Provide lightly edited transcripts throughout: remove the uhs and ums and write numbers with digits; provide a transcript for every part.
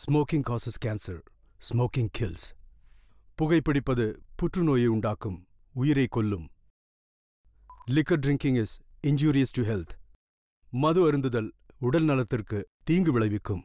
Smoking causes cancer. Smoking kills. புகைப்பிடிப்பது புற்றுநோயை உண்டாக்கும், உயிரை கொல்லும். Liquor drinking is injurious to health. மது அருந்துதல் உடல் நலத்திற்கு தீங்கு விளைவிக்கும்.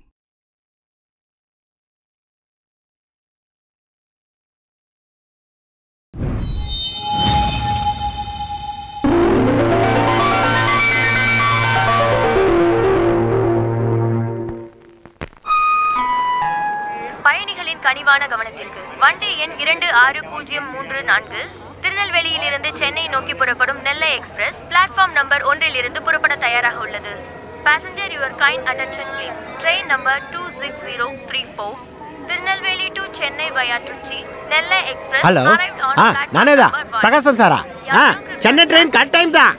கனிவான கவனத்திற்கு வண்டி எண் 2603 திருநெல்வேலியிலிருந்து சென்னை நோக்கி புறப்படும் நெல்லை எக்ஸ்பிரஸ் பிளாட்ஃபார்ம் நம்பர் 1 புறப்பட தயாராக உள்ளது. Passenger your kind attention please. Train number 26034 Tirunelveli to Chennai via Tiruchi Nellai express arrived on platform நானேதான் பிரகாசன் சாரா. சென்னை ட்ரெயின் கரெக்ட் டைம் தான்.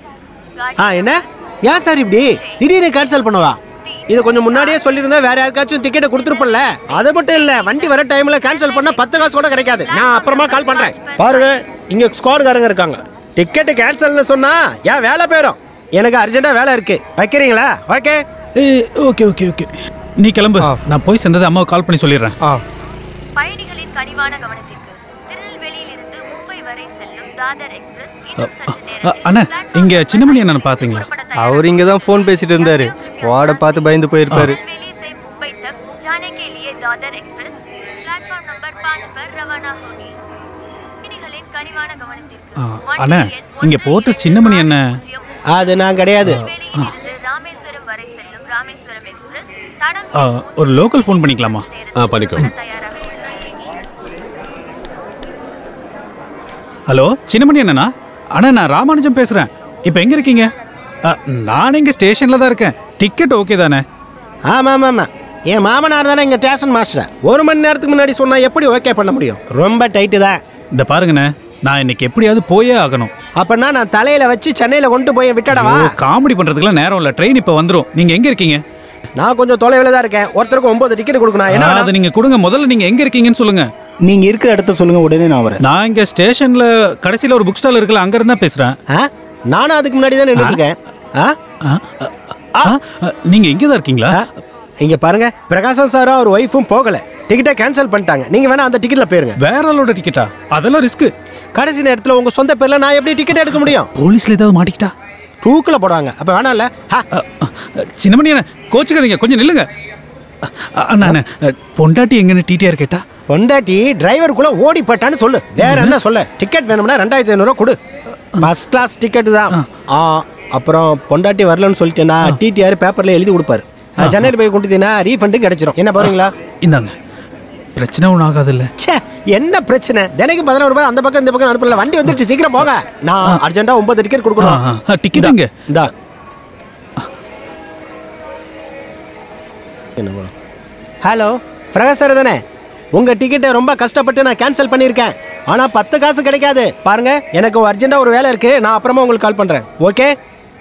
என்ன ஏன் சார் இப்படி திடீர்னு கேன்சல் பண்ணுவா? இது கொஞ்சம் முன்னாடியே சொல்லியிருந்தா வேற யாருக்காச்சும் டிக்கெட்டை கொடுத்துருப்பல. அது மட்டும் இல்லை, வண்டி வர டைம்ல கேன்சல் பண்ணா 10 காசு கூட கிடைக்காது. நான் அப்புறமா கால் பண்றேன். பாருங்க, இங்க ஸ்குவாட்காரங்க இருக்காங்க. டிக்கெட்டு கேன்சல்னு சொன்னா ஏன் வேலை போயிடும். எனக்கு அர்ஜென்ட்டா வேலை இருக்கு, வைக்கிறீங்களா? ஓகே ஓகே ஓகே ஓகே நீ கிளம்பு, நான் போய் சேர்ந்தது அம்மாவுக்கு கால் பண்ணி சொல்லிடுறேன். பயணிகளின் கனிவான கவனத்திற்கு திருநெல்வேலியிலிருந்து மும்பை வரை செல்லும் தாதர் எக்ஸ்பிரஸ் அண்ணா இங்க சின்னமணி என்னன்னு பாத்தீங்களா? அவர் இங்க தான் ஃபோன் பேசிட்டு இருந்தாரு. ஸ்குவாட பார்த்து பயந்து போயிருப்பாரு. மும்பை तक जाने के लिए दादर एक्सप्रेस प्लेटफार्म नंबर 5 पर रवाना होगी. இனிகளின் கனிவான கவனத்திற்கு அண்ணா இங்க போட்ட சின்னமணி என்ன? அது நான் கிடையாது. ராமேஸ்வரம் வரை செல்லும் ராமேஸ்வரம் எக்ஸ்பிரஸ் ஒரு லோக்கல் ஃபோன் பண்ணிக்கலாமா? பண்ணிக்கோ. ஹலோ சின்னமணி அண்ணா. அண்ணா நான் ராமானுஜம் பேசுகிறேன். இப்போ எங்கே இருக்கீங்க? நான் இங்கே ஸ்டேஷனில் தான் இருக்கேன். டிக்கெட் ஓகே தானே? ஆமாம் ஆமாம், என் மாமனார் தானே இங்கே ஸ்டேஷன் மாஸ்டர். 1 மணி நேரத்துக்கு முன்னாடி சொன்னால் எப்படி ஓகே பண்ண முடியும்? ரொம்ப டைட்டு தான். இந்த பாருங்கண்ணே, நான் இன்னைக்கு எப்படியாவது போயே ஆகணும். அப்படின்னா நான் தலையில் வச்சு சென்னையில் கொண்டு போய் விட்டடவா? காமெடி பண்ணுறதுக்குலாம் நேரம் இல்லை, ட்ரெயின் இப்போ வந்துடும். நீங்கள் எங்கே இருக்கீங்க? நான் கொஞ்சம் தொலைவில் தான் இருக்கேன். ஒருத்தருக்கு 9 டிக்கெட் கொடுக்கணும். ஏன்னா அதை நீங்கள் கொடுங்க. முதல்ல நீங்கள் எங்கே இருக்கீங்கன்னு சொல்லுங்கள். நீங்க இருக்கிற இடத்த சொல்லுங்க, உடனே நான் வரேன். நான் இங்க ஸ்டேஷன்ல கடைசில ஒரு புக் ஸ்டால் இருக்குல, அங்க இருந்தா பேசுறேன். நானும் அதுக்கு முன்னாடி தான் நின்னுட்டு இருக்கேன். நீங்க இங்க தான் இருக்கீங்களா? இங்க பாருங்க, பிரகாசன் சாரா ஒரு வைஃபும் போகல, டிக்கெட்டை கேன்சல் பண்ணிட்டாங்க. நீங்க வேணா அந்த டிக்கெட்ல போயிருங்க. வேற ஆளோட டிக்கெட்டா? அதெல்லாம் ரிஸ்க். கடைசி நேரத்துல உங்க சொந்த பேர்ல நான் எப்படி டிக்கெட் எடுக்க முடியும்? போலீஸ்ல ஏதாவது மாட்டிக்கிட்டா தூக்குல போடுவாங்க. அப்ப வேணாம்ல. சின்னமணி கோச்சுக்காதீங்க, கொஞ்சம் நில்லுங்க. பொண்டாட்டி எங்கன்னு டிடிஆர் கேட்டா, பொண்டாட்டி டிரைவருக்குள்ள ஓடி போட்டான்னு சொல்லு. வேற என்ன சொல்ல? டிக்கெட் வேணும்னா 2500 கொடு, ஃபர்ஸ்ட் கிளாஸ் டிக்கெட் தான். அப்புறம் பொண்டாட்டி வரலன்னு சொல்லிட்டேன்னா டிடிஆர் பேப்பர்ல எழுதி கொடுப்பாரு. சென்னையில் போய் கொண்டுட்டீங்கன்னா ரீஃபண்டு கிடைச்சிடும். என்ன பாருங்களா? இந்தாங்க, பிரச்சனை ஒன்றும் ஆகாது இல்லை. என்ன பிரச்சனை? தினைக்கு 11 ரூபாய் அந்த பக்கம் இந்த பக்கம் அனுப்பல. வண்டி வந்துருச்சு, சீக்கிரம் போக. நான் அர்ஜென்ட்டா 9 டிக்கெட் கொடுக்கணும். டிக்கெட்டுங்க இந்தா. ஹலோ பிரகாசர் தானே? உங்கள் டிக்கெட்டை ரொம்ப கஷ்டப்பட்டு நான் கேன்சல் பண்ணியிருக்கேன். ஆனால் 10 காசு கிடைக்காது. பாருங்கள், எனக்கு அர்ஜென்ட்டாக ஒரு வேலை இருக்குது. நான் அப்புறமா உங்களுக்கு கால் பண்ணுறேன். ஓகே.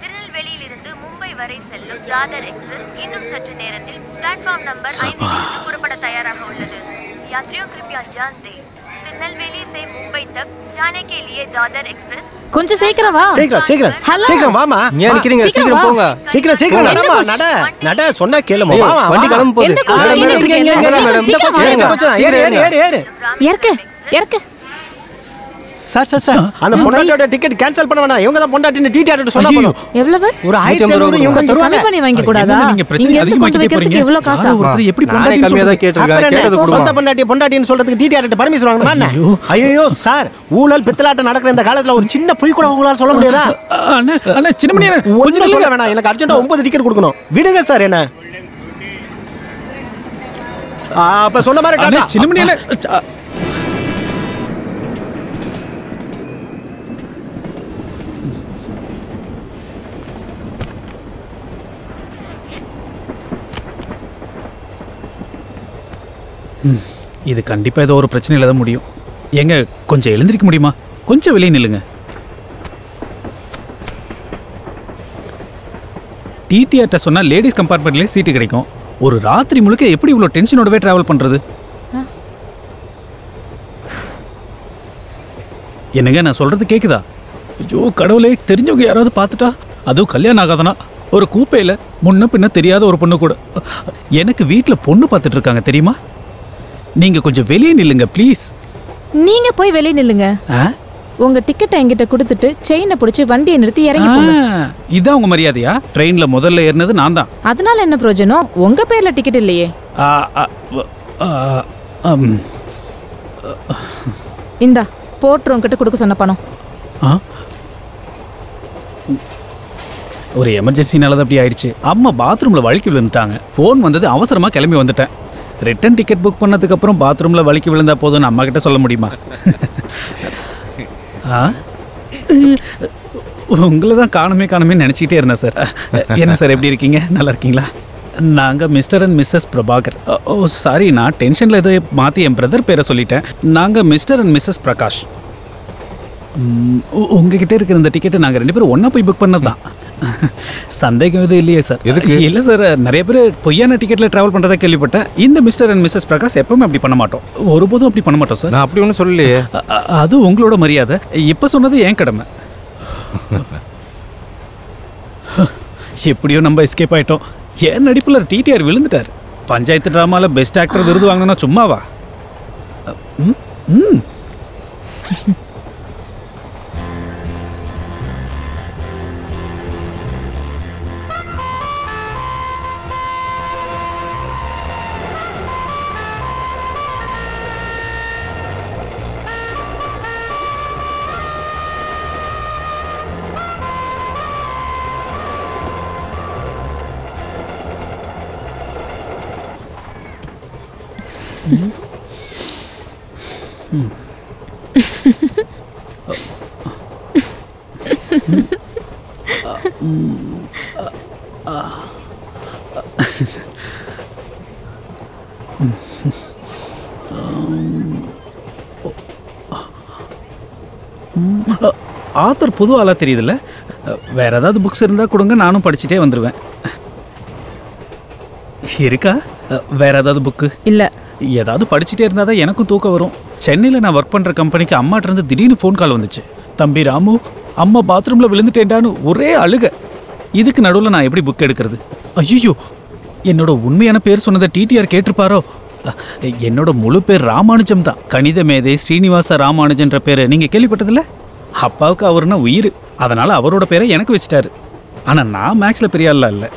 திருநெல்வேலியிலிருந்து மும்பை வரை செல்லும் தாதர் எக்ஸ்பிரஸ் இன்னும் சற்று நேரத்தில் பிளாட்ஃபார்ம் நம்பர் 5 புறப்பட தயாராக உள்ளது. யாத்ரியோ கிருப்யா ஜான் தே திருநெல்வேலி சே மும்பை தக் ஜானே கே லியே தாதர் எக்ஸ்பிரஸ். கொஞ்சம் சீக்கிரம் வா. சீக்கிரம் சீக்கிரம் சீக்கிரம் வாமா. நீங்க நிக்கிறீங்க, சீக்கிரம் போங்க. சீக்கிரம் சீக்கிரம் நடமா. நட நட சொன்னா கேளுமா. வாமா, வண்டி கிளம்ப போகுது. எந்த கோச்ச நீங்க இருக்கீங்க? மேடம் இந்த கோச்ச, இந்த கோச்ச. ஏறு ஏறு ஏறு ஏறு ஏறு ஏறு. சார் சார் சார், அந்த பொண்டாட்டியோட டிக்கெட் கேன்சல் பண்ண வேணாம். இவங்க தான் பொண்டாட்டின்னு டிடிஆர் கிட்ட சொன்னா போறோம். எவ்வளவு? ஒரு 1500 இவங்க தருவாங்க. கம்மி பண்ணி வாங்கி கூடாதா? நீங்க பிரச்சனை அதிகமா கேக்குறீங்க. உங்களுக்கு எவ்வளவு காசு? ஒருத்தர் எப்படி பொண்டாட்டி கம்மியா தான் கேட்டிருக்காங்க. கேட்டது கொடுங்க. சொந்த பொண்டாட்டி பொண்டாட்டின்னு சொல்றதுக்கு டிடிஆர் கிட்ட பர்மிஷன் வாங்கணுமா என்ன? ஐயோ சார், ஊழல் பித்தலாட்ட நடக்குற இந்த காலத்துல ஒரு சின்ன பொய் கூட உங்களால சொல்ல முடியாதா? அண்ணா அண்ணா சின்ன மணி அண்ணா கொஞ்சம் சொல்ல வேணாம். எனக்கு அர்ஜென்ட்டா 9 டிக்கெட் கொடுக்கணும். விடுங்க சார். என்ன அப்ப சொன்ன மாதிரி டாடா சின்ன மணி அண்ணா. ம், இது கண்டிப்பாக ஏதோ ஒரு பிரச்சனையில் தான் முடியும். எங்க கொஞ்சம் எழுந்திருக்க முடியுமா? கொஞ்சம் வெளியே நில்லுங்க. டிடிஆர்ட்ட சொன்னால் லேடிஸ் கம்பார்ட்மெண்ட்லேயே சீட்டு கிடைக்கும். ஒரு ராத்திரி முழுக்க எப்படி இவ்வளோ டென்ஷனோடவே ட்ராவல் பண்ணுறது? என்னங்க நான் சொல்கிறது கேட்குதா? ஐயோ கடவுளே, தெரிஞ்சவங்க யாராவது பார்த்துட்டா, அதுவும் கல்யாணம் ஆகாதனா? ஒரு கூப்பையில முன்ன பின்ன தெரியாத ஒரு பொண்ணு கூட. எனக்கு வீட்ல பொண்ணு பார்த்துட்டு இருக்காங்க தெரியுமா? நீங்க கொஞ்சம் வெளியே நில்லுங்க ப்ளீஸ். நீங்க போய் வெளியே நில்லுங்க. உங்க டிக்கெட் என்கிட்ட கொடுத்துட்டு செயினை பிடிச்சி வண்டியை நிறுத்தி இறங்கி போங்க. இதான் உங்க மரியாதையா? ட்ரெயின்ல முதல்ல ஏறினது நான் தான். அதனால என்ன பிரயோஜனம்? உங்க பேர்ல டிக்கெட் இல்லையே. இந்தா போட்ரு உங்ககிட்ட கொடுக்க சொன்ன பணம். ஒரு எமர்ஜென்சினால தான் அப்படி ஆயிடுச்சு. அம்மா பாத்ரூமில் வழுக்கி விழுந்துட்டாங்க. ஃபோன் வந்தது, அவசரமாக கிளம்பி வந்துட்டேன். ரிட்டன் டிக்கெட் புக் பண்ணதுக்கப்புறம் பாத்ரூமில் வழுக்கி விழுந்தா போதும்னு அம்மா கிட்ட சொல்ல முடியுமா? உங்களை தான் காணுமே நினச்சிக்கிட்டே இருந்தேன் சார். என்ன சார், எப்படி இருக்கீங்க? நல்லா இருக்கீங்களா? நாங்கள் Mr and Mrs Prabhakar. Oh sorry, நான் டென்ஷனில் ஏதோ மாற்றி என் பிரதர் பேரை சொல்லிட்டேன். நாங்கள் மிஸ்டர் அண்ட் மிஸ்ஸஸ் பிரகாஷ். உங்ககிட்ட இருக்கிற இந்த டிக்கெட்டை நாங்கள் ரெண்டு பேரும் ஒன்றா போய் புக் பண்ணது தான். சந்தேகம் எதுவும் இல்லையே சார்? இல்லை சார், நிறைய பேர் பொய்யான டிக்கெட்டில் ட்ராவல் பண்ணுறதா கேள்விப்பட்டேன். இந்த மிஸ்டர் அண்ட் மிஸ்ஸஸ் பிரகாஷ் எப்பவுமே அப்படி பண்ண மாட்டோம், ஒருபோதும் அப்படி பண்ண மாட்டோம் சார். நான் அப்படி ஒன்றும் சொல்லலையே. அது உங்களோட மரியாதை. இப்போ சொன்னது ஏன் கடமை. எப்படியோ நம்ம எஸ்கேப் ஆகிட்டோம். ஏன் நடிப்பில் டிடிஆர் விழுந்துட்டார். பஞ்சாயத்து ட்ராமாவில் பெஸ்ட் ஆக்டர் விருது வாங்கினா சும்மாவா? ம், ஆத்தர் புது ஆளாக தெரியுதுல்ல? வேற ஏதாவது புக்ஸ் இருந்தால் கொடுங்க, நானும் படிச்சுட்டே வந்துடுவேன். இருக்கா வேற ஏதாவது புக்கு? இல்லை, ஏதாவது படிச்சுட்டே இருந்தால் தான் எனக்கும் தூக்கம் வரும். சென்னையில் நான் ஒர்க் பண்ணுற கம்பெனிக்கு அம்மாட்டிருந்து திடீர்னு ஃபோன் கால் வந்துச்சு. தம்பி ராமு, அம்மா பாத்ரூமில் விழுந்துட்டேன்டான்னு ஒரே அழுகை. இதுக்கு நடுவில் நான் எப்படி புக் எடுக்கிறது? ஐயோ, என்னோட உண்மையான பேர் சொன்னதை டிடிஆர் கேட்டிருப்பாரோ? என்னோட முழு பேர் ராமானுஜம் தான். கணித மேதை ஸ்ரீனிவாச ராமானுஜன்ற பேர் நீங்கள் கேள்விப்பட்டதில்ல? அப்பாவுக்கு அவருன்னா உயிர். அதனால் அவரோட பேரை எனக்கு வச்சுட்டாரு. ஆனால் நான் மேக்ஸில் பெரிய ஆள்லாம் இல்லை.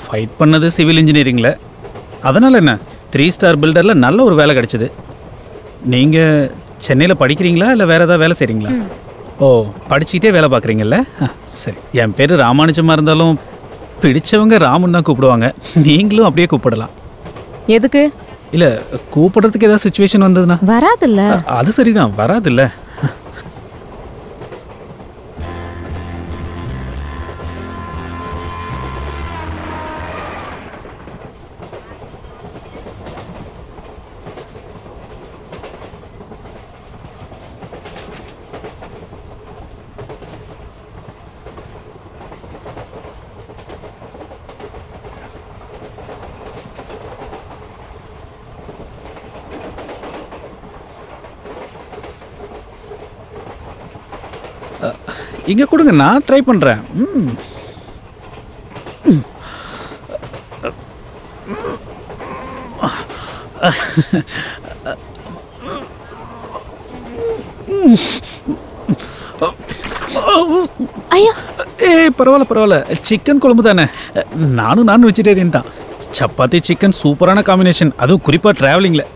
ஃபைட் பண்ணது சிவில் இன்ஜினியரிங்கில். அதனால் என்ன, 3-star பில்டரில் நல்ல ஒரு வேலை கிடச்சிது. நீங்கள் சென்னையில் படிக்கிறீங்களா இல்லை வேறு ஏதாவது வேலை செய்கிறீங்களா? ஓ, படிச்சுக்கிட்டே வேலை பார்க்குறீங்கல்ல? சரி, என் பேர் ராமானுஜமாக இருந்தாலும் பிடிச்சவங்க ராமுன்னு தான் கூப்பிடுவாங்க. நீங்களும் அப்படியே கூப்பிடலாம். எதுக்கு? இல்லை, கூப்பிடுறதுக்கு ஏதாவது சுச்சுவேஷன் வந்ததுன்னா வராதுல்ல. அது சரிதான், வராதுல்ல. இங்கே கொடுங்க, நான் ட்ரை பண்ணுறேன். பரவாயில்ல, சிக்கன் குழம்பு தானே. நானும் வெஜிடேரியன் தான். சப்பாத்தி சிக்கன் சூப்பரான காம்பினேஷன், அதுவும் குறிப்பாக ட்ராவலிங்கில்.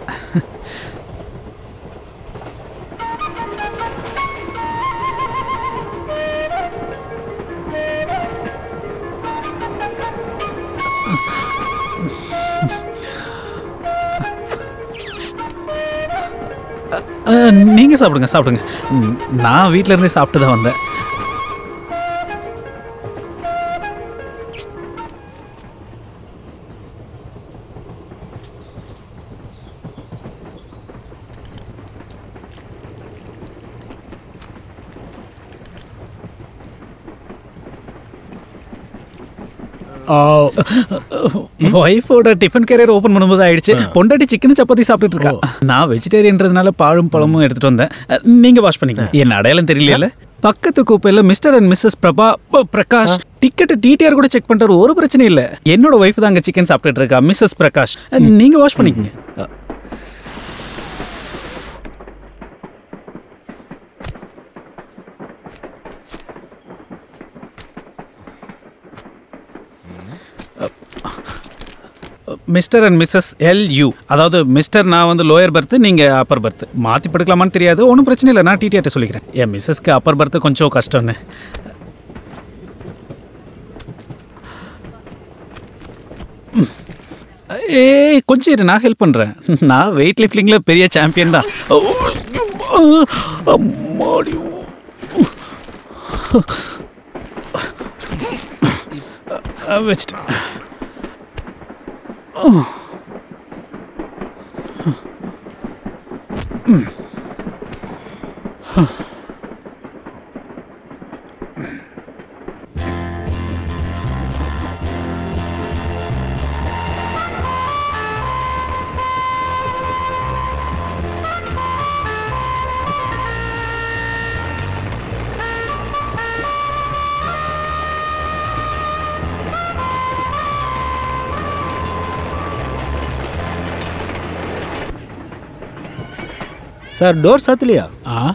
நீங்கள் சாப்பிடுங்க சாப்பிடுங்க, நான் வீட்டில் இருந்தே சாப்பிட்டு தான் வந்தேன். Wife or a different career open Monday, Ponda chicken chapati subtitle. Now vegetarian Renala Palum Palamo at the Ninga wash panic. Yenadel and the Rilla Pakatu Kupella, Mr. and Mrs. Prabha Prakash. Ticket DTR கூட check பண்றது ஒரு பிரச்சனை இல்ல என்னோட wife தான் அங்க chicken சாப்பிட்டுட்டு இருக்கா மிஸ்ஸஸ் பிரகாஷ் நீங்க வாஷ் பண்ணிக்கங்க Mr. and Mrs. LU அதாவது மிஸ்டர் நான் வந்து லோயர் பர்த் நீங்க அப்பர் பர்த் மாத்தி படுக்கலாமான்னு தெரியாது ஒண்ணும் பிரச்சனை இல்ல நான் டிடிஆர் கிட்ட சொல்லிக்கிறேன் என் மிஸ்ஸஸ்க்கு அப்பர் பர்த் கொஞ்சம் கஷ்டம்னு Hey, I help पन रहा weightlifting ले पेरिया champion दा. Sir, door satliya. Ah,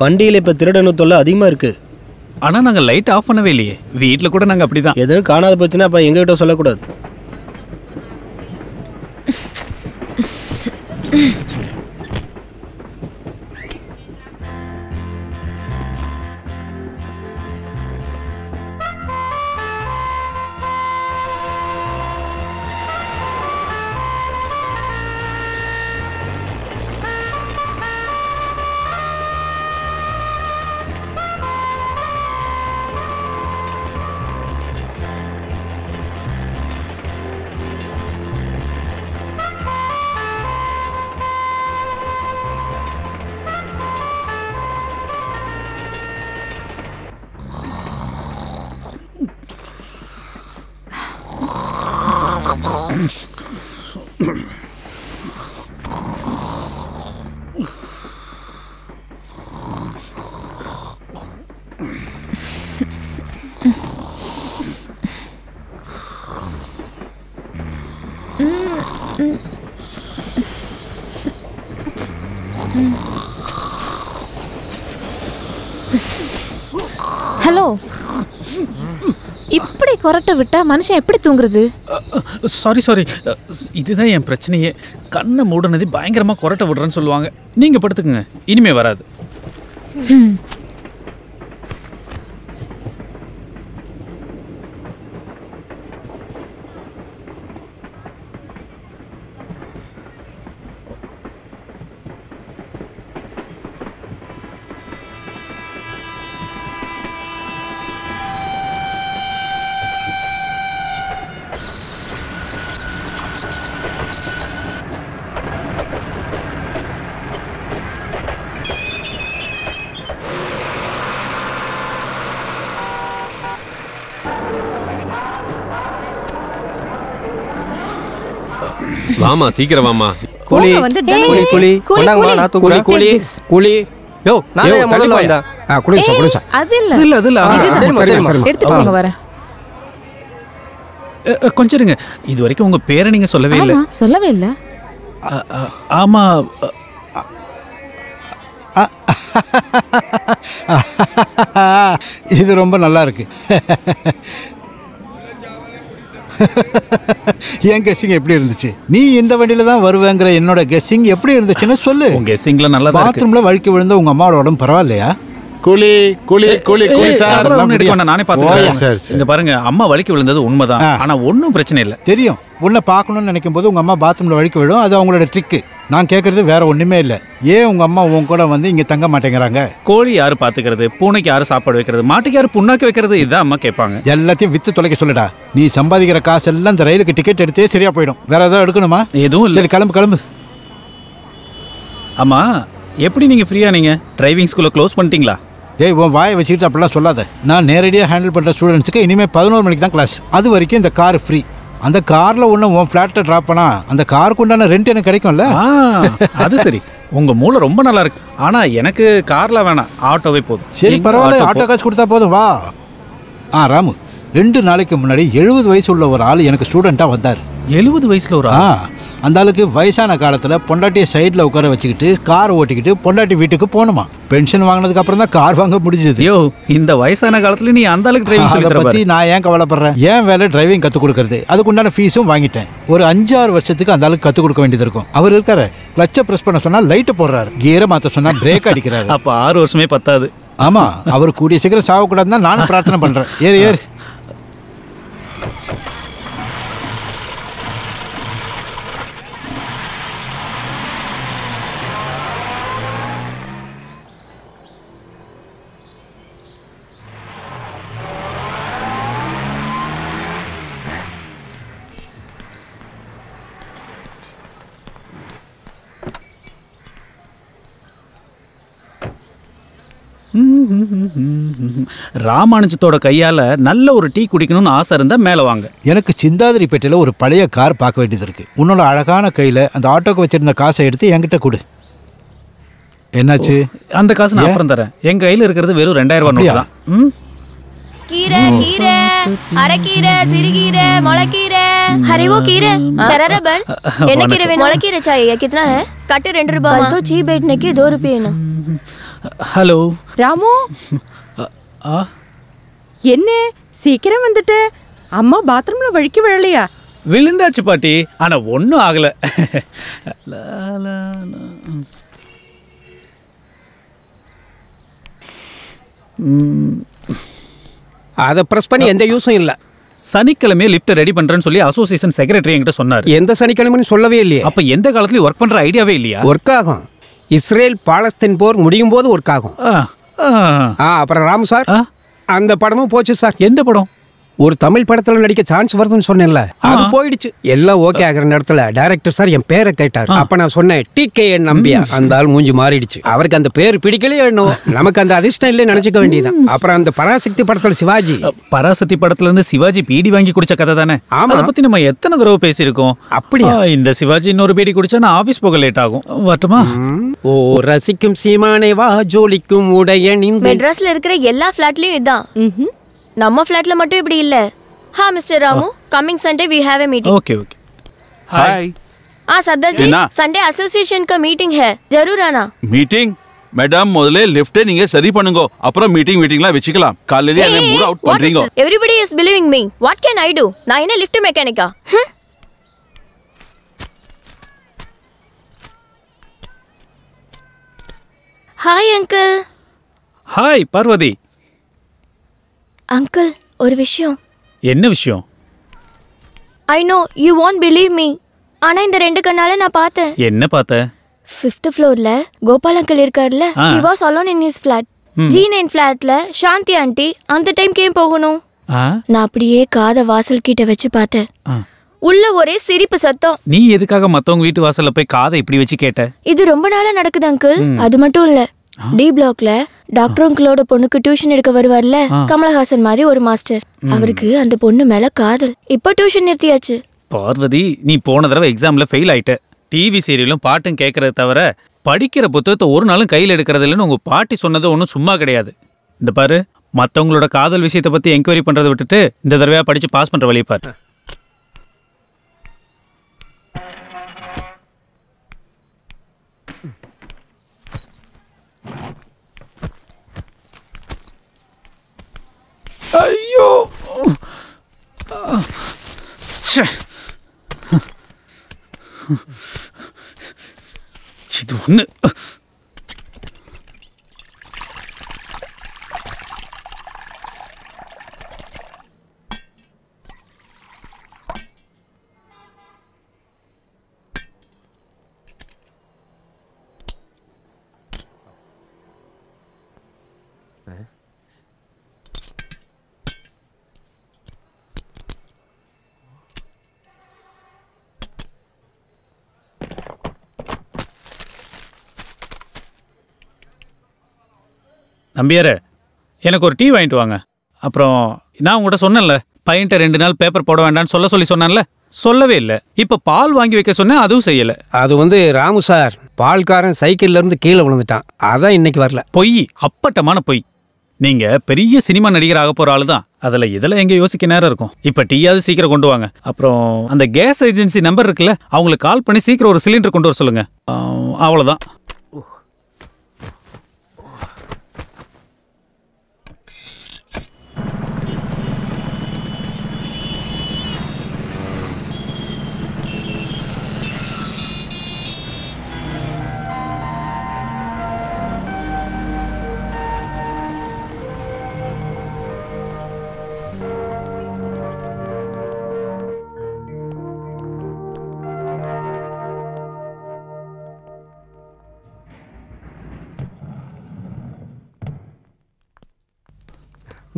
Fundy le pathiradanu tholla adhi marke. Ana nanga light off panna veliye. Wait lakoda nanga apdi da. Yeder kana bachna pa yenga to solla koda. Hello. இப்படி கொரட்ட விட்டா மனுஷன் எப்படி தூங்குறது sorry இதுதான் என் பிரச்சனையே கண்ணை மூடுனது பயங்கரமா கொரட்ட விடுறன்னு சொல்வாங்க நீங்க படுத்துக்குங்க இனிமே வராது Mama, secret mama. Kuli. Yo, I'm not going to. Ah, Kuli. Adil. Young guessing a player in the chair. Nee in the Vandilla, Varvangra, and not a guessing a player in the Chennai Sole. Guessing another bathroom, Varkiv and the Umar or Paralea. Kuli, sir. The Paranga, Amma Varkiv and the Umada, and a wooden Prechanel. Terio, one a park on and a Kamboga bathroom, Varkiv, other one a trick. Nanka, the Vera only male. Ye Umma won't go on the Tanga Matangaranga. Koli are particular, the Punakar Sapaka, the Matikar Punaka, the Idama Kapanga. Yellati with the Tolakasolada. Need somebody get a castle and the rail ticket at the Seria Pedro. Where are the Ergonoma? You do let Kalam. Ama, you're pretty free and driving school close punting la. டேய் உன் வாயை வச்சிட்டு அப்படி எல்லாம் சொல்லாத. நான் நேரடியாக handle பண்ணுற ஸ்டூடெண்ட்ஸுக்கு இனிமேல் 11 மணிக்கு தான் கிளாஸ். அது வரைக்கும் இந்த கார் ஃப்ரீ. அந்த காரில் ஒன்று உன் ஃப்ளாட்டை ட்ராப் பண்ணா அந்த காருக்கு உண்டான ரெண்ட் எனக்கு கிடைக்கும்ல. அது சரி, உங்கள் மூளை ரொம்ப நல்லா இருக்கு. ஆனால் எனக்கு காரில் வேணாம், ஆட்டோவே போதும். சரி பரவாயில்ல, ஆட்டோ காசு கொடுத்தா போதும் வா. ஆ ராமு, 2 நாளைக்கு முன்னாடி 70 வயசு உள்ள ஒரு ஆள் எனக்கு ஸ்டூடெண்ட்டாக வந்தார். 70 வயசில் ஒரு ஆ அந்த ஆளுக்கு வயசான காலத்தில் பொண்டாட்டியை சைடில் உட்கார வச்சுக்கிட்டு கார் ஓட்டிக்கிட்டு பொண்டாட்டி வீட்டுக்கு போகணுமா. பென்ஷன் வாங்கினதுக்கு அப்புறம் தான் கார் வாங்க முடிஞ்சது. ஐயோ, இந்த வயசான காலத்துல நீ அந்த ஆளுக்கு டிரைவிங் சொல்லித் பற்றி நான் ஏன் கவலைப்படுறேன்? ஏன் வேலை டிரைவிங் கற்றுக் கொடுக்குறது. அதுக்குண்டான ஃபீஸும் வாங்கிட்டேன். ஒரு 5-6 வருஷத்துக்கு அந்த ஆளுக்கு கற்றுக் கொடுக்க வேண்டியது இருக்கும். அவர் இருக்காரு, கிளச்சை ப்ரெஸ் பண்ண சொன்னால் லைட்டை போடுறாரு, கியரை மாற்ற சொன்னால் பிரேக் அடிக்கிறாரு. அப்போ 6 வருஷமே பத்தாது. ஆமாம், அவர் கூடிய சீக்கிரம் சாகக்கூடாதுன்னு தான் நானும் பிரார்த்தனை பண்ணுறேன். ஏறு ஏறு. ராமானுஜத்தோட கையால் நல்ல ஒரு டீ குடிக்கணும்னு ஆசை இருந்தால் மேலே வாங்க. எனக்கு சிந்தாதிரிப்பேட்டையில் ஒரு பழைய கார் பார்க்க வேண்டியது இருக்குது. உன்னோட அழகான கையில் அந்த ஆட்டோக்கு வச்சுருந்த காசை எடுத்து என்கிட்ட கொடு. என்னாச்சு? அந்த காசு நான் அப்புறம் தரேன். எங்கள் கையில் இருக்கிறது வெறும் 2000 ரூபா தான். ம், கீரை கீரை அரைக்கீரை சிறுகீரை முளைக்கீரை ஹரிவோ கீரை சரரபன் என்ன கீரை வேணும்? முளைக்கீரை சாயா கித்தனா ஹை? கட்டு 2 ரூபா तो चीप बैठने के 2 रुपये ना. ஹலோ ராமு, என்ன சீக்கிரம் வந்துட்ட? அம்மா பாத்ரூம்ல வழுக்கி விழலையா? விழுந்தாச்சு பாட்டி, ஆனா ஒன்றும் ஆகலை. அதை ப்ரெஸ் பண்ணி எந்த யூஸும் இல்லை. சனிக்கிழமையே லிஃப்ட் ரெடி பண்ணுறேன்னு சொல்லி அசோசியேஷன் செக்ரட்டரி என்கிட்ட சொன்னார். எந்த சனிக்கிழமைன்னு சொல்லவே இல்லையா? அப்போ எந்த காலத்துலையும் ஒர்க் பண்ணுற ஐடியாவே இல்லையா? ஒர்க் ஆகும். இஸ்ரேல் பாலஸ்தீன் போர் முடியும் போது ஒர்க் ஆகும். அப்புறம் ராமு சார், அந்த படமும் போச்சு சார். எந்த படம்? ஒரு தமிழ் படத்தில் நடிக்க சான்ஸ் வருதுன்னு சொன்னேன்ல, அது போயிடுச்சு. எல்லாம் ஓகே ஆகிற நேரத்தில் டைரக்டர் சார் என் பேரை கேட்டார். அப்போ நான் சொன்னேன் TKN நம்பியா. அந்த ஆள் மூஞ்சி மாறிடுச்சு. அவருக்கு அந்த பேர் பிடிக்கலையே என்னோ. நமக்கு அந்த அதிர்ஷ்டம் இல்லையே, நினச்சிக்க வேண்டியதான். அப்புறம் அந்த பராசக்தி படத்தில் சிவாஜி, பராசக்தி படத்துலேருந்து சிவாஜி பீடி வாங்கி குடிச்ச கதை தானே? ஆமாம், அதை பற்றி நம்ம எத்தனை தடவை பேசியிருக்கோம். அப்படியா? இந்த சிவாஜி இன்னொரு பீடி குடிச்சா நான் ஆஃபீஸ் போக லேட் ஆகும். வரட்டுமா? ஓ ரசிக்கும் சீமானை வா ஜோலிக்கும் உடையணிந்து. மெட்ராஸில் இருக்கிற எல்லா ஃப்ளாட்லேயும் இதுதான். நம்ம ஃப்ளாட்ல மட்டும் இப்படி இல்ல. ஹா Mr Ramu, coming Sunday we have a meeting. Okay okay. Hi. ஆ சர்தார் ஜி, சண்டே அசோசியேஷன் கா மீட்டிங் है, जरूर आना. மீட்டிங் மேடம், முதல்ல லிஃப்ட் நீங்க சரி பண்ணுங்க, அப்புறம் மீட்டிங்லாம் வெச்சிக்கலாம். காலையில என்ன மூட் அவுட் பண்றீங்க? Everybody is believing me. What can I do? நான் என்ன லிஃப்ட் மெக்கானிக்கா? Hi uncle. Hi Parvati. Uncle ஒரு விஷயம். என்ன விஷயம்? I know you want believe me, ஆனா இந்த 2 கண்ணால நான் பார்த்தேன். என்ன பார்த்த? 5th floorல கோபால் அங்கிள் இருக்கார்ல, he was alone in his flat. G9 flatல சாந்தி ஆண்டி அந்த டைம் கேம் போகணும். நான் அப்படியே காதை வாசல் கிட்ட வச்சு பார்த்தேன். உள்ள ஒரே சிரிப்பு சத்தம். நீ எதுக்காக மத்தவங்க வீட்டு வாசல்ல போய் காதை இப்படி வச்சு கேட்ட? இது ரொம்ப நாளா நடக்குது அங்கிள். அது மட்டும் இல்ல, டி பிளாக்ல டாக்டர் அங்கிளோட பொண்ணுக்கு டியூஷன் எடுக்க வருவார்ல கமலஹாசன் மாதிரி ஒரு மாஸ்டர், அவருக்கு அந்த பொண்ணு மேல காதல். இப்ப டியூஷன் நிறுத்தியாச்சு. பார்வதி, நீ போன தடவை எக்ஸாம்ல ஃபெயில் ஆயிட்ட. டிவி சீரியலும் பாட்டும் கேட்கறத தவிர படிக்கிற புத்தகத்தை ஒரு நாளும் கையில் எடுக்கிறது இல்லைன்னு உங்க பாட்டி சொன்னது ஒன்றும் சும்மா கிடையாது. இந்த பாரு, மற்றவங்களோட காதல் விஷயத்தை பத்தி என்கொயரி பண்றதை விட்டுட்டு இந்த தடவையா படிச்சு பாஸ் பண்ற வழியை பாரு. ஐயோ, இது ஒன்று. நம்பியாரே, எனக்கு ஒரு டீ வாங்கிட்டு வாங்க. அப்புறம் நான் உங்கள்கிட்ட சொன்னேன்ல பையன்ட்ட 2 நாள் பேப்பர் போட வேண்டான்னு சொல்லி சொன்னான்ல, சொல்லவே இல்லை. இப்போ பால் வாங்கி வைக்க சொன்னேன், அதுவும் செய்யலை. அது ராமு சார் பால்காரன் சைக்கிள்லேருந்து கீழே விழுந்துட்டான், அதான் இன்னைக்கு வரல. பொய், அப்பட்டமான பொய். நீங்கள் பெரிய சினிமா நடிகராக போகிற ஆள் தான், அதில் இதில் எங்கே யோசிக்க நேரம் இருக்கும். இப்போ டீயாவது சீக்கிரம் கொண்டு வாங்க. அப்புறம் அந்த கேஸ் ஏஜென்சி நம்பர் இருக்குல்ல, அவங்களுக்கு கால் பண்ணி சீக்கிரம் ஒரு சிலிண்டர் கொண்டு வர சொல்லுங்கள். அவ்வளோதான்.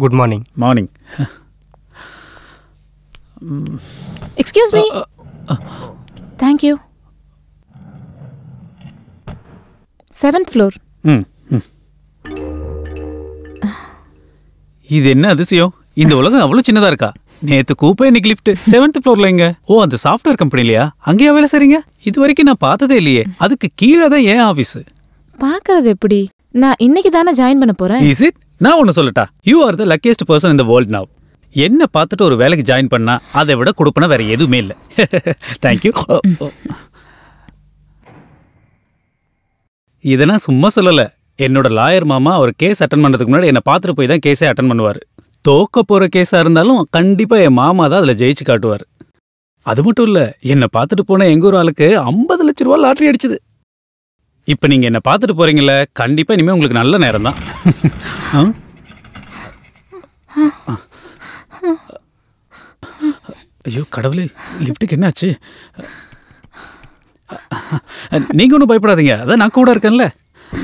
Good morning. Morning. Excuse me. Thank you. 7th floor. இது என்ன அதிசயம், இந்த உலகம் அவ்வளோ சின்னதாக இருக்கா? நேற்று கூப்பை, இன்னைக்கு லிஃப்ட். 7th ஃப்ளோரில் எங்க? ஓ, அந்த சாஃப்ட்வேர் கம்பெனிலையா? அங்கேயா வேலை செய்றீங்க? இது வரைக்கும் நான் பார்த்ததே இல்லையே. அதுக்கு கீழே தான் ஏன் ஆஃபீஸு? பார்க்கறது எப்படி? நான் இன்னைக்கு தானே ஜாயின் பண்ண போகிறேன். Is it? நான் ஒன்று சொல்லட்டா, you are the luckiest person in the world now. என்ன பார்த்துட்டு ஒரு வேலைக்கு ஜாயின் பண்ணா அதை விட கொடுப்பனா வேற எதுவுமே இல்லை. தேங்க்யூ. இதெல்லாம் சும்மா சொல்லலை, என்னோட லாயர் மாமா ஒரு கேஸ் அட்டன் பண்ணுறதுக்கு முன்னாடி என்னை பார்த்துட்டு போய் தான் கேஸே அட்டன் பண்ணுவார். தோக்க போகிற கேஸாக இருந்தாலும் கண்டிப்பாக என் மாமா தான் அதில் ஜெயிச்சு காட்டுவார். அது மட்டும் இல்லை, என்னை பார்த்துட்டு போனால் எங்கள் ஊர் ஆளுக்கு 50 லட்ச ரூபா லாட்ரி அடிச்சுது. இப்போ நீங்கள் என்னை பார்த்துட்டு போகிறீங்களே, கண்டிப்பாக இனிமேல் உங்களுக்கு நல்ல நேரம் தான். ஐயோ கடவுளே, லிஃப்ட்டுக்கு என்னாச்சு? நீங்கள் ஒன்றும் பயப்படாதீங்க, அதான் நான் கூட இருக்கேன்ல.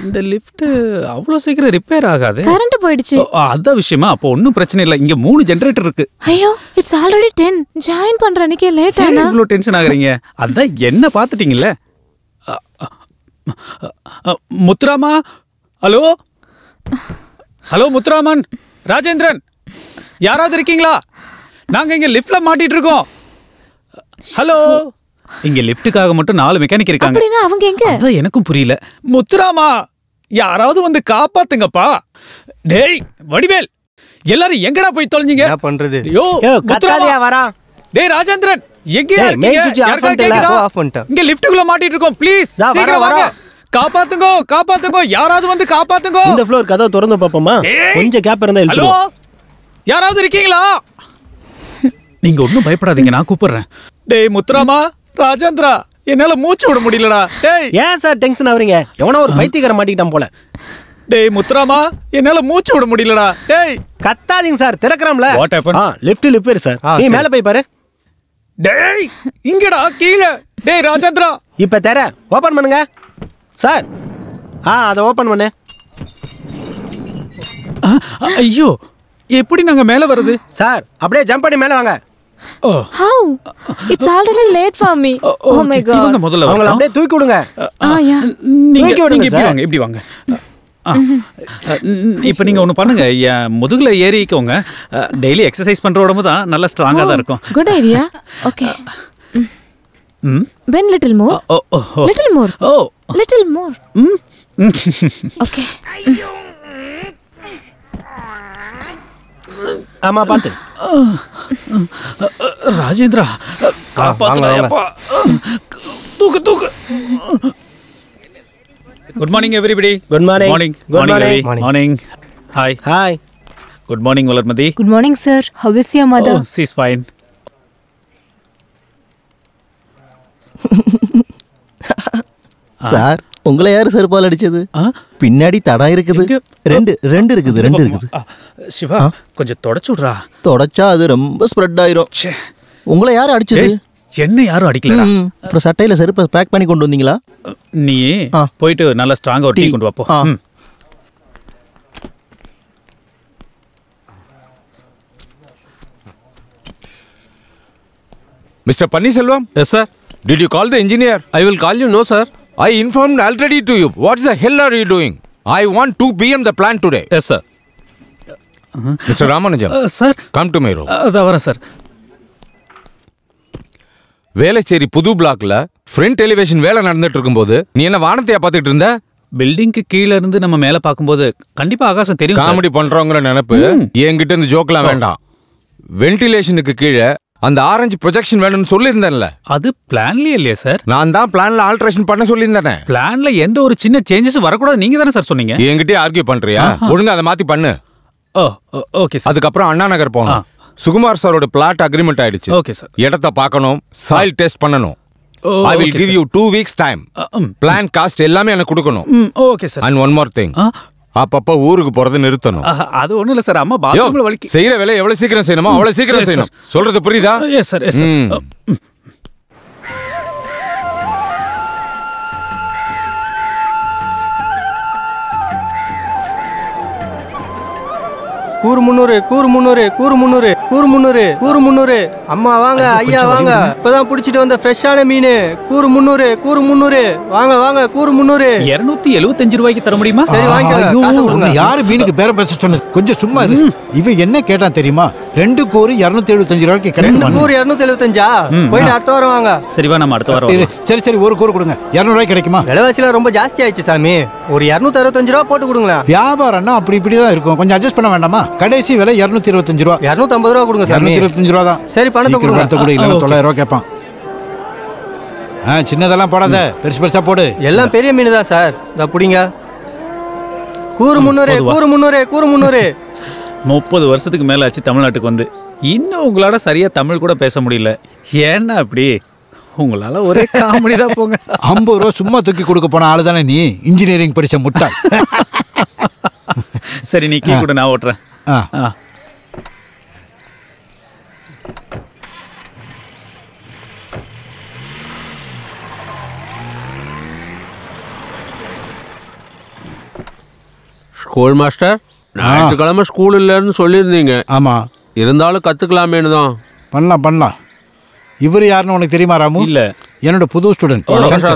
இந்த லிஃப்ட்டு அவ்வளோ சீக்கிரம் ரிப்பேர் ஆகாது, கரண்ட் போயிடுச்சு. அதான் விஷயமா? அப்போ ஒன்றும் பிரச்சனை இல்லை, இங்கே 3 ஜென்ரேட்டர் இருக்கு. ஐயோ, இட்ஸ் ஆல்ரெடி 10. ஜாயின் பண்ணுற அன்றைக்கே லேட் ஆனா இவ்வளோ டென்ஷன் ஆகுறீங்க? அதான் என்ன பார்த்துட்டீங்களே. முத்துராமா, ஹலோ ஹலோ முத்துராமன், ராஜேந்திரன், யாராவது இருக்கீங்களா? நாங்கள் இங்கே லிஃப்டில் மாட்டிட்டு இருக்கோம். ஹலோ, இங்கே லிஃப்ட்டுக்காக மட்டும் 4 மெக்கானிக் இருக்காங்க. எனக்கும் புரியல. முத்துராமா, யாராவது வந்து காப்பாத்துங்கப்பா. டேய் வடிவேல், எல்லாரும் எங்கடா போய் தொலைஞ்சிங்க? என்ன பண்றது? யோ முத்துராமா வரா. டேய் ராஜேந்திரன், எங்கயா இருக்கீங்க? இங்க லிஃப்ட்டுக்குள்ள மாட்டிட்டு இருக்கோம், ப்ளீஸ் சீக்கிரம் வாங்க. காப்பாத்துங்க காப்பாத்துங்க, யாராவது வந்து காப்பாத்துங்க. இந்த ஃப்ளோர் கதவை திறந்து பாப்போமா? கொஞ்சம் கேப் இருந்தா எழுதுங்க. ஹலோ, யாராவது இருக்கீங்களா? நீங்க ஒண்ணும் பயப்படாதீங்க, நான் கூப்பிடுறேன். டேய் முத்துராமா, ராஜேந்திரா, என்னால மூச்சு விட முடியலடா. டேய் ஏன் சார் டென்ஷன் ஆவறீங்க? எவனோ ஒரு பைத்தியக்கார மாட்டிட்டான் போல. டேய் முத்துராமா, என்னால மூச்சு விட முடியலடா. டேய் கத்தாதீங்க சார், திறக்கறோம்ல. What happen? லிஃப்ட் லிப்பேர் சார், நீ மேலே போய் பாரு. டேய் இங்கடா கீழே. டேய் ராஜேந்திரா, இப்ப தர ஓபன் பண்ணுங்க சார். அதை ஓபன் பண்ணு. ஐயோ, எப்படி நாங்க மேல வருது சார்? அப்படியே ஜம்ப் பண்ணி மேல வாங்க. How? It's already late for me. Oh my god. இவங்க முதல்ல அவங்கள அப்படியே தூக்கி விடுங்க. நீங்க இப்படி வாங்க, இப்படி வாங்க. இப்போ நீங்கள் ஒன்று பண்ணுங்க, முதுகுல ஏறிக்கோங்க. டெய்லி எக்ஸசைஸ் பண்ணுற உடம்பு தான் நல்லா ஸ்ட்ராங்காக தான் இருக்கும். Good idea. Okay, when little more, little more, oh little more. Okay, ஆமாம் பார்த்து. ராஜேந்திரா காப்பாத்துப்பா, தூக்கு தூக்கு. Good morning everybody. Good morning. Morning. Good morning. Morning. Hi. Hi. Good morning Valarmadi. Good morning sir. How is your mother? Oh, she's fine. Sir, ungala yaar sir paal adichadu? Pinnadi thada irukku. Rendu irukku. Shiva, konja thodachudra. Thodacha adu romba spread airum. Ungala yaar adichadu? என்ன யாரும் அடிக்கலடா. அப்புறம் சட்டையில செருப்பை back பண்ணி கொண்டு வந்தீங்களா? நீ போயிட்டு நல்லா ஸ்ட்ராங்கா ஒரு டீ கொண்டு வாப்போ. Mister Panneerselvam. Yes sir. Did you call the engineer? I will call you. No sir, I informed already to you. What the hell are you doing? I want to PM the plant today. Yes sir. Mr. Ramanujam, sir, come to my room. That's sir. Velachery Pudu block la front elevation vela nadandittu irukumbodhu nee enna vaanathiya paathittu irundha building ku keela irundhu nama mela paakumbodhu kandipa agasam theriyum sir comedy pandranga nenappu engitta indha joke la vendam ventilation ku keela and the orange projection venum sollirundhenla adu plan la illaya sir naan dhaan plan la alteration panna sollirundhen plan la endha oru chinna changes varakoodadhu neenga thana sir sonneenga engitta argue pandriya odunga adha maathi pannu okay sir adukapra anna nagar pona Sukumar sir oda plot agreement aidichu. Okay sir. Edatha paakanum, soil test pananum. I will give you 2 weeks time. Plan cost ellame ana kudukanum. Okay sir. And one more thing. Appa oorukku poradhu niruthanum. Adu onnu illa sir amma bathroomla valiki. Seira vela evlo seekram seiyanuma avlo seekram seiyanum. Solradhu puriyudha? Yes sir. Yes sir. கூறு முன்னூறு அம்மா வாங்க ஐயா வாங்க இப்பதான் புடிச்சிட்டு வந்த ஃப்ரெஷ்ஷான மீன் கூறு முன்னூறு வாங்க கூறு 275 ரூபாய்க்கு தர முடியுமா சரி வாங்க யாரு மீனுக்கு பேரம் பேச சொன்னது கொஞ்சம் சும்மா இரு இவன் என்ன கேட்டான் தெரியுமா 2 கூறு 275 ரூபாய்க்கு கிடைக்குமா 2 கூறு 275 போய் அடுத்த வாரம் வாங்க சரி வா நம்ம அடுத்த வாரம் சரி ஒரு கூறு கொடுங்க 200 ரூபாய் கிடைக்குமா விலைவாசில ரொம்ப ஜாஸ்தி ஆயிச்சு சாமி ஒரு 265 ரூபாய் போட்டு கொடுங்களா வியாபாரம்னா அப்படி இப்படி தான் இருக்கும் கொஞ்சம் அட்ஜஸ்ட் பண்ண வேண்டாமா கடைசி விலை 225 ரூபாய் 250 ரூபாய் கொடுங்க சாமி 225 ரூபாய் தான் சரி பணத்தை கொடுங்க பணத்தை கொடு இல்ல 900 ரூபாய் கேட்பான் சின்னதெல்லாம் போடாத பெருசா போடு எல்லாம் பெரிய மீன் தான் சார் இத புடிங்க கூறு 300 30 வருஷத்துக்கு மேல ஆச்சு தமிழ்நாட்டுக்கு வந்து இன்னும் உங்களால சரியா தமிழ் கூட பேச முடியல ஏன்னா அப்படி உங்களால ஒரே காமெடி தான் போங்க 50 ரூபாய் சும்மா தூக்கி கொடுக்க போன ஆளு தானே நீ இன்ஜினியரிங் படிச்ச முட்டா சரி நீ கீ கூட நான் ஓட்றேன் ஸ்கூல் மாஸ்டர் ஞாயிற்றுக்கிழமை ஸ்கூல் இல்லைன்னு சொல்லியிருந்தீங்க ஆமாம் இருந்தாலும் கற்றுக்கலாமேனு தான் பண்ணலாம் இவர் யாருன்னு உனக்கு தெரியுமா ராமு இல்லை என்னோட புது ஸ்டூடெண்ட்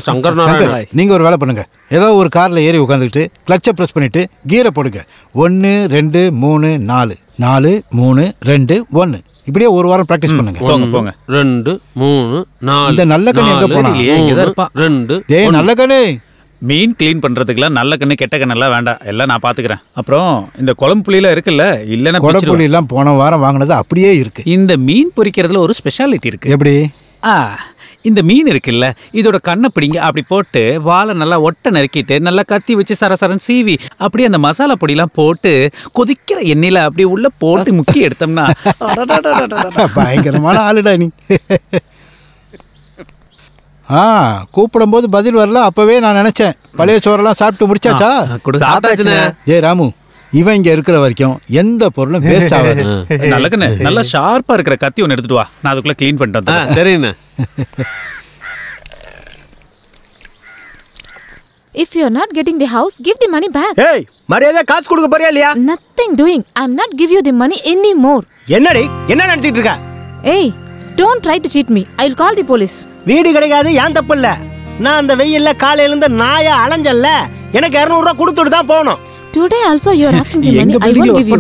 சங்கர் நாராயணன் நீங்கள் ஒரு வேலை பண்ணுங்கள் ஏதோ ஒரு காரில் ஏறி உட்காந்துக்கிட்டு கிளச்சை ப்ரெஸ் பண்ணிவிட்டு கீரை போடுங்க 1 2 3 4 4 3 1 இப்படியே ஒரு வாரம் ப்ராக்டிஸ் பண்ணுங்க 2 3 4 இந்த நல்ல கண்ணு எங்கே போனோம் 2 நல்ல கண்ணு மீன் கிளீன் பண்றதுக்குலாம் நல்ல கண்ணு கெட்ட கண்ணெல்லாம் வேண்டாம் எல்லாம் நான் பாத்துக்கிறேன் அப்புறம் இந்த குளம் புளியெல்லாம் இருக்குல்ல இல்லைன்னா குளம் புளியெல்லாம் போன வாரம் வாங்கினது அப்படியே இருக்கு இந்த மீன் பொரிக்கிறதுல ஒரு ஸ்பெஷாலிட்டி இருக்கு எப்படி இந்த மீன் இருக்குல்ல இதோட கண்ணை பிடிங்க அப்படி போட்டு வாழை நல்லா ஒட்டை நறுக்கிட்டு நல்லா கத்தி வச்சு சரசரன் சீவி அப்படியே அந்த மசாலா பொடியெல்லாம் போட்டு கொதிக்கிற எண்ணெயில அப்படியே உள்ள போட்டு முக்கி எடுத்தோம்னா பயங்கரமான ஆளுடா நீ கூப்பிடும்போது பதில் வரல அப்பவே நான் நினைச்சேன் பழைய சோறெல்லாம் சாப்பிட்டு முடிச்சாச்சா ஏ ராமு இவன் இங்க இருக்கிற வரைக்கும் எந்த பொருளும் வேஸ்ட் ஆகாது நல்லக்கண்ணே நல்லா ஷார்ப்பா இருக்கிற கத்தி ஒன்று எடுத்துட்டு வா நான் அதுக்குள்ள கிளீன் பண்ணிட்டேன் சரிண்ணே If you are not getting the house, give the money back. Hey, மரியாதை காசு கொடுக்க போறியா இல்லையா? Nothing doing. I am not give you the money anymore. என்னடி என்ன நினைச்சிட்டு இருக்க? Hey, don't try to cheat me. I will call the police. வீடு கிடைக்காது ஏன் தப்பு இல்லை நான் அந்த வெயில்ல காலையிலேருந்து நாயை அலைஞ்சல்ல எனக்கு 200 ரூபாய் கொடுத்துட்டு தான் போகணும் Today also you are asking the money I won't give you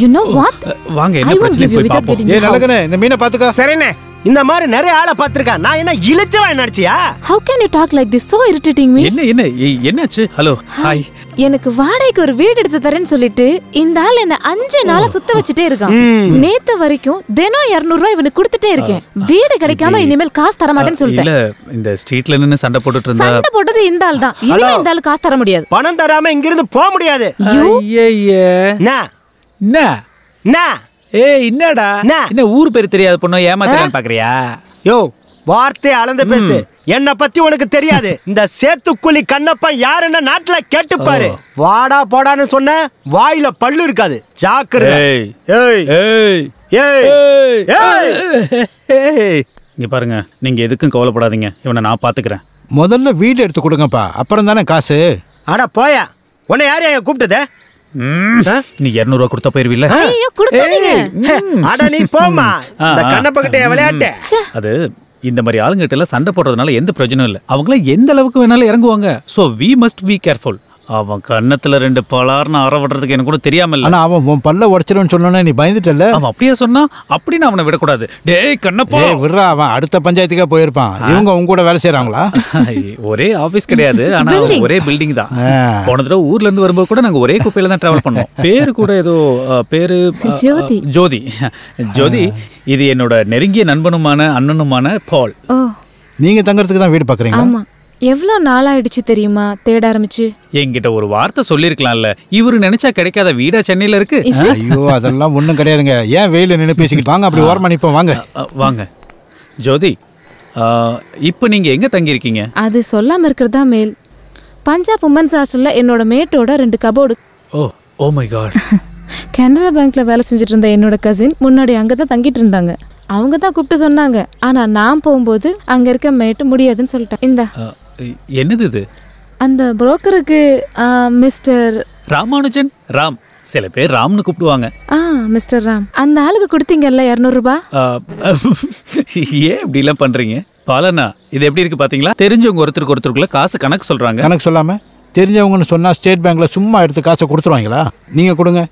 You know what வாங்க என்ன பிரச்சனை போய் பாப்போம் ஏய் நல்லகனே இந்த மீனை பாத்துக்க சரினே இந்த மாதிரி நிறைய ஆளை பாத்துர்க்க நான் என்ன இழிச்சவா என்னடியா How can you talk like this so irritating me என்னாச்சு ஹலோ ஹாய் எனக்கு வாடகைக்கு ஒரு வீடு எடுத்து தரேன்னு சொல்லிட்டு இந்த ஆள் என்ன 5 நாளா சுத்த வச்சிட்டே இருக்கான் நேத்து வரைக்கும் தினம் 200 ரூபாய் இவனுக்கு கொடுத்துட்டே இருக்கேன் வீடு கிடைக்காம இனிமேல் காசு தர மாட்டேன்னு சொல்லிட்டேன் இல்ல இந்த ஸ்ட்ரீட்ல நின்னு சண்டை போட்டுட்டு இருந்தா சண்டை போட்டது இந்த ஆள் தான் இனிமே இந்த ஆள் காசு தர முடியாது பணம் தராம இங்க இருந்து போக முடியாது ஐயய்யே நா ஏய் என்னடா என்ன ஊர் பேர் தெரியாத பொண்ணு ஏமாத்தலாம் பாக்குறியா யோ வார்த்தை அளந்து பேசு என்ன பத்தி உனக்கு தெரியாது இந்த சேத்துக்குழி கண்ணப்பா யாருன்னு நாட்டுல கேட்டுப்பாரு வாடா போடான்னு சொன்ன வாயில பல்லு இருக்காது ஜாக்கிரதை ஏய் ஏய் ஏய் ஏய் இங்க பாருங்க நீங்க எதுக்கும் கவலைப்படாதீங்க இவனை நான் பாத்துக்கிறேன் முதல்ல வீடு எடுத்து கொடுங்கப்பா அப்புறம் தானே காசு அட போயா உன்னை யாரு எங்க கூப்பிட்டதே நீ 200 ரூபாய் கொடுத்தா போயிருவில்ல ஐயோ கொடுத்தீங்க அட நீ போமா இந்த கண்ணப்பகிட்ட விளையாட்டு அது இந்த மாதிரி ஆளுங்கிட்ட எல்லாம் சண்டை போடுறதுனால எந்த பிரச்சனையும் இல்லை அவங்கள எந்த அளவுக்கு வேணாலும் இறங்குவாங்க so we must be careful அவன் கண்ணத்துல ரெண்டு பலார்னு அற விடுறதுக்கு எனக்கு கூட தெரியாம இல்ல. ஆனா அவன் உன் பல்ல உடைச்சிடுன்னு சொன்னானே நீ பயந்துட்டல்ல. அவன் அப்படியே சொன்னா அப்படி நான் அவனை விட கூடாது. டேய் கண்ணப்பா டேய் விடுறா, அவன் அடுத்த பஞ்சாயத்துக்கே போயிருப்பான். இவங்க உங்க கூட வேலை செய்றாங்களா? ஒரே ஆபீஸ் கிடையாது, ஆனா ஒரே பில்டிங் தான். போன தடவை ஊர்ல இருந்து வரும்போது கூட நாங்க ஒரே குப்பையில தான் டிராவல் பண்ணோம். பேரு கூட ஏதோ பேரு ஜோதி. ஜோதி ஜோதி இது என்னோட நெருங்கிய நண்பனுமான அண்ணனுமான பால். நீங்க தங்கறதுக்கு தான் வீடு பாக்குறீங்க? ஆமா. எவ்வளோ நாள் ஆயிடுச்சு தெரியுமா தேட ஆரம்பிச்சு? என்கிட்ட ஒரு வார்த்தை சொல்லிருக்கலாம்ல, இவரு நினைச்சா கிடைக்காத வீடா சென்னையில இருக்கு. ஐயோ அதெல்லாம் ஒன்றும் கிடையாதுங்க. ஏன் வெயில நின்று பேசிக்கிட்டு? வாங்க அப்படி ஓரமா நிப்போம். வாங்க வாங்க. ஜோதி இப்போ நீங்க எங்க தங்கியிருக்கீங்க? அது சொல்லாம இருக்கிறதா மேல். பஞ்சாப் உமன்ஸ் ஹாஸ்டல்ல என்னோட மேட்டோட 2 cupboard. Oh oh my God. Canara பேங்க்ல வேலை செஞ்சுட்டு இருந்த என்னோட கசின் முன்னாடி அங்கதான் தங்கிட்டு இருந்தாங்க. அவங்க தான் கூப்பிட்டு சொன்னாங்க, ஆனா நான் போகும்போது அங்க இருக்க மேட்டு முடியாதுன்னு சொல்லிட்டேன். இந்த என்னது இது? அந்த புரோக்கருக்கு மிஸ்டர் ராமானுஜன் ராம். சில பேர் ராம்னு கூப்பிடுவாங்க. மிஸ்டர் ராம் அந்த ஆளுக்கு கொடுத்தீங்கல்ல 200 ரூபாய்? ஏன் இப்படி எல்லாம் பண்றீங்க பாலனா? இது எப்படி இருக்கு பாத்தீங்களா? தெரிஞ்சவங்க ஒருத்தருக்கு ஒருத்தருக்குள்ள காசு கணக்கு சொல்றாங்க. கணக்கு சொல்லாம தெரிஞ்சவங்கன்னு சொன்னா ஸ்டேட் பேங்க்ல சும்மா எடுத்து காசை கொடுத்துருவாங்களா? நீங்க கொடுங்க.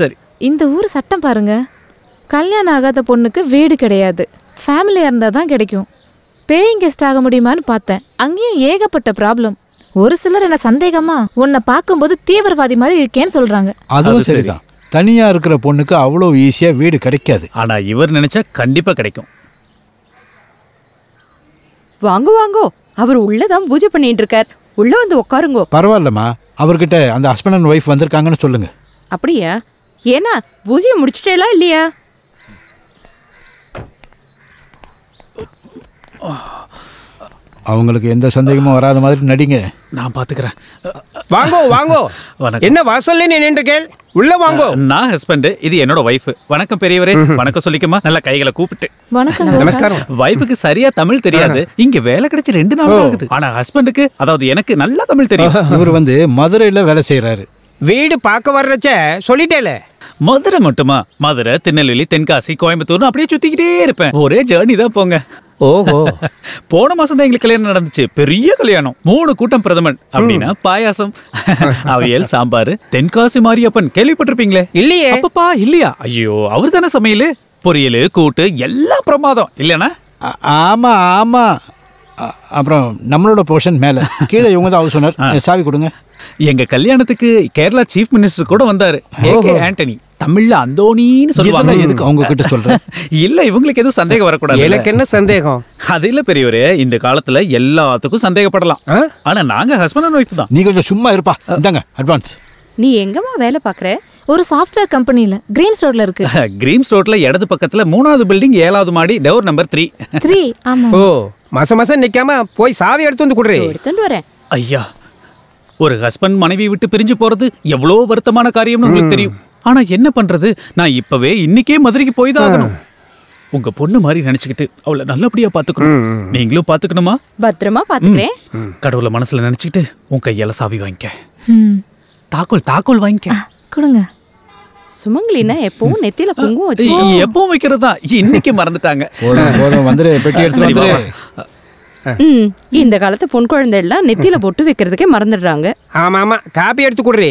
சரி இந்த ஊர் சட்டம் பாருங்க. கல்யாணம் ஆகாத பொண்ணுக்கு வீடு கிடையாது, ஃபேமிலியாக இருந்தால் தான் கிடைக்கும். பேயிங் கெஸ்ட் ஆக முடியுமான்னு பார்த்தேன், அங்கேயும் ஏகப்பட்ட ப்ராப்ளம். ஒரு சிலர் என்ன சந்தேகமா உன்னை பார்க்கும்போது தீவிரவாதி மாதிரி இருக்கேன்னு சொல்றாங்க. அதுவும் சரிதான், தனியா இருக்கிற பொண்ணுக்கு அவ்வளோ ஈஸியாக வீடு கிடைக்காது. ஆனா இவர் நினைச்சா கண்டிப்பாக கிடைக்கும். வாங்க வாங்கோ, அவர் உள்ளதான் பூஜை பண்ணிட்டு இருக்கார், உள்ள வந்து உட்காருங்கோ. பரவாயில்லம்மா, அவர்கிட்ட அந்த ஹஸ்பண்ட் அண்ட் ஒய்ஃப் வந்திருக்காங்கன்னு சொல்லுங்க. அப்படியா? ஏன்னா பூஜையை முடிச்சுட்டேலாம் இல்லையா? அவங்களுக்கு எந்த சந்தேகமும் வராத மாதிரி நடிங்க, நான் பாத்துக்கிறேன். வாங்கோ வாங்கோ. என்ன வாசல்ல நின்று கேள், உள்ள வாங்கோ. நான் ஹஸ்பண்ட், இது என்னோட ஒய்ஃப். வணக்கம் பெரியவரே. வணக்கம் சொல்லிக்கமா, நல்லா கைகளை கூப்பிட்டு. வணக்கம். நமஸ்காரம். ஒய்ஃபுக்கு சரியா தமிழ் தெரியாது, இங்க வேலை கிடைச்சி 2 நாள் ஆகுது. ஆனா ஹஸ்பண்டுக்கு, அதாவது எனக்கு, நல்லா தமிழ் தெரியும். இவர் வந்து மதுரையில வேலை செய்யறாரு. வீடு பார்க்க வர்றச்ச சொல்லிட்டேல. மதுரை மட்டுமா? மதுரை, திருநெல்வேலி, தென்காசி, கோயம்புத்தூர்னு அப்படியே சுத்திக்கிட்டே இருப்பேன். ஒரே ஜேர்னி தான் போங்க. ஓஹோ. போன மாசம் தான் எங்களுக்கு கல்யாணம் நடந்துச்சு, பெரிய கல்யாணம். 3 கூட்டம் பிரதமன் அப்படின்னா பாயாசம், அவியல், சாம்பார். தென்காசி மாரியப்பன் கேள்விப்பட்டிருப்பீங்களே? இல்லையே. அப்பப்பா இல்லையா? ஐயோ அவர் தானே சமையல், பொரியல், கூட்டு எல்லாம் பிரமாதம் இல்லையானா? ஆமா ஆமா. அப்புறம் நம்மளோட போர்ஷன் மேலே, கீழே இவங்க தான் ஹவுஸ் ஓனர். சாவி கொடுங்க. எங்கள் கல்யாணத்துக்கு கேரளா சீஃப் மினிஸ்டர் கூட வந்தார், ஏகே ஆண்டனி. தமிழில் அந்தோனின்னு சொல்லுவாங்க. எதுக்கு அவங்க கிட்ட சொல்கிறேன்? இல்லை இவங்களுக்கு எதுவும் சந்தேகம் வரக்கூடாது. எனக்கு என்ன சந்தேகம்? அது இல்லை பெரியவரே, இந்த காலத்தில் எல்லாத்துக்கும் சந்தேகப்படலாம். ஆனால் நாங்கள் ஹஸ்பண்ட் அண்ட் ஒய்ஃப் தான். நீ கொஞ்சம் சும்மா இருப்பா, இந்தாங்க அட்வான்ஸ். நீ எங்கம்மா வேலை பார்க்குற? ஒரு சாஃப்ட்வேர் கம்பெனியில, கிரீம்ஸ் ரோட்ல இருக்கு. கிரீம்ஸ் ரோட்ல இடது பக்கத்துல 3ஆவது பில்டிங் 7ஆவது மாடி டோர் நம்பர் 3. ஆமா. ஓ மாசம் மாசம் நிக்காம போய் சாவி எடுத்து வந்து குடுறே. எடுத்துட்டு வரேன். ஐயா ஒரு ஹஸ்பண்ட் மனைவி விட்டு பிரிஞ்சு போறது எவ்வளோ வருத்தமான காரியம்னு உங்களுக்கு தெரியும். ஆனா என்ன பண்றது, நான் இப்பவே இன்னைக்கே மதுரைக்கு போய் தான் ஆகணும். உங்க பொண்ணு மாதிரி நினைச்சுக்கிட்டு அவளை நல்லபடியா பாத்துக்கணும். நீங்களும் பாத்துக்கணுமா? பத்திரமா பாத்துக்கிறேன். கடவுளை மனசுல நினைச்சுக்கிட்டு உன் கையால சாவி வாங்கிக்க. தாக்கோல் தாக்கோல் வாங்கிக்க. கொடுங்க. சுமங்கலினா எப்பவும் நெத்தியில குங்குமம் வச்சு எப்பவும் வைக்கிறதா, இன்னைக்கு மறந்துட்டாங்க. இந்த காலத்து பொன் குழந்தை எல்லாம் நெத்தியில பொட்டு வைக்கிறதுக்கே மறந்துடுறாங்க. ஆமா ஆமா. காப்பி எடுத்து குடுறே.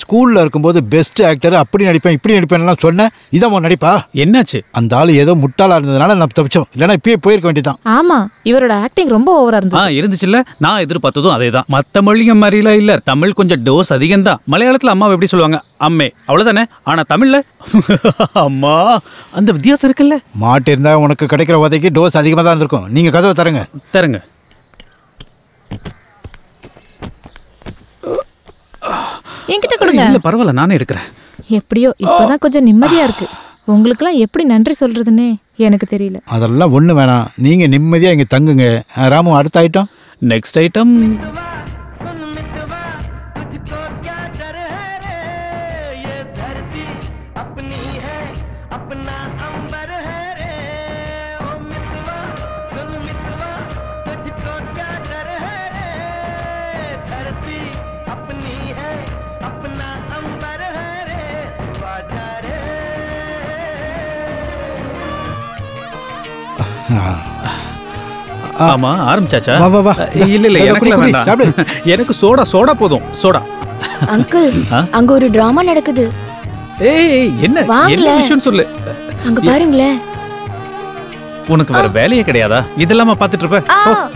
ஸ்கூலில் இருக்கும்போது பெஸ்ட் ஆக்டர், அப்படி நடிப்பேன் இப்படி நடிப்பேன்லாம் சொன்னேன், இதான் உன் நடிப்பா? என்னாச்சு? அந்த ஆள் ஏதோ முட்டாளாக இருந்ததுனால நான் தப்பிச்சோம், இல்லைனா இப்பயே போயிருக்க வேண்டியதான். ஆமாம், இவரோட ஆக்டிங் ரொம்ப ஓவராக இருந்தது. இருந்துச்சுல்ல, நான் எதிர்பார்த்ததும் அதே தான். மற்ற மொழிங்க மாதிரிலாம் இல்லை, தமிழ் கொஞ்சம் டோஸ் அதிகம் தான். மலையாளத்தில் அம்மா எப்படி சொல்லுவாங்க? அம்மே, அவ்வளோதானே. ஆனால் தமிழில் அம்மா, அந்த வித்தியாசம் இருக்குல்ல. மாட்டு இருந்தால் உனக்கு கிடைக்கிற உதைக்கு டோஸ் அதிகமாக தான் இருந்திருக்கும். நீங்கள் கதவை தருங்க தருங்க. என்கிட்ட கொடுங்க. இல்ல பரவாயில்ல, நானே எடுக்கிறேன். எப்படியோ இப்பதான் கொஞ்சம் நிம்மதியா இருக்கு. உங்களுக்குலாம் எப்படி நன்றி சொல்றதுன்னு எனக்கு தெரியல. அதெல்லாம் ஒண்ணு வேணாம், நீங்க நிம்மதியா இங்க தங்குங்க. ராமு, அடுத்த ஐட்டம். நெக்ஸ்ட் ஐட்டம் ஆமா ஆரம்பிச்சாச்சா? வா வா இல்ல இல்ல எனக்கு வேண்டாம். எனக்கு சோடா சோடா போதும். சோடா. அங்கிள் அங்க ஒரு டிராமா நடக்குது. ஏய் என்ன என்ன விஷயம் சொல்லு. அங்க பாருங்களே. உனக்கு வேற வேலையே கிடையாதா? இதெல்லாம் பாத்துட்டு இருப்ப.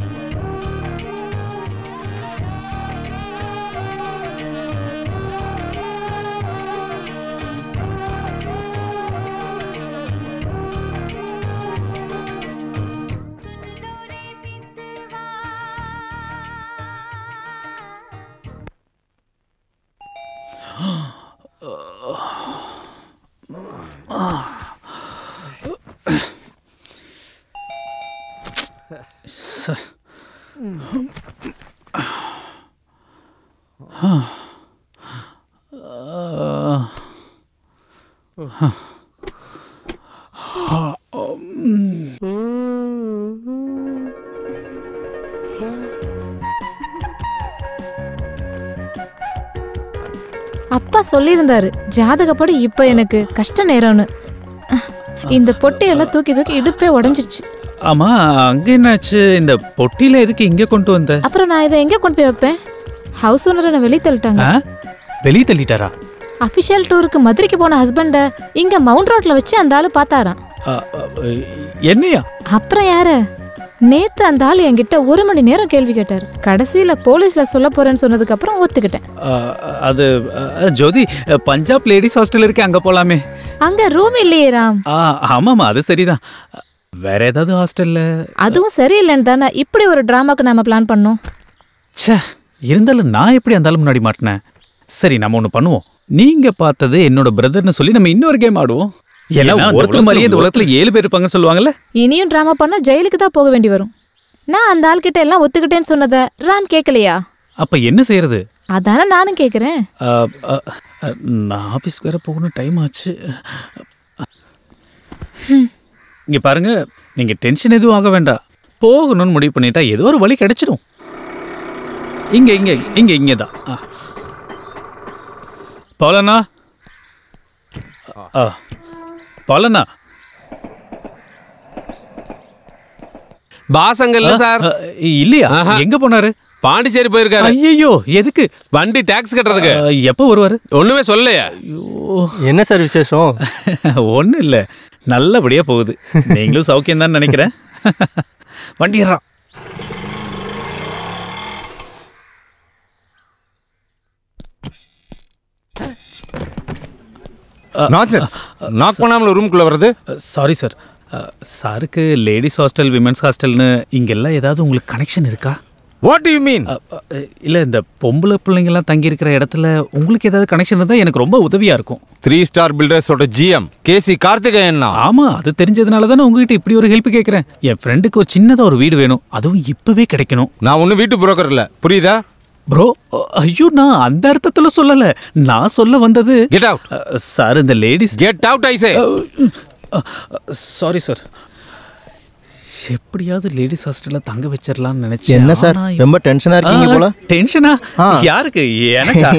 அப்பா சொல்லியிருந்தாரு ஜாதகப்படி இப்ப எனக்கு கஷ்ட நேரம்னு. இந்த பொட்டியெல்லாம் தூக்கி தூக்கி இடுப்பே உடஞ்சிருச்சு. ஆமா அங்க என்னாச்சு? இந்த பொட்டியில எதுக்கு இங்க கொண்டு வந்த? அப்புறம் நான் இதை எங்க கொண்டு போய் வைப்பேன்? ஹவுஸ் ஓனரை வெளியே தள்ளிட்டாங்க. வெளியே தள்ளிட்டாரா? அபிஷியல் டூருக்கு மதுரைக்கு போன ஹஸ்பண்ட இங்க மவுண்ட் ரோட்ல வச்சு அந்த ஆளு பாத்தாராம். என்னையா? அப்புறம் யாரு? நேத்து அந்த ஆளு என்கிட்ட 1 மணி நேரம் கேள்வி கேட்டாரு. கடைசியில போலீஸ்ல சொல்ல போறேன்னு சொன்னதுக்கு அப்புறம் ஒத்துக்கிட்டேன். அது ஜோதி பஞ்சாப் லேடிஸ் ஹாஸ்டல் இருக்கு, அங்க போலாமே. அங்க ரூம் இல்லையே ராம். ஆமாமா அது சரிதான். வேற ஏதாவது ஹாஸ்டல்ல? அதுவும் சரியில்லைன்னு தானே இப்படி ஒரு டிராமாக்கு நாம பிளான் பண்ணோம். சே இருந்தாலும் நான் எப்படி இருந்தாலும் முன்னாடி மாட்டினேன். சரி நம்ம ஒன்று பண்ணுவோம். நீங்க பார்த்தது என்னோட பிரதர்னு சொல்லி நம்ம இன்னொரு கேம் ஆடுவோம். ஏன்னா ஒருத்தர் மாதிரியே இந்த உலகத்துல 7 பேர் இருப்பாங்கன்னு சொல்லுவாங்கல்ல. இனியும் டிராமா பண்ண ஜெயிலுக்கு தான் போக வேண்டி வரும். நான் அந்த ஆள்கிட்ட எல்லாம் ஒத்துக்கிட்டேன்னு சொன்னதை ராம் கேட்கலையா? அப்ப என்ன செய்யறது? அதானே நானும் கேட்குறேன். நான் ஆஃபீஸ்க்கு வேற போகணும், டைம் ஆச்சு. இங்கே பாருங்க, நீங்கள் டென்ஷன் எதுவும் ஆக வேண்டாம். போகணும்னு முடிவு பண்ணிட்டா ஏதோ ஒரு வழி கிடைச்சிடும். இங்கே இங்கே இங்கே இங்கே தான் பாலண்ணா. பாலண்ணா பாசங்கள்ல சார் இல்லையா? எங்க போனாரு? பாண்டிச்சேரி போயிருக்காரு. ஐயோ எதுக்கு? வண்டி டாக்ஸ் கட்டுறதுக்கு. எப்போ வருவாரு? ஒண்ணுமே சொல்லலையா? என்ன சார் விசேஷம்? ஒன்றும் இல்லை, நல்லபடியா போகுது. நீங்களும் சௌக்கியம் தான் நினைக்கிறேன். வண்டி ஏறா. நான்சென்ஸ். நாக் பண்ணாமல ரூமுக்குள்ள வர்றது. Sorry sir. சாருக்கு லேடிஸ் ஹாஸ்டல் விமென்ஸ் ஹாஸ்டல்னு இங்கெல்லாம் ஏதாவது உங்களுக்கு கனெக்ஷன் இருக்கா? What do you mean? இல்லை இந்த பொம்பளை பிள்ளைங்கள்லாம் தங்கியிருக்கிற இடத்துல உங்களுக்கு ஏதாவது கனெக்ஷன் இருந்தால் எனக்கு ரொம்ப உதவியாக இருக்கும். 3 ஸ்டார் பில்டர்ஸோட GM KC கார்த்திகேயன். ஆமாம் அது தெரிஞ்சதுனால தானே உங்ககிட்ட இப்படி ஒரு ஹெல்ப் கேட்குறேன். என் ஃப்ரெண்டுக்கு ஒரு சின்னதாக ஒரு வீடு வேணும், அதுவும் இப்போவே கிடைக்கணும். நான் ஒன்றும் வீட்டு புரோக்கர் இல்லை, புரியுதா ப்ரோ? ஐயோ நான் அந்த அர்த்தத்தில் சொல்லலை. நான் சொல்ல வந்தது கெட் அவுட் சார். இந்த ladies get out I say. Sorry sir. எப்படியாவது லேடிஸ் ஹாஸ்டல்ல தங்க வச்சிரலாம்னு நினைச்சேன். என்ன சார் ரொம்ப டென்ஷனா இருக்கீங்க போல? டென்ஷனா யாருக்கு? எனக்கா?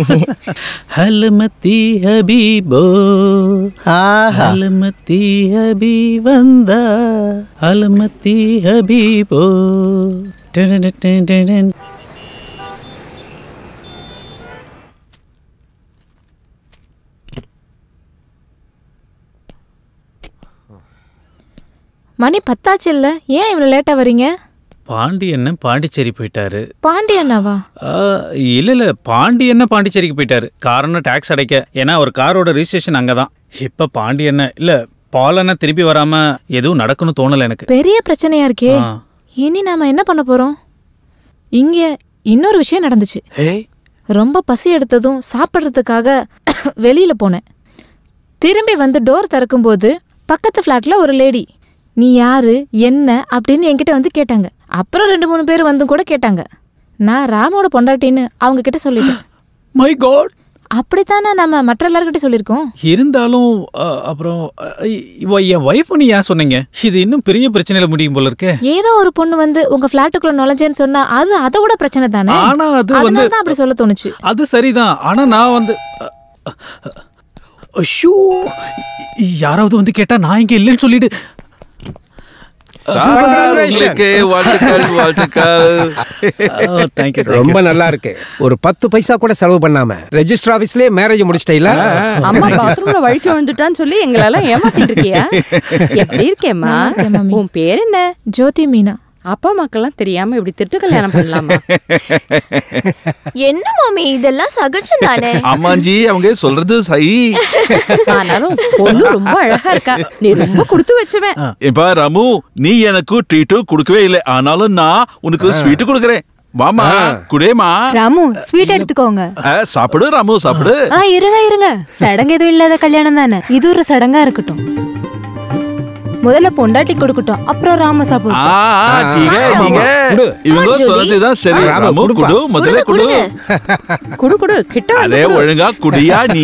ஹல்மதி ஹபீபோ ஹல்மதி ஹபீ வந்தா ஹல்மதி ஹபீபோ. மணி 10 ஆச்சு இல்ல, ஏன் இவ்வளவு லேட்டா வரீங்க? பாண்டியண்ணன் பாண்டிச்சேரி போயிட்டாரு. பாண்டியண்ணாவா? இல்ல இல்ல பாண்டியண்ணன் பாண்டிச்சேரிக்கு போயிட்டாரு. காரணம் டாக்ஸ் அடைக்க, ஏன்னா ஒரு காரோட ரிஜிஸ்ட்ரேஷன் அங்கதான். இப்ப பாண்டியண்ணன் இல்ல பாலண்ணா திருப்பி வராம எதுவும் நடக்குன்னு தோணல எனக்கு. பெரிய பிரச்சனையா இருக்கே, இனி நாம என்ன பண்ண போறோம்? இங்க இன்னொரு விஷயம் நடந்துச்சு. ரொம்ப பசி எடுத்ததும் சாப்பிட்றதுக்காக வெளியில போனேன். திரும்பி வந்து டோர் திறக்கும் போது பக்கத்து ஃபிளாட்ல ஒரு லேடி நீ யாரு என்ன அப்படின்னு என்கிட்ட வந்து கேட்டாங்க. அப்புறம் 2-3 பேர் வந்து கூட கேட்டாங்க. நான் ராமோட பொண்டாட்டின்னு அவங்க கிட்ட சொல்லிட்டேன். மை காட், அப்படித்தானே நம்ம மற்ற எல்லார்கிட்ட சொல்லியிருக்கோம். இருந்தாலும் அப்புறம் என் ஒய்ஃப் நீ ஏன் சொன்னீங்க? இது இன்னும் பெரிய பிரச்சனையில முடியும் போல இருக்கே. ஏதோ ஒரு பொண்ணு வந்து உங்க ஃபிளாட்டுக்குள்ள நுழைஞ்சேன்னு சொன்னா அது அதோட பிரச்சனை தானே. ஆனா அது வந்து அப்படி சொல்ல தோணுச்சு. அது சரிதான். ஆனா நான் வந்து யாராவது வந்து கேட்டா நான் இங்க இல்லைன்னு சொல்லிட்டு ரொம்ப நல்லா இருக்கு. ஒரு 10 பைசா கூட செலவு பண்ணாம ரெஜிஸ்டர் ஆபீஸ்லயே மேரேஜ் முடிச்சிட்டீங்களா? அம்மா பாத்ரூம்ல வழுக்கி விழுந்துட்டான்னு சொல்லி எங்களெல்லாம் ஏமாத்திட்டு இருக்கியா? எப்படி இருக்கேம்மா? உன் பேர் என்ன? ஜோதி மீனா. அப்பா மக்கள்லாம் தெரியாம இப்படி திட்டு கல்யாணம் பண்ணலாமா? என்ன மாமி இதெல்லாம் சகஜம் தானே? அம்மாஞ்சி அவங்க சொல்றது சரி. ஆனாலும் பொண்ணு ரொம்ப அழகா இருக்கா. நீ ரொம்ப கொடுத்து வச்சவன். இப்ப ரமு நீ எனக்கு ட்ரீட் கொடுக்கவே இல்லை, ஆனாலும் நான் உனக்கு ஸ்வீட் கொடுக்கறேன். வாமா குடேமா. ராமு ஸ்வீட் எடுத்துக்கோங்க. சாப்பிடு ராமு சாப்பிடு. இருங்க இருங்க, சடங்கு எதுவும் இல்லாத கல்யாணம் தானே, இது ஒரு சடங்கா இருக்கட்டும். முதல்ல பொண்டாட்டி கொடுக்கட்டும், அப்புறம் ராம சாப்பிடுவோம். ஒழுங்கா குடியா நீ?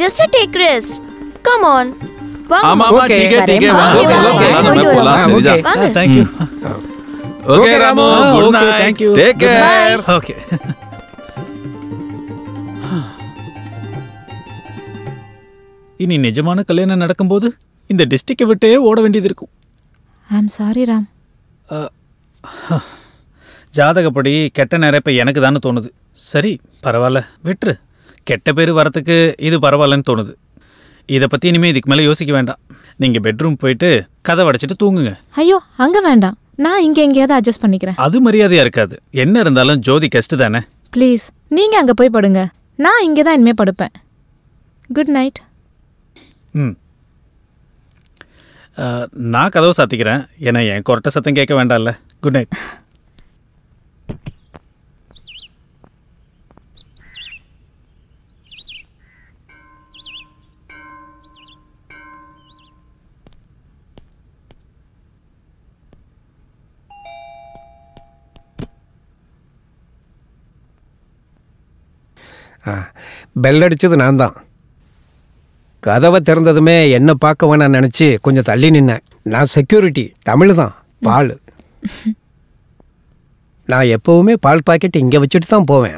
Just a take rest. Come on. Okay. Thank you. Okay, Ramu. Good night. Thank you. Take care. Bye. Okay. இனி நிஜமான கல்யாணம் நடக்கும்போது இந்த டிஸ்ட்ரிக்டை விட்டே ஓட வேண்டியது இருக்கும். I'm sorry, Ram. ஜாதகப்படி கெட்ட நேரம் இப்போ எனக்கு தானே தோணுது. சரி பரவாயில்ல விட்டுரு. கெட்ட பேர் வரத்துக்கு இது பரவாயில்லன்னு தோணுது. இதை பற்றி இனிமேல் இதுக்கு மேலே யோசிக்க வேண்டாம். நீங்கள் பெட்ரூம் போயிட்டு கதவை அடைச்சிட்டு தூங்குங்க. ஐயோ அங்கே வேண்டாம், நான் இங்கே எங்கேயாவது அட்ஜஸ்ட் பண்ணிக்கிறேன். அது மரியாதையாக இருக்காது. என்ன இருந்தாலும் ஜோதி கஷ்டம் தானே. ப்ளீஸ் நீங்கள் அங்கே போய் படுங்க, நான் இங்கே தான் இனிமேல் படுப்பேன். Good night. ம், நான் கதவை சாத்திக்கிறேன், ஏன்னா என் கொரட்டை சத்தம் கேட்க வேண்டாம்ல. Good night. பெல் அடித்தது நான் தான். கதவை திறந்ததுமே என்ன பார்க்க வேணான்னு நினச்சி கொஞ்சம் தள்ளி நின்னேன். நான் செக்யூரிட்டி, தமிழ் தான். பால் நான் எப்போவுமே பால் பாக்கெட் இங்கே வச்சுட்டு தான் போவேன்.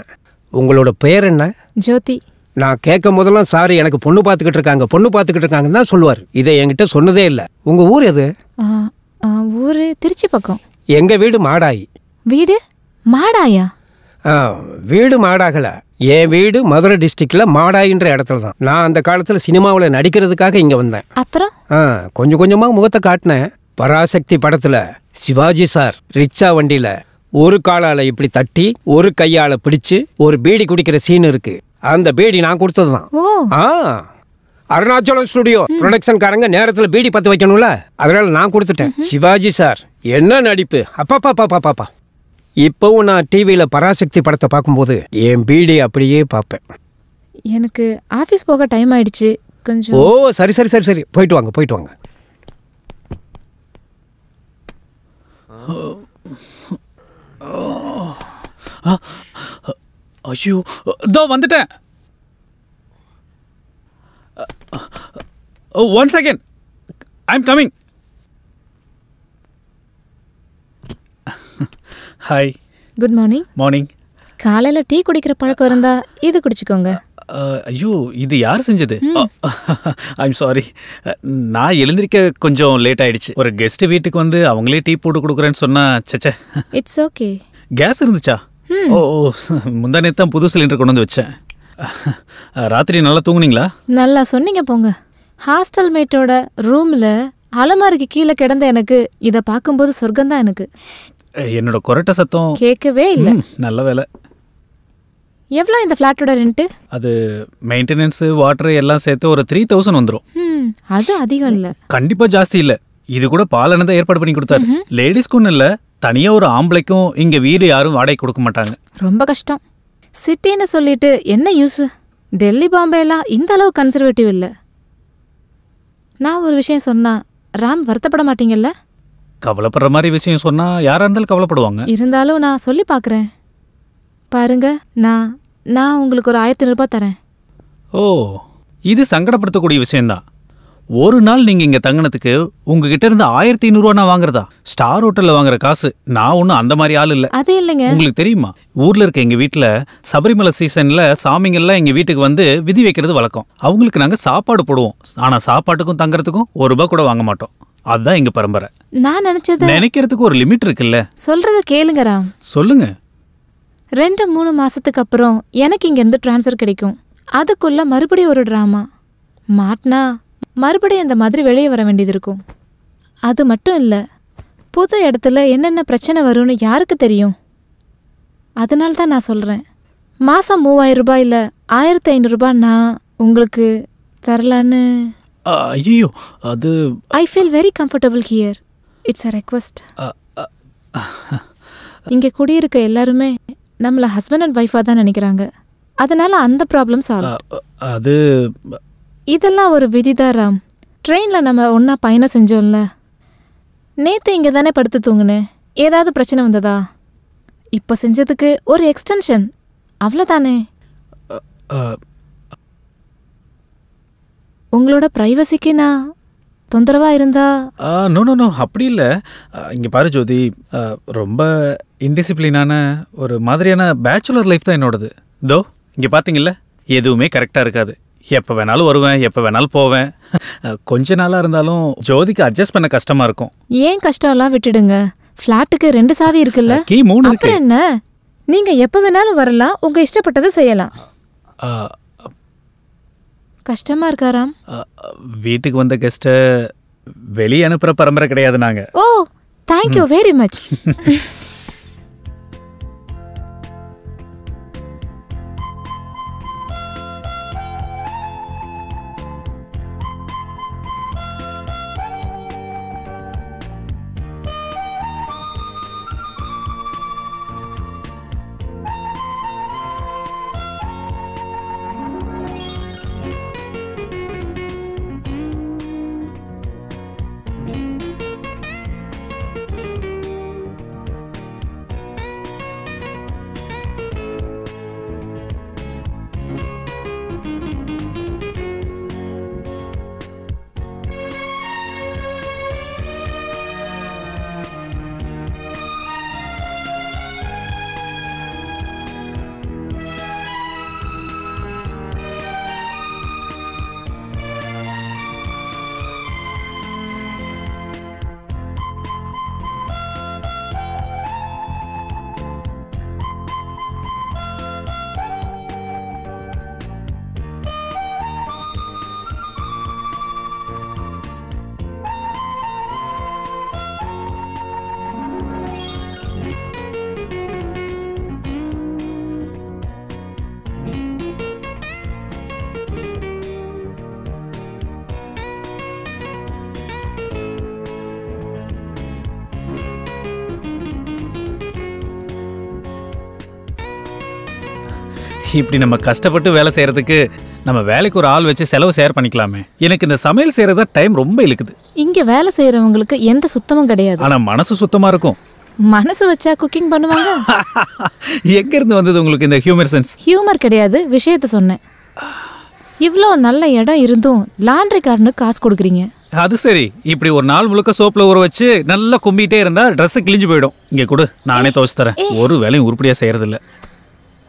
உங்களோட பெயர் என்ன? ஜோதி. நான் கேட்கும் போதெல்லாம் சாரி எனக்கு பொண்ணு பார்த்துக்கிட்டு இருக்காங்க பொண்ணு பார்த்துக்கிட்டு இருக்காங்கன்னு தான் சொல்லுவார். இதை என்கிட்ட சொன்னதே இல்லை. உங்கள் ஊர் எது? ஊர் திருச்சி பக்கம். எங்கள் வீடு மாடாயி. வீடு மாடாயா? வீடு மாடாகலை, என் வீடு மதுரை டிஸ்ட்ரிக்டில் மாடாயின்ற இடத்துல தான். நான் அந்த காலத்தில் சினிமாவில் நடிக்கிறதுக்காக இங்கே வந்தேன். அப்புறம் கொஞ்சம் கொஞ்சமாக முகத்தை காட்டினேன். பராசக்தி படத்தில் சிவாஜி சார் ரிக்ஷா வண்டியில் ஒரு காலால் இப்படி தட்டி ஒரு கையால் பிடிச்சி ஒரு பீடி குடிக்கிற சீன் இருக்குது. அந்த பீடி நான் கொடுத்தது தான். அருணாச்சலம் ஸ்டுடியோ ப்ரொடக்ஷன்காரங்க நேரத்தில் பீடி பற்ற வைக்கணும்ல, அதனால நான் கொடுத்துட்டேன். சிவாஜி சார் என்ன நடிப்பு! அப்பா பாப்பா பாப்பா. இப்போவும் நான் டிவியில் பராசக்தி படத்தை பார்க்கும்போது என் பீடி அப்படியே பார்ப்பேன். எனக்கு ஆஃபீஸ் போக டைம் ஆயிடுச்சு கொஞ்சம். ஓ சரி சரி சரி சரி, போயிட்டு வாங்க போயிட்டு வாங்க. ஐயோ இதோ வந்துட்டேன். One second, I am coming. Hi, good morning. Morning. காலையில் டீ குடிக்கிற பழக்கம் இருந்தா இது குடிச்சுக்கோங்க. ஐயோ இது யார் செஞ்சது? ஐம் சாரி, நான் எழுந்திருக்க கொஞ்சம் லேட் ஆயிடுச்சு. ஒரு கெஸ்ட் வீட்டுக்கு வந்து அவங்களே டீ போட்டு கொடுக்குறேன்னு சொன்னா சச்சே. It's okay. கேஸ் இருந்துச்சா? ஓ முந்தானே தான் புது சிலிண்டர் கொண்டு வந்து வச்சேன். ராத்திரி நல்லா தூங்குனீங்களா? நல்லா சொன்னீங்க போங்க. ஹாஸ்டல் மேட்டோட ரூம்ல அலமாரிக்கு கீழே கிடந்த எனக்கு இதை பார்க்கும்போது சொர்க்கம்தான். எனக்கு என்னோட கொரட்ட சத்தம் கேட்கவே இல்லை. நல்ல வேலை. எவ்வளோ இந்த ஃப்ளாட்டோட ரெண்ட்டு? அது மெயின்டெனன்ஸு வாட்டர் எல்லாம் சேர்த்து ஒரு 3000 வந்துடும். அது அதிகம் இல்லை. கண்டிப்பாக ஜாஸ்தி இல்லை. இது கூட பாலனை தான் ஏற்பாடு பண்ணி கொடுத்தாரு. லேடிஸ்க்கு ஒன்றும் இல்லை, தனியாக ஒரு ஆம்பளைக்கும் இங்கே வீடு யாரும் வாடகை கொடுக்க மாட்டாங்க. ரொம்ப கஷ்டம். சிட்டின்னு சொல்லிட்டு என்ன யூஸு? டெல்லி பாம்பேலாம் இந்த அளவு கன்சர்வேட்டிவ் இல்லை. நான் ஒரு விஷயம் சொன்னால் ராம் வருத்தப்பட மாட்டீங்கல்ல? கவலைப்படுற மாதிரி விஷயம் சொன்னா யாரா இருந்தாலும் கவலைப்படுவாங்க. இருந்தாலும் நான் சொல்லி பார்க்குறேன். பாருங்க, நான் உங்களுக்கு ஒரு 1500 ரூபாய் தரேன். ஓ, இது சங்கடப்படுத்தக்கூடிய விஷயம்தான். ஒரு நாள் நீங்கள் இங்கே தங்கினதுக்கு உங்ககிட்ட இருந்து 1500 ரூபா நான் வாங்குறதா? ஸ்டார் ஹோட்டலில் வாங்குற காசு. நான் ஒன்றும் அந்த மாதிரி ஆள் இல்லை. அது இல்லைங்க, உங்களுக்கு தெரியுமா, ஊரில் இருக்க எங்கள் வீட்டில் சபரிமலை சீசனில் சாமிங்கள்லாம் எங்கள் வீட்டுக்கு வந்து விதி வைக்கிறது வழக்கம். அவங்களுக்கு நாங்கள் சாப்பாடு போடுவோம். ஆனால் சாப்பாட்டுக்கும் தங்குறதுக்கும் 1 ரூபாய் கூட வாங்க மாட்டோம். அதுதான் எங்கள் பரம்பரை. நான் நினச்சது நினைக்கிறதுக்கு ஒரு லிமிட் இருக்குல்ல. சொல்கிறத கேளுங்க ராம். சொல்லுங்க. 2-3 மாதத்துக்கு அப்புறம் எனக்கு இங்கேருந்து ட்ரான்ஸ்ஃபர் கிடைக்கும். அதுக்குள்ள மறுபடியும் ஒரு ட்ராமா மாட்டினா மறுபடியும் இந்த மாதிரி வெளியே வர வேண்டியது இருக்கும். அது மட்டும் இல்லை, புது இடத்துல என்னென்ன பிரச்சனை வரும்னு யாருக்கு தெரியும்? அதனால தான் நான் சொல்கிறேன், மாதம் 3000 ரூபாய் இல்லை 1500 ரூபாய் நான் உங்களுக்கு தரலான்னு. ஐயோ, அது I feel very comfortable here. It's a request. இங்கே குடியிருக்க எல்லாருமே நம்மளை ஹஸ்பண்ட் அண்ட் ஒய்ஃபாக தான் நினைக்கிறாங்க. அதனால அந்த ப்ராப்ளம் சால்வ். அது இதெல்லாம் ஒரு விதிதான் ராம். ட்ரெயினில் நம்ம ஒன்றா பயணம் செஞ்சோம்ல, நேற்று இங்கே தானே படுத்து தூங்குனேன். ஏதாவது பிரச்சனை வந்ததா? இப்போ செஞ்சதுக்கு ஒரு எக்ஸ்டென்ஷன், அவ்வளோதானே. உங்களோட ப்ரைவசிக்கு நான் தொந்தரவாக இருந்தா? நோ, அப்படி இல்லை. இங்கே பாரு ஜோதி, ரொம்ப இன்டிசிப்ளினான ஒரு மாதிரியான பேச்சுலர் லைஃப் தான் என்னோடது. தோ இங்கே பார்த்தீங்களா, எதுவுமே கரெக்டாக இருக்காது. எப்போ வேணாலும் வருவேன், எப்போ வேணாலும் போவேன். கொஞ்ச நாளாக இருந்தாலும் ஜோதிக்கு அட்ஜஸ்ட் பண்ண கஷ்டமாக இருக்கும். ஏன் கஷ்டம்லாம் விட்டுடுங்க. ஃப்ளாட்டுக்கு 2 சாவி இருக்குல்ல, கீ 3 இருக்கு. அப்புறம் என்ன, நீங்கள் எப்போ வேணாலும் வரலாம், உங்கள் இஷ்டப்பட்டதை செய்யலாம். கஷ்டமாக இருக்காராம். வீட்டுக்கு வந்த கெஸ்ட்டை வெளியே அனுப்புகிற பரம்பரை கிடையாது நாங்கள். ஓ, தேங்க்யூ வெரி மச். இப்படி நம்ம கஷ்டப்பட்டு வேலை செய்யறதுக்கு நம்ம வேலைக்கு ஒரு ஆள் வச்சு செலவு ஷேர் பண்ணிக்கலாமே. எனக்கு இந்த சமையல் செய்யறதா டைம் ரொம்ப இழுக்குது. இங்க வேலை செய்யறவங்களுக்கு எந்த சுத்தமும் கிடையாது, ஆனா மனசு சுத்தமா இருக்கும். மனசு வச்சா குக்கிங் பண்ணுவாங்க. எங்க இருந்து வந்தது உங்களுக்கு இந்த ஹியூமர் சென்ஸ்? ஹியூமர் கிடையாது, விஷயத்தை சொன்னேன். இவ்வளோ நல்ல இடம் இருந்தும் லாண்ட்ரிக்காரனுக்கு காசு கொடுக்குறீங்க. அது சரி, இப்படி ஒரு நாள் முழுக்க சோப்பில் ஊற வச்சு நல்லா கும்பிட்டே இருந்தா ட்ரெஸ் கிழிஞ்சு போயிடும். இங்க கூட நானே துவைச்சு தரேன். ஒரு வேலையும் உருப்படியா செய்யறது இல்லை.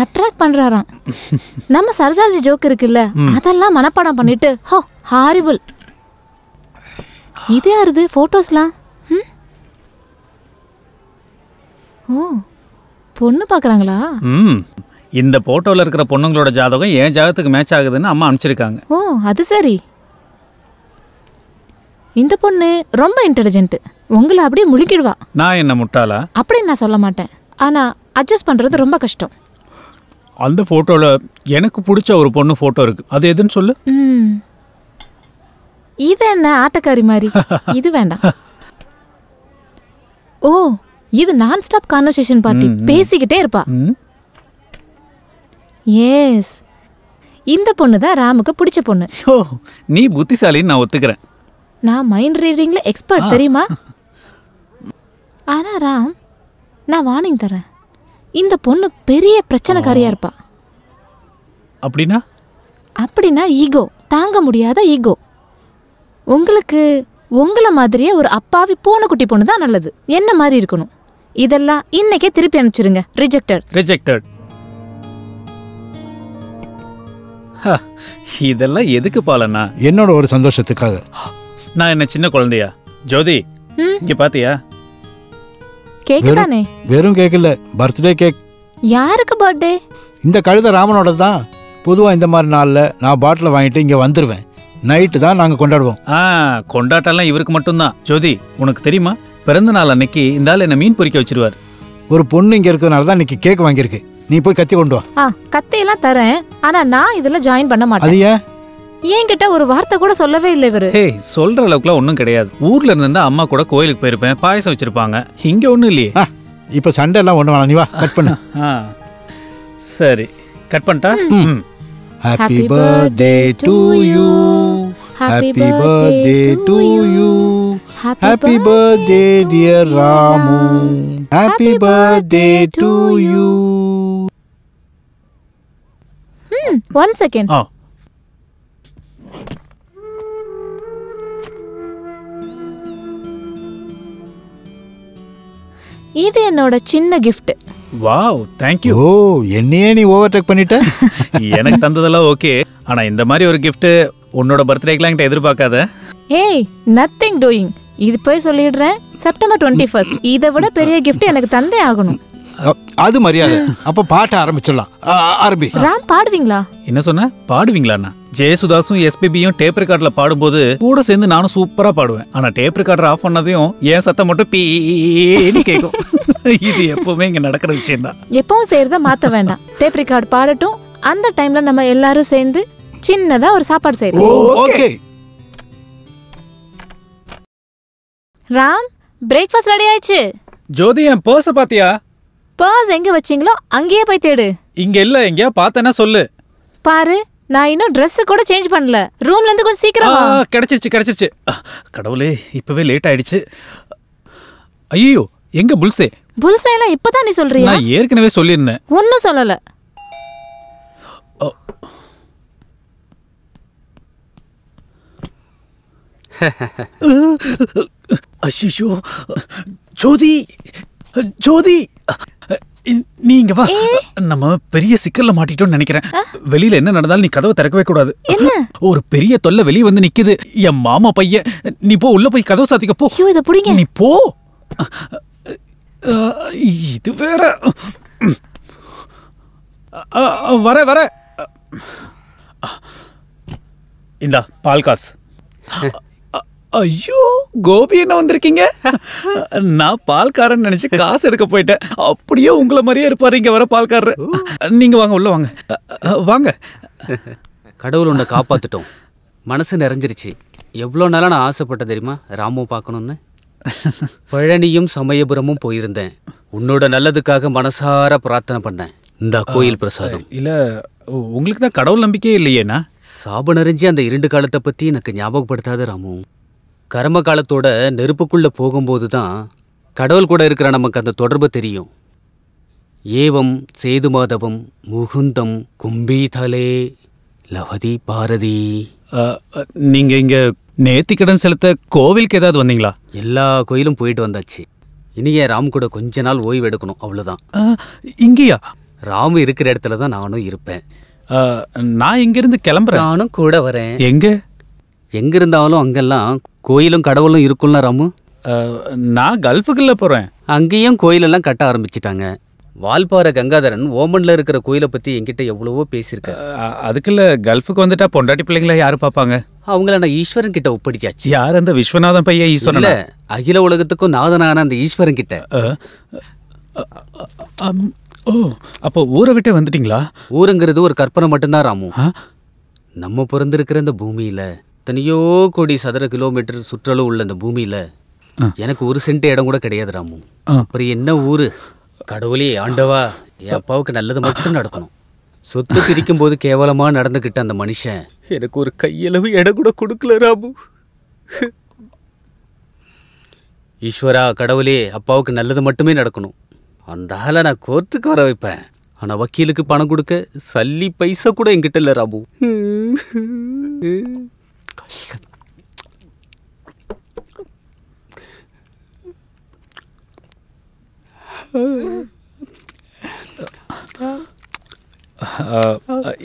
அட்ராக்ட் பண்றாராம். நம்ம சரசாஜி ஜோக் இருக்குல்ல, அதெல்லாம் மனப்பாடம் பண்ணிட்டு ஹோ ஹாரிபிள். இதே அருது போட்டோஸ்லாம். ஓ, பொண்ணு பாக்குறாங்களா? இந்த போட்டோல இருக்கிற பொண்ணுங்களோட ஜாதகம் ஏன் ஜாதகத்துக்கு மேட்ச் ஆகுதுன்னு அம்மா அனுப்பிச்சிருக்காங்க. ஓ, அது சரி. இந்த பொண்ணு ரொம்ப இன்டெலிஜென்ட். உங்களை அப்படியே முழுக்கிடுவா. நான் என்ன முட்டாளா? அப்படி நான் சொல்ல மாட்டேன். ஆனால் அட்ஜஸ்ட் பண்ணுறது ரொம்ப கஷ்டம். அந்த ஃபோட்டோவில் எனக்கு பிடிச்ச ஒரு பொண்ணு ஃபோட்டோ இருக்குது, அது எதுன்னு சொல்லு. இது என்ன ஆட்டக்காரி மாதிரி? இது வேண்டாம். ஓ, இது நான் ஸ்டாப் கான்வர்சேஷன் பார்ட்டி, பேசிக்கிட்டே இருப்பா. எஸ், இந்த பொண்ணு தான் ராமுக்கு பிடிச்ச பொண்ணு. ஓ, நீ புத்திசாலின்னு நான் ஒத்துக்கிறேன். நான் மைண்ட் ரீடிங்கில் எக்ஸ்பர்ட் தெரியுமா? ஆனால் ராம், நான் வார்னிங் தரேன், இந்த பொண்ணு பெரிய பிரச்சனைக்காரியாக இருப்பா. அப்படின்னா? அப்படின்னா ஈகோ, தாங்க முடியாத ஈகோ. உங்களுக்கு உங்களை மாதிரியே ஒரு அப்பாவி பூனைக்குட்டி பொண்ணு தான் நல்லது, என்ன மாதிரி இருக்கணும். இதெல்லாம் இன்னைக்கே திருப்பி அனுப்பிச்சிருங்க. Rejected, rejected. இதெல்லாம் எதுக்கு பாலண்ணா? என்னோட ஒரு சந்தோஷத்துக்காக. நான் என்ன சின்ன குழந்தையா? ஜோதி, இங்க பாத்தியா? கேக் தானே? வெறும் கேக் இல்ல, பர்த்டே கேக். யாருக்கு பர்த்டே? இந்த கழுதை ராமனோட தான். பொதுவா இந்த மாதிரி நாள்ல நான் பாட்டில் வாங்கிட்டு இங்க வந்துருவேன். நைட்டு தான் நாங்க கொண்டாடுவோம். கொண்டாட்டம்லாம் இவருக்கு மட்டும்தான். ஜோதி, உனக்கு தெரியுமா, பிறந்த நாள் அன்னைக்கு இந்த ஆள் என்ன மீன் பொறிக்க வச்சிருவார். ஒரு பொண்ணு இங்க இருக்கிறதுனால தான் இன்னைக்கு கேக் வாங்கியிருக்கு. நீ போய் கத்தி கொண்டு வா. கத்தையெல்லாம் தரேன், ஆனா நான் இதுல ஜாயின் பண்ண மாட்டேன். அது ஏன்? என்கிட்ட ஒரு வார்த்தை கூட சொல்லவே இல்லை இவரு. ஏய், சொல்ற அளவுக்குலாம் ஒன்றும் கிடையாது. ஊர்ல இருந்தா அம்மா கூட கோயிலுக்கு போயிருப்பேன், பாயசம் வச்சிருப்பாங்க. இங்க ஒன்றும் இல்லையே. இப்போ சண்டை எல்லாம் ஒன்று வேணாம், நீ வா, கட் பண்ணு. சரி, கட் பண்ணிட்டா. Happy birthday to you, happy birthday to you, happy birthday dear Ramu, happy birthday to you. One second. இது என்னோட சின்ன கிஃப்ட். Wow, thank you. ஓ, என்னையே நீ ஓவர்டேக் பண்ணிட்ட. எனக்கு தந்ததெல்லாம் ஓகே, ஆனா இந்த மாதிரி ஒரு கிஃப்ட் உன்னோட பர்த்டேக்குலாம் கிட்ட எதிர்பார்க்காத. ஏய், நதிங் டூயிங். இது போய் சொல்லிடுறேன், செப்டம்பர் 21st இதை விட பெரிய கிஃப்ட் எனக்கு தந்தே ஆகணும். அது மரியாதை. அப்ப பாட்ட ஆரம்பிச்சிடலாம். ஆரம்பி. ராம், பாடுவீங்களா? என்ன சொன்ன, பாடுவீங்களாண்ணா? ஜெயசுதாஸும் எஸ்பிபியும் டேப் ரெக்கார்ட்ல பாடும்போது கூட சேர்ந்து நானும் சூப்பரா பாடுவேன். ஆனா டேப் ரெக்கார்டர் ஆஃப் பண்ணதையும் ஏன் சத்தம் மட்டும் பீன்னு கேட்கும். இது எப்பவுமே இங்க நடக்கிற விஷயம் தான். எப்பவும் செய்யறத மாத்த வேண்டாம். டேப் ரெக்கார்ட் பாடட்டும். அந்த டைம்ல நம்ம எல்லாரும் சேர்ந்து சின்னதா ஒரு சாப்பாடு செய்யறோம். ராம், பிரேக்ஃபாஸ்ட் ரெடி ஆயிடுச்சு. ஜோதி, என் பர்ஸ பாத்தியா? பர்ஸ் எங்க வச்சீங்களோ அங்கேயே போய் தேடு. இங்க இல்ல, எங்கயா பார்த்தேன்னா சொல்லு. பாரு, நான் இன்னும் Dress கூட சேஞ்ச் பண்ணல. ரூம்ல இருந்து கொஞ்சம் சீக்கிரமா. கிடைச்சிருச்சு, கிடைச்சிருச்சு. கடவுளே, இப்பவே லேட் ஆயிடுச்சு. ஐயோ, எங்க புல்சே? புல்சே எல்லாம் இப்பதான் நீ சொல்றியா? நான் ஏற்கனவே சொல்லியிருந்தேன். ஒன்னும் சொல்லல. ஐயோ, ஜோதி, ஜோதி, நீ இங்க வா. நம்ம பெரிய சிக்கல்ல மாட்டிட்டோம்னு நினைக்கிறேன். வெளியில என்ன நடந்தாலும் நீ கதவை திறக்கவே கூடாது. ஒரு பெரிய தொல்லை வெளியே வந்து நிக்குது. என் மாமா பையன். நீ போ, உள்ள போய் கதவை சாத்திக்க போ. நீ போ. இது வேற. வர வர இந்த பால்காஸ். ஐயோ, கோபி என்ன வந்திருக்கீங்க? நான் பால்காரன் நினைச்சு காசு எடுக்க போயிட்டேன். அப்படியே உங்களை மாதிரியே இருப்பாரு இங்க வர பால்காரரு. நீங்க வாங்க, உள்ள வாங்க, வாங்க. கடவுள் உன்னை காப்பாத்துட்டோம். மனசு நிறைஞ்சிருச்சு. எவ்வளோ நாளாக நான் ஆசைப்பட்ட தெரியுமா ராமு பார்க்கணும்னு? பழனியும் சமயபுரமும் போயிருந்தேன். உன்னோட நல்லதுக்காக மனசார பிரார்த்தனை பண்ணேன். இந்த கோயில் பிரசாதம் இல்லை உங்களுக்கு தான். கடவுள் நம்பிக்கையே இல்லையேண்ணா? சாப நிறைஞ்சி அந்த இரண்டு காலத்தை பற்றி எனக்கு ஞாபகப்படுத்தாத ராமு. கர்ம காலத்தோட நெருப்புக்குள்ளே போகும்போது தான் கடவுள் கூட இருக்கிற நமக்கு அந்த தொடர்பு தெரியும். ஏவம் சேது மாதவம் முகுந்தம் கும்பீதலே லவதி பாரதி. நீங்கள் இங்கே நேர்த்திக்கடன் செலுத்த கோவிலுக்கு ஏதாவது வந்தீங்களா? எல்லா கோயிலும் போயிட்டு வந்தாச்சு. இனியே ராம் கூட கொஞ்ச நாள் ஓய்வு எடுக்கணும், அவ்வளோதான். இங்கேயா? ராமு இருக்கிற இடத்துல தான் நானும் இருப்பேன். நான் இங்கிருந்து கிளம்புறேன். நானும் கூட வரேன். எங்கே? எங்கே இருந்தாலும் அங்கெல்லாம் கோயிலும் கடவுளும் இருக்கும்ல ராமு. நான் கல்ஃபுக்குள்ளே போகிறேன். அங்கேயும் கோயிலெல்லாம் கட்ட ஆரம்பிச்சிட்டாங்க. வால்பாறை கங்காதரன் ஓமனில் இருக்கிற கோயிலை பற்றி என்கிட்ட எவ்வளவோ பேசியிருக்க. அதுக்குள்ள கல்ஃபுக்கு வந்துட்டா பொண்டாட்டி பிள்ளைங்கள யார் பார்ப்பாங்க? அவங்கள நான் ஈஸ்வரன் கிட்ட ஒப்படைச்சாச்சு. யார் அந்த விஸ்வநாதன் பையன்? ஈஸ்வரன் இல்லை, அகில உலகத்துக்கும் நாதனான அந்த ஈஸ்வரன் கிட்ட. அப்போ ஊரை விட்டே வந்துட்டீங்களா? ஊருங்கிறது ஒரு கற்பனை மட்டும்தான் ராமு. நம்ம பிறந்திருக்கிற இந்த பூமியில் தனியோ கோடி சதுர கிலோமீட்டர் சுற்றளவு உள்ள இந்த பூமியில் எனக்கு ஒரு சென்ட் இடம் கூட கிடையாது ராமு. அப்புறம் என்ன ஊரு? கடவுளே ஆண்டவா, என் அப்பாவுக்கு நல்லது மட்டும் நடக்கணும். சொத்து பிரிக்கும் போது கேவலமாக நடந்துக்கிட்ட அந்த மனுஷன் எனக்கு ஒரு கையளவு இடம் கூட கொடுக்கல ராமு. ஈஸ்வரா கடவுளே, அப்பாவுக்கு நல்லது மட்டுமே நடக்கணும். அந்த ஆளை நான் கோர்ட்டுக்கு வர வைப்பேன், ஆனால் வக்கீலுக்கு பணம் கொடுக்க சல்லி பைசா கூட என்கிட்ட இல்லை ராபு.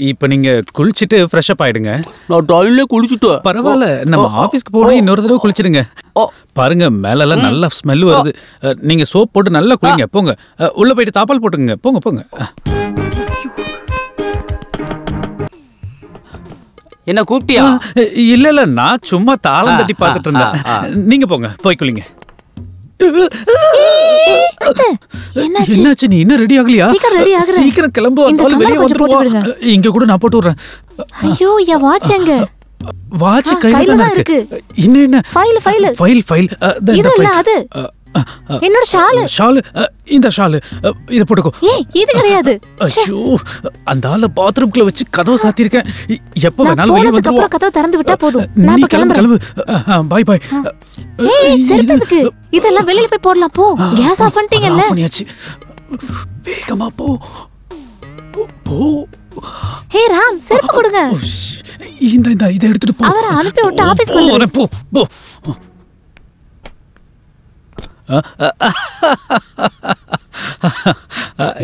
இப்போ நீங்கள் குளிச்சுட்டு ஃப்ரெஷ்அப் ஆகிடுங்க. நான் டாய்லெட்ல குளிச்சுட்டு பரவாயில்ல, நம்ம ஆஃபீஸ்க்கு போனால் இன்னொரு தடவை குளிச்சிடுங்க. பாருங்க மேலெல்லாம் நல்லா ஸ்மெல் வருது. நீங்கள் சோப் போட்டு நல்லா குளிங்க, போங்க. உள்ளே போயிட்டு தாப்பால் போட்டுங்க, போங்க போங்க. என்ன கூப்பிட்டியா? இல்லை இல்லை, நான் சும்மா தாளம் தட்டி பார்த்துட்டு இருந்தேன். நீங்கள் போங்க, போய் குளிங்க. என்னாச்சு? நீ இன்னும் ரெடி ஆகலையா? சீக்கிரம் கிளம்பு, வெளியே வந்துடுவோம். இங்க கூட நான் போட்டு விடுறேன். ஐயோ யா, வாட்ச் எங்க? வாட்ச் கையில தான் இருக்கு. இன்ன என்ன ஃபைல் ஃபைல் ஃபைல் ஃபைல் இது இல்ல, அது என்னோட ஷால். ஷால் இந்த ஷால் இத போட்டுக்கோ. ஏய் இது கிடையாது. ஐயோ அந்த ஆள பாத்ரூம்க்குள்ள வச்சு கதவு சாத்தி இருக்கேன். எப்ப வேணாலும் வெளிய வந்து அப்புறம் கதவு திறந்து விட்டா போதும். நான் கிளம்புறேன். Bye bye. ஏய் செல்பத்துக்கு இதெல்லாம் வெளியில போய் போடலாம். போ, கேஸ் ஆஃப் பண்ணிட்டீங்கல்ல? பண்ணியாச்சு, வேகமா போ போ. ஹே ராம், செல்ப கொடுங்க. இந்த இந்த இத எடுத்துட்டு போ. அவரை அனுப்பி விட்டு ஆபீஸ்க்கு வந்துரு. போ போ.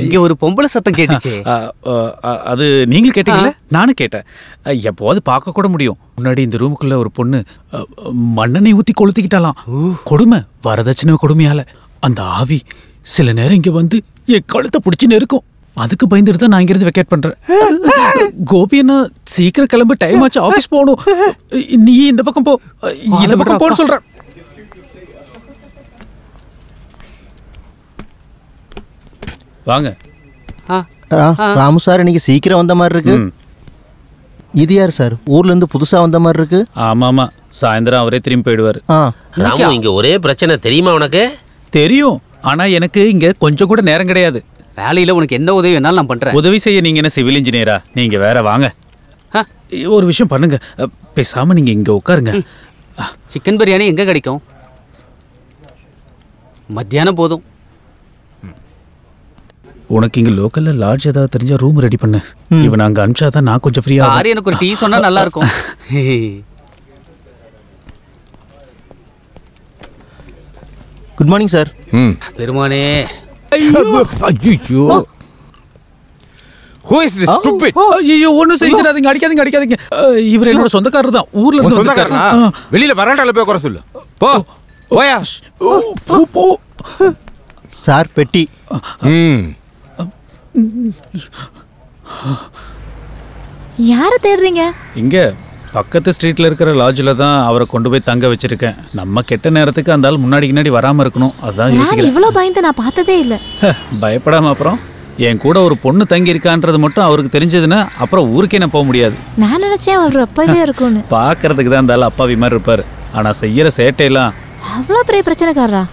இங்க ஒரு பொம்பளை சத்தம் கேட்டுச்சு. அது நீங்களும் கேட்டீங்களா? நானும் கேட்டேன். எப்போது பார்க்க கூட முடியும். முன்னாடி இந்த ரூமுக்குள்ள ஒரு பொண்ணு மண்ணெண்ணெய் ஊத்தி கொளுத்திக்கிட்டாலாம். கொடுமை, வரதட்சணை கொடுமையால அந்த ஆவி சில நேரம் இங்க வந்து என் கழுத்தை பிடிச்சுன்னு இருக்கும். அதுக்கு பயந்துட்டு தான் நான் இங்கிருந்து வெக்கேட் பண்றேன். கோபி என்ன, சீக்கிரம் கிளம்ப, டைம் ஆச்சு, ஆபீஸ் போகணும். நீ இந்த பக்கம் போ, இந்த பக்கம் போன்னு சொல்றேன். வாங்க. ராமு சார் இன்னைக்கு சீக்கிரம் வந்த மாதிரி இருக்கு. இது யார் சார்? ஊர்ல இருந்து புதுசா வந்த மாதிரி இருக்கு. ஆமா ஆமா, சாயந்தரம் அவரே திரும்பி போயிடுவாரு. ராமு இங்க ஒரே பிரச்சனை தெரியுமா உனக்கு? தெரியும், ஆனா எனக்கு இங்க கொஞ்சம் கூட நேரம் கிடையாது. வேலையில உனக்கு என்ன உதவி வேணாலும் நான் பண்றேன். உதவி செய்ய நீங்க என்ன சிவில் இன்ஜினியரா? நீங்க வேற. வாங்க, ஒரு விஷயம் பண்ணுங்க, பேசாம நீங்க இங்க உட்காருங்க. சிக்கன் பிரியாணி எங்க கிடைக்கும்? மத்தியானம் போதும். உனக்கு இங்கே லோக்கலில் லாட்ஜ் ஏதாவது தெரிஞ்சால் ரூம் ரெடி பண்ணு. இப்போ நாங்கள் அனுப்பிச்சா தான் நான் கொஞ்சம் ஃப்ரீயாக. ஆறு எனக்கு ஒரு டீ சொன்னால் நல்லா இருக்கும். Good morning sir. பெருமானே, ஐயோ ஹூ இஸ் திஸ் ஸ்டூபிட்? ஐயோ ஒன்றும் செஞ்சிடாதீங்க, அடிக்காதீங்க அடிக்காதீங்க. இவர் என்னோட சொந்தக்காரர் தான், ஊரில் இருந்து சொந்தக்காரனா? வெளியில் வராண்டால போய் குறை சொல்லு. போ போயா போ. சார் பெட்டி. யாரை தேடுறீங்க? இங்க பக்கத்து ஸ்ட்ரீட்ல இருக்கிற லாட்ஜில தான் அவரை கொண்டு போய் தங்க வச்சிருக்கேன். நம்ம கெட்ட நேரத்துக்கு அந்த ஆள் முன்னாடி முன்னாடி வராம இருக்கணும், அதான் யோசிக்கிறேன். இவ்வளவு பயந்து நான் பார்த்ததே இல்ல. பயப்படாம, அப்புறம் என் கூட ஒரு பொண்ணு தங்கி இருக்கான்றது மட்டும் அவருக்கு தெரிஞ்சதுன்னா அப்புறம் ஊருக்கே நான் போக முடியாது. நான் நினைச்சேன் அவர் அப்பாவே இருக்கும்னு. பாக்குறதுக்கு தான் அந்த ஆள் அப்பாவி மாதிரி இருப்பாரு, ஆனா செய்யற சேட்டையெல்லாம் அவ்வளவு பெரிய பிரச்சனைக்காரரா?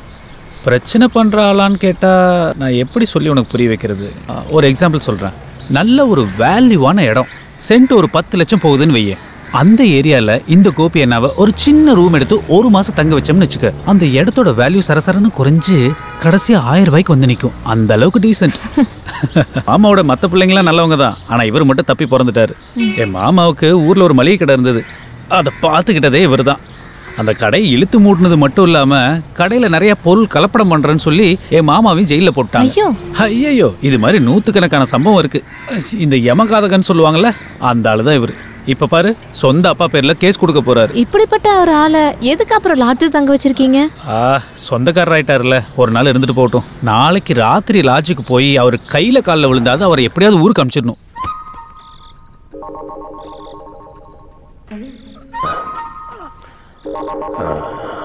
பிரச்சனை பண்ணுற ஆளான்னு கேட்டால் நான் எப்படி சொல்லி உனக்கு புரிய வைக்கிறது? ஒரு எக்ஸாம்பிள் சொல்கிறேன். நல்ல ஒரு வேல்யூவான இடம், சென்ட் ஒரு 10 லட்சம் போகுதுன்னு வையே. அந்த ஏரியாவில் இந்த கோபி என்னாவை ஒரு சின்ன ரூம் எடுத்து ஒரு மாதம் தங்க வச்சோம்னு வச்சுக்க. அந்த இடத்தோட வேல்யூ சரசரன்னு குறைஞ்சி கடைசியாக 1000 ரூபாய்க்கு வந்து நிற்கும். அந்த அளவுக்கு டீசென்ட். மாமாவோட மற்ற பிள்ளைங்களாம் நல்லவங்க தான், ஆனால் இவர் மட்டும் தப்பி பிறந்துட்டார். என் மாமாவுக்கு ஊரில் ஒரு மளிகை கடை இருந்தது, அதை பார்த்துக்கிட்டதே இவர் தான். அந்த கடை இழுத்து மூடினது மட்டும் இல்லாமல் கடையில் நிறைய பொருள் கலப்படம் பண்ணுறேன்னு சொல்லி என் மாமாவையும் ஜெயிலில் போட்டாங்க. ஐயோ, இது மாதிரி 100கணக்கான சம்பவம் இருக்குது. இந்த யமகாதகன்னு சொல்லுவாங்கள்ல, அந்த ஆள் தான் இவர். இப்போ பாரு, சொந்த அப்பா பேரில் கேஸ் கொடுக்க போகிறாரு. இப்படிப்பட்ட ஒரு ஆளை எதுக்கு அப்புறம் லாட்ஜில் தங்க வச்சுருக்கீங்க? சொந்தக்காரர் ஆகிட்டார்ல, ஒரு நாள் இருந்துட்டு போகட்டும். நாளைக்கு ராத்திரி லாட்ஜுக்கு போய் அவர் கையில் காலில் விழுந்தாது அவரை எப்படியாவது ஊருக்கு அனுப்பிச்சிடணும்.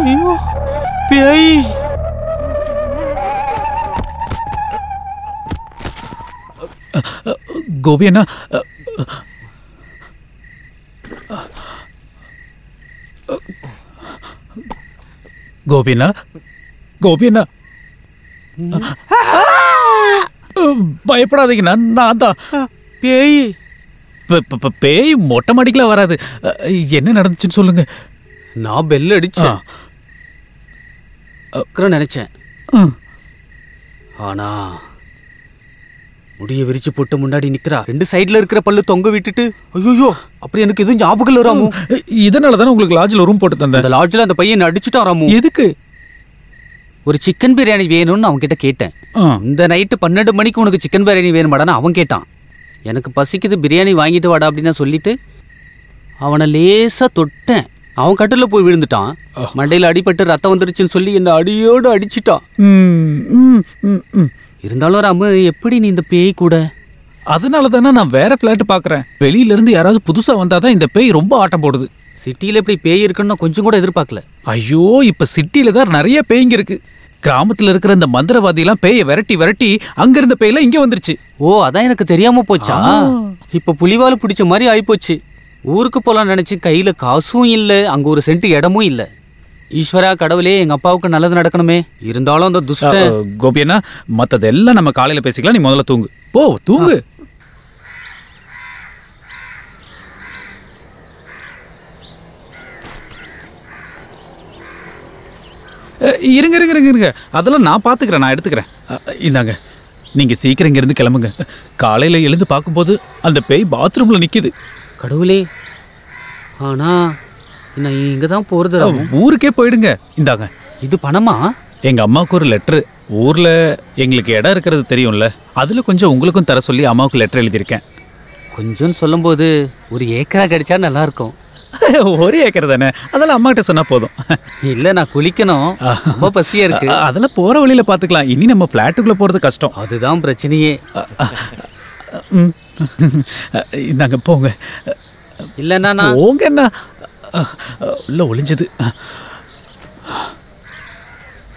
Ayuh, piai. Gobi na. Gobina, Gobina. பயப்படாதீங்க நான் தான் பேய். பேய் மொட்டை மாடிக்குள்ள வராது. என்ன நடந்துச்சுன்னு சொல்லுங்க. நான் பெல் அடிச்சேன் அப்புறம் நினைச்சேன், ஆனா முடிய விரிச்சு போட்டு முன்னாடி நிக்கிறா, ரெண்டு சைடுல இருக்கிற பல்லு தொங்க விட்டுட்டு, ஐயோ அப்புறம் எனக்கு எதுவும் ஞாபகம் வராமோ. இதனால தானே உங்களுக்கு லாட்ஜில் ரூம் போட்டு தந்தேன். அந்த லாட்ஜில் அந்த பையன் அடிச்சுட்டாராமோ. எதுக்கு? ஒரு சிக்கன் பிரியாணி வேணும்னு அவன் கிட்ட கேட்டேன். இந்த நைட்டு 12 மணிக்கு உனக்கு சிக்கன் பிரியாணி வேணுமாடான்னு அவன் கேட்டான். எனக்கு பசிக்குது பிரியாணி வாங்கிட்டு வாடா அப்படின்னு சொல்லிட்டு அவனை லேசா தொட்டேன். அவன் கட்டில போய் விழுந்துட்டான். மண்டையில் அடிபட்டு ரத்தம் வந்துருச்சுன்னு சொல்லி என்னை அடியோடு அடிச்சுட்டான். இருந்தாலும் ராமு, எப்படி நீ இந்த பேய் கூட? அதனால தானே நான் வேற ஃப்ளாட் பார்க்குறேன். வெளியிலேருந்து யாராவது புதுசாக வந்தால் தான் இந்த பேய் ரொம்ப ஆட்டம் போடுது. சிட்டியில் இப்படி பேய் இருக்குன்னு கொஞ்சம் கூட எதிர்பார்க்கல. ஐயோ, இப்போ சிட்டியில் தான் நிறைய பேய்ங்க இருக்கு. கிராமத்தில் இருக்கிற இந்த மந்திரவாதியெல்லாம் பேயை விரட்டி விரட்டி அங்கிருந்த பேயெல்லாம் இங்கே வந்துருச்சு. ஓ, அதான் எனக்கு தெரியாமல் போச்சா? இப்போ புலிவால் பிடிச்ச மாதிரி ஆகிப்போச்சு. ஊருக்கு போகலான்னு நினச்சி கையில் காசும் இல்லை, அங்கே ஒரு சென்ட் இடமும் இல்லை. ஈஸ்வரா கடவுளே, எங்க அப்பாவுக்கு நல்லது நடக்கணுமே. இருந்தாலும் அந்த துஷ்ட கோபியனா, மற்றதெல்லாம் நம்ம காலையில் பேசிக்கலாம். நீ முதல்ல தூங்கு, போ தூங்கு. இருங்க இருங்க இருங்க இருங்க, அதெல்லாம் நான் பார்த்துக்கிறேன், நான் எடுத்துக்கிறேன். இந்தாங்க, நீங்கள் சீக்கிரம் இங்கேருந்து கிளம்புங்க. காலையில் எழுந்து பார்க்கும்போது அந்த பேய் பாத்ரூமில் நிற்கிது. கடவுளே, ஆனால் நான் இங்கே தான் போகிறது. ஊருக்கே போயிடுங்க. இந்தாங்க, இது பணமா? எங்கள் அம்மாவுக்கு ஒரு லெட்ரு. ஊரில் எங்களுக்கு இடம் இருக்கிறது தெரியும்ல, அதில் கொஞ்சம் உங்களுக்கும் தர சொல்லி அம்மாவுக்கு லெட்ரு எழுதியிருக்கேன். கொஞ்சம் சொல்லும்போது ஒரு ஏக்கரா கிடைச்சா நல்லாயிருக்கும். ஒரு ஏக்கர் தானே, அதெல்லாம் அம்மாக்கிட்ட சொன்னால் போதும். இல்லை, நான் குளிக்கணும், ரொம்ப பசியாக இருக்கு. அதெல்லாம் போகிற வழியில் பார்த்துக்கலாம். இனி நம்ம ஃப்ளாட்டுக்குள்ளே போகிறது கஷ்டம். அதுதான் பிரச்சனையே. இந்தாங்க போங்க. இல்லைண்ணா நான் போங்கண்ணா. உள்ள ஒளிஞ்சது.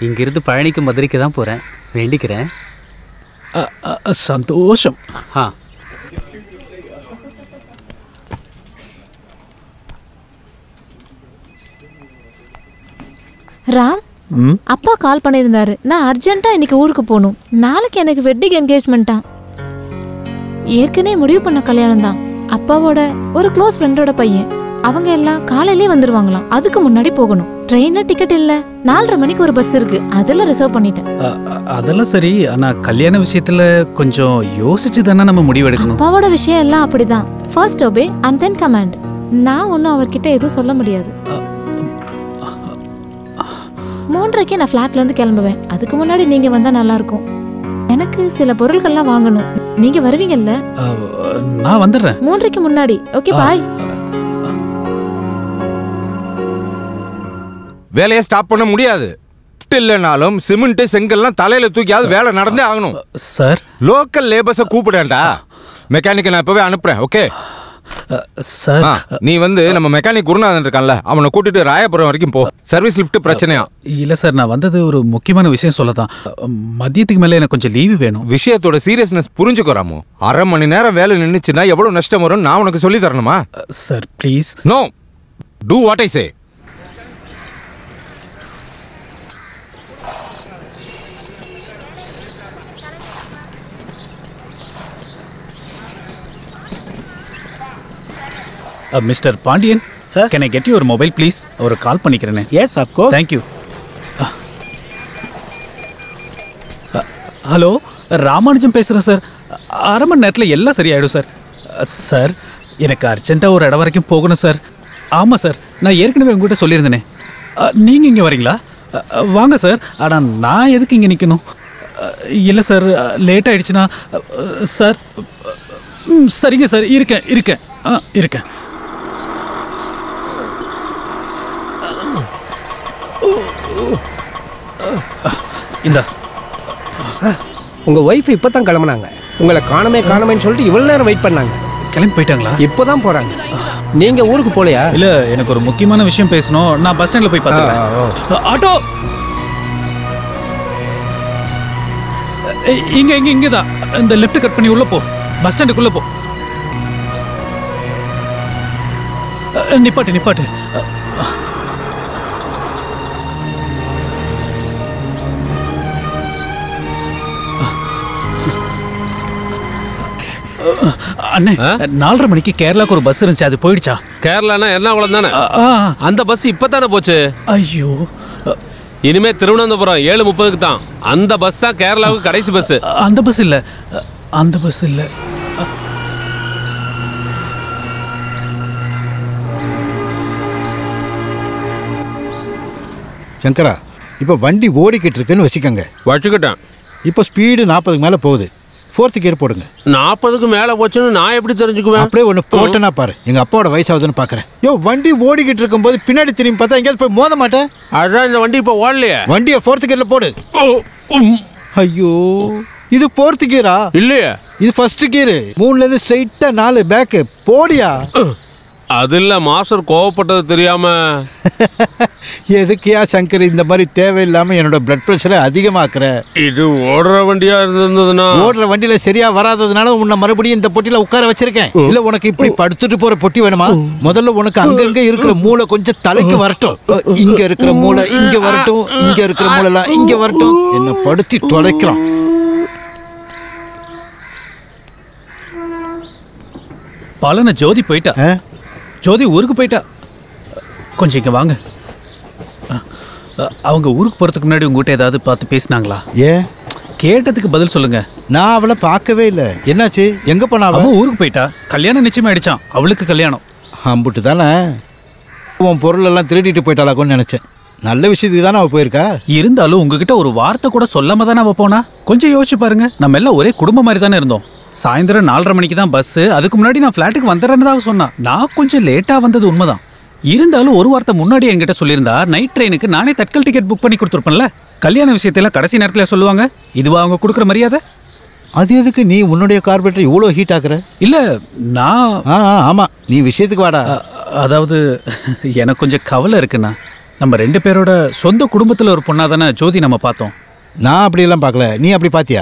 இங்கிருந்து பழனிக்கு மதுரைக்கு தான் போகிறேன், வேண்டிக்கிறேன். சந்தோஷம். ஆ, ராம், அப்பா கால் பண்ணியிருந்தாரு. நான் அர்ஜென்ட்டாக இன்னைக்கு ஊருக்கு போகணும், நாளைக்கு எனக்கு வெட்டிங் என்கேஜ்மெண்ட்டா. ஏற்கனவே முடிவு பண்ண கல்யாணம் தான். அப்பாவோட ஒரு க்ளோஸ் ஃப்ரெண்டோட பையன், அவங்க எல்லாம் காலையிலே வந்துருவாங்களாம். அதுக்கு முன்னாடி போகணும். ட்ரெயின்ல டிக்கெட் இல்ல, 4:30 மணிக்கு ஒரு பஸ் இருக்கு, அதெல்லாம் ரிசர்வ் பண்ணிட்டேன். அதெல்லாம் சரி, ஆனா கல்யாண விஷயத்துல கொஞ்சம் யோசிச்சு தான நம்ம முடிவு எடுக்கணும். அப்பாவோட விஷயம் எல்லாம் அப்படிதான், first obey and then command. நான் ஒன்னும் அவர்கிட்ட எதுவும் சொல்ல முடியாது. 3:30க்கு நான் ஃபிளாட்ல இருந்து கிளம்புவேன். அதுக்கு முன்னாடி நீங்க வந்தா நல்லா இருக்கும். எனக்கு சில பொருட்கள்லாம் வாங்கணும். நீங்க வருவீங்கல்ல? நான் வந்துடுறேன் 3:30க்கு முன்னாடி. Okay, bye. வேலையை ஸ்டாப் பண்ண முடியாது. இல்லைனாலும் சிமெண்ட் செங்கல்லாம் தலையில தூக்கியாவது வேலை நடந்தே ஆகணும். Sir, local லேபர்ஸை கூப்பிடேன்டா. மெக்கானிக்கை நான் இப்பவே அனுப்புறேன். ஓகே சார், நீ வந்து நம்ம மெக்கானிக் குருநாதன் இருக்கான்ல, அவனை கூட்டிட்டு ராயபுரம் வரைக்கும் போ. சர்வீஸ் லிஃப்ட் பிரச்சனையா? இல்லை சார், நான் வந்தது ஒரு முக்கியமான விஷயம் சொல்லதான். மதியத்துக்கு மேலே எனக்கு கொஞ்சம் லீவு வேணும். விஷயத்தோட சீரியஸ்னஸ் புரிஞ்சுக்கோராமோ. 1/2 மணி நேரம் வேலை நின்றுச்சுன்னா எவ்வளவு நஷ்டம் வரும் நான் உனக்கு சொல்லி தரணுமா? Sir please. No, do what I say. Mister Pandiyan sir, can I get your mobile please? ஒரு கால் பண்ணிக்கிறேனே. Yes, of course. Thank you. Hello, Ramanujam பேசுகிறேன் சார். 1/2 மணி நேரத்தில் எல்லாம் சரியாயிடும் சார். சார், எனக்கு அர்ஜென்ட்டாக ஒரு இடம் வரைக்கும் போகணும் சார். ஆமாம் சார், நான் ஏற்கனவே உங்கள்கிட்ட சொல்லியிருந்தேனே. நீங்கள் இங்கே வரீங்களா? வாங்க சார். ஆனால் நான் எதுக்கு இங்கே நிற்கணும்? இல்லை சார், லேட் ஆகிடுச்சுன்னா சார். சரிங்க சார், இருக்கேன் இருக்கேன் இருக்கேன். இந்த உங்க வைஃப் இப்பதான் கிளம்புனாங்க. உங்களை காணமேன்னு சொல்லிட்டு இவ்வளவு நேரம் வெயிட் பண்ணாங்க. கிளம்பி போயிட்டாங்களா? இப்பதான் போறாங்க. நீங்க ஊருக்கு போலையா? இல்ல, எனக்கு ஒரு முக்கியமான விஷயம் பேசணும். நான் பஸ் ஸ்டாண்ட்ல போய் பாத்துக்கிறேன். ஆட்டோ இங்க இங்க இங்கதான். இந்த லெஃப்ட் கட் பண்ணி உள்ள போ. பஸ் ஸ்டாண்டுக்குள்ள போ. நிப்பாட்டு நிப்பாட்டு. அண்ணே, 4:30 மணிக்கு கேரளாக்கு ஒரு பஸ் இருந்துச்சு, அது போயிடுச்சா? கேரளானா எர்ணாகுளம் தானே? அந்த பஸ் இப்பதானே போச்சு. ஐயோ, இனிமே திருவனந்தபுரம் 7:30க்கு தான். அந்த பஸ் தான் கேரளாவுக்கு கடைசி பஸ். அந்த பஸ் இல்ல, அந்த பஸ் இல்ல. சங்கரா, இப்போ வண்டி ஓடிக்கிட்டு இருக்குன்னு வச்சுக்கோங்க. வச்சுக்கிட்டேன். இப்போ ஸ்பீடு 40க்கு மேலே போகுது. 4th கியர் போடுங்க. 40க்கு மேலே போச்சுன்னு நான் எப்படி தெரிஞ்சுக்குவேன்? அப்படியே ஒன்று போட்டேன்னா பாரு, எங்கள் அப்பாவோட வயசாகுதுன்னு பார்க்குறேன். யோ, வண்டி ஓடிக்கிட்டு இருக்கும்போது பின்னாடி திரும்பி பார்த்தா எங்கேயாவது போய் மோத மாட்டேன். அதான் இந்த வண்டி இப்போ ஓடலையே. வண்டியை 4th கியரில் போடு. ஐயோ, இது 4th கியரா? இல்லையே, இது 1st கியரு. 3லேருந்து ஸ்ட்ரைட்டாக 4 பேக்கு போடியா. அது இல்லை, மாஸ்டர் கோவப்பட்டது தெரியாம. எதுக்கியா சங்கர் இந்த மாதிரி தேவையில்லாமல் என்னோட பிளட் ப்ரெஷரை அதிகமாக்குற? இது ஓடுற வண்டியா இருந்ததுன்னா, ஓடுற வண்டியில சரியா வராததுனால உன்னை மறுபடியும் இந்த பொட்டியில உட்கார வச்சிருக்கேன். இல்லை, உனக்கு இப்படி படுத்துட்டு போற பொட்டி வேணுமா? முதல்ல உனக்கு அங்கங்க இருக்கிற மூளை கொஞ்சம் தலைக்கு வரட்டும். இங்க இருக்கிற மூளை இங்க வரட்டும், இங்க இருக்கிற மூளை எல்லாம் இங்க வரட்டும். என்னை படுத்தி தொலைக்கிறான். பலனை ஜோதி போயிட்டா. ஜோதி ஊருக்கு போயிட்டா. கொஞ்சம் இங்கே வாங்க. அவங்க ஊருக்கு போகிறதுக்கு முன்னாடி உங்ககிட்ட ஏதாவது பார்த்து பேசினாங்களா? ஏ, கேட்டதுக்கு பதில் சொல்லுங்க. நான் அவளை பார்க்கவே இல்லை. என்னாச்சு? எங்கே போனா? அவன் ஊருக்கு போயிட்டா. கல்யாணம் நிச்சயமாக ஆயிடுச்சான். அவளுக்கு கல்யாணம். அம்புட்டு தானே. உன் பொருளெல்லாம் திருடிட்டு போயிட்டாளாக்கோன்னு நினச்சேன். நல்ல விஷயத்துக்கு தானே அவள் போயிருக்கா. இருந்தாலும் உங்ககிட்ட ஒரு வார்த்தை கூட சொல்லாம தானே அவள் போனா. கொஞ்சம் யோசிச்சு பாருங்க. நம்ம எல்லாம் ஒரே குடும்பம் மாதிரி தானே இருந்தோம். சாயந்தரம் 4:30 மணிக்கு தான் பஸ்ஸு. அதுக்கு முன்னாடி நான் ஃப்ளாட்டுக்கு வந்துடுறேன்னு தான் சொன்னான். நான் கொஞ்சம் லேட்டாக வந்தது உண்மைதான். இருந்தாலும் ஒரு வார்த்தை முன்னாடி என்கிட்ட சொல்லியிருந்தா நைட் ட்ரெயினுக்கு நானே தட்கல் டிக்கெட் புக் பண்ணி கொடுத்துருப்பேன்ல. கல்யாண விஷயத்தெல்லாம் கடைசி நேரத்தில் சொல்லுவாங்க. இதுவா அவங்க கொடுக்குற மரியாதை? அது எதுக்கு நீ உன்னுடைய கார்பரேட்டர் இவ்வளோ ஹீட் ஆக்குற? இல்லை, நான் ஆமாம், நீ விஷயத்துக்கு வாடா. அதாவது எனக்கு கொஞ்சம் கவலை இருக்குண்ணா. நம்ம 2 பேரோட சொந்த குடும்பத்தில் ஒரு பொண்ணாக தானே ஜோதி நம்ம பார்த்தோம். நான் அப்படியெல்லாம் பார்க்கல. நீ அப்படி பார்த்தியா?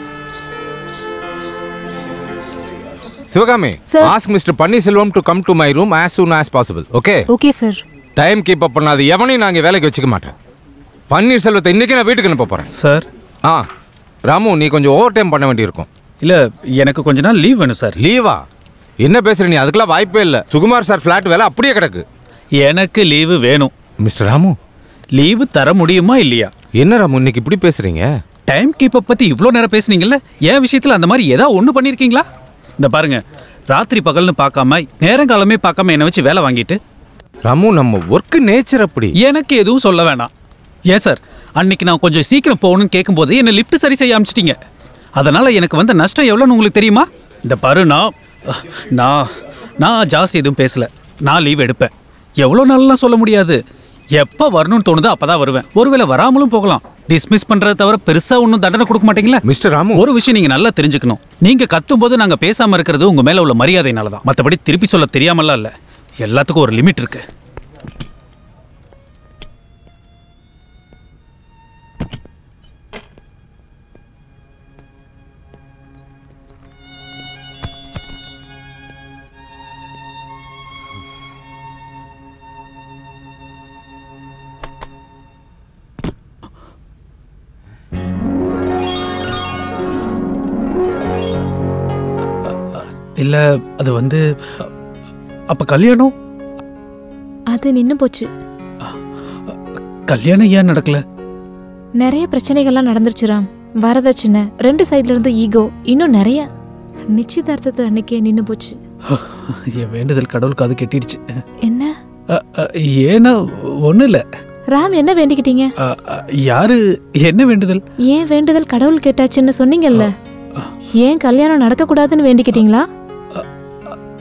Sivagami, ask Mr. Pannirselvam to come to my room as soon as possible. Okay? Okay, sir. Time keep up பண்ணாது எவனையும் நாங்கள் வேலைக்கு வச்சுக்க மாட்டேன். பன்னீர்செல்வத்தை இன்றைக்கி நான் வீட்டுக்கு அனுப்ப போகிறேன். சார். ராமு, நீ கொஞ்சம் ஓவர் டைம் பண்ண வேண்டியிருக்கும். இல்லை, எனக்கு கொஞ்ச நாள் லீவ் வேணும் சார். லீவா? என்ன பேசுகிற நீ? அதுக்கெல்லாம் வாய்ப்பே இல்லை. சுகுமார் சார் ஃப்ளாட் வேலை அப்படியே கிடக்கு. எனக்கு லீவு வேணும். மிஸ்டர் ராமு, லீவு தர முடியுமா இல்லையா? என்ன ராமு இன்னைக்கு இப்படி பேசுகிறீங்க? டைம் கீப்பை பற்றி இவ்வளோ நேரம் பேசுனீங்கல்ல, என் விஷயத்தில் அந்த மாதிரி ஏதாவது ஒன்று பண்ணியிருக்கீங்களா? இந்த பாருங்க, ராத்திரி பகல்னு பார்க்காம நேரங்காலமே பார்க்காம என்னை வச்சு வேலை வாங்கிட்டு. ராமு, நம்ம ஒர்க்கு நேச்சர் அப்படி. எனக்கு எதுவும் சொல்ல வேணாம். ஏன் சார், அன்னைக்கு நான் கொஞ்சம் சீக்கிரம் போகணும்னு கேட்கும்போது என்னை லிஃப்ட் சரி செய்ய அனுப்பிச்சிட்டிங்க. அதனால் எனக்கு வந்த நஷ்டம் எவ்வளோன்னு உங்களுக்கு தெரியுமா? இந்த பாரு, நான் ஜாஸ்தி எதுவும் பேசலை. நான் லீவ் எடுப்பேன். எவ்வளோ நாள்லாம் சொல்ல முடியாது. எப்போ வரணும்னு தோணுதோ அப்போ தான் வருவேன். ஒருவேளை வராமலும் போகலாம். டிஸ்மிஸ் பண்ணுறத தவிர பெருசாக ஒன்றும் தண்டனை கொடுக்க மாட்டீங்களா? மிஸ்டர் ராமு, ஒரு விஷயம் நீங்கள் நல்லா தெரிஞ்சுக்கணும். நீங்கள் கத்தும்போது நாங்கள் பேசாமல் இருக்கிறது உங்கள் மேலே உள்ள மரியாதையினால தான். மற்றபடி திருப்பி சொல்ல தெரியாமலாம் இல்லை. எல்லாத்துக்கும் ஒரு லிமிட் இருக்கு. இல்ல, அது வந்து அப்ப கல்யாணம் அது நின்னு போச்சு. கல்யாணம் ஏன் நடக்கல? நிறைய பிரச்சனைகள்லாம் நடந்துருச்சுராம். வரதட்சணை ரெண்டு சைடுல இருந்து ஈகோ இன்னும் நிறைய. நிச்சயதார்த்தத்தை அன்னைக்கே நின்னு போச்சு. என் வேண்டுதல் கடவுளுக்கு அது கெட்டிடுச்சு. என்ன ஏன்னா ஒன்றும் இல்லை. ராம் என்ன வேண்டிக்கிட்டீங்க? யாரு என்ன வேண்டுதல்? ஏன் வேண்டுதல் கடவுள் கேட்டாச்சுன்னு சொன்னீங்கல்ல, ஏன் கல்யாணம் நடக்கக்கூடாதுன்னு வேண்டிக்கிட்டீங்களா?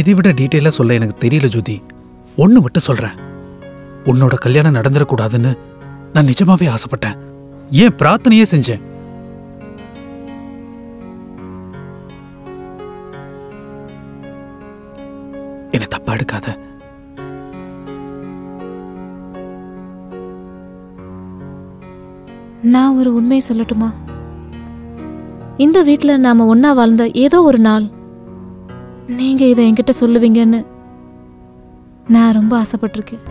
இதை விட டீட்டெயிலாக சொல்ல எனக்கு தெரியல ஜோதி. ஒன்று மட்டும் சொல்கிறேன், உன்னோட கல்யாணம் நடந்துடக்கூடாதுன்னு நான் நிஜமாவே ஆசைப்பட்டேன். ஏன் பிரார்த்தனையே செஞ்சேன். என்னை தப்பா எடுக்காத. நான் ஒரு உண்மையை சொல்லட்டுமா? இந்த வீட்டில் நாம ஒன்னா வாழ்ந்த ஏதோ ஒரு நாள் நீங்க இதை என்கிட்ட சொல்லுவீங்கன்னு நான் ரொம்ப ஆசைப்பட்டிருக்கேன்.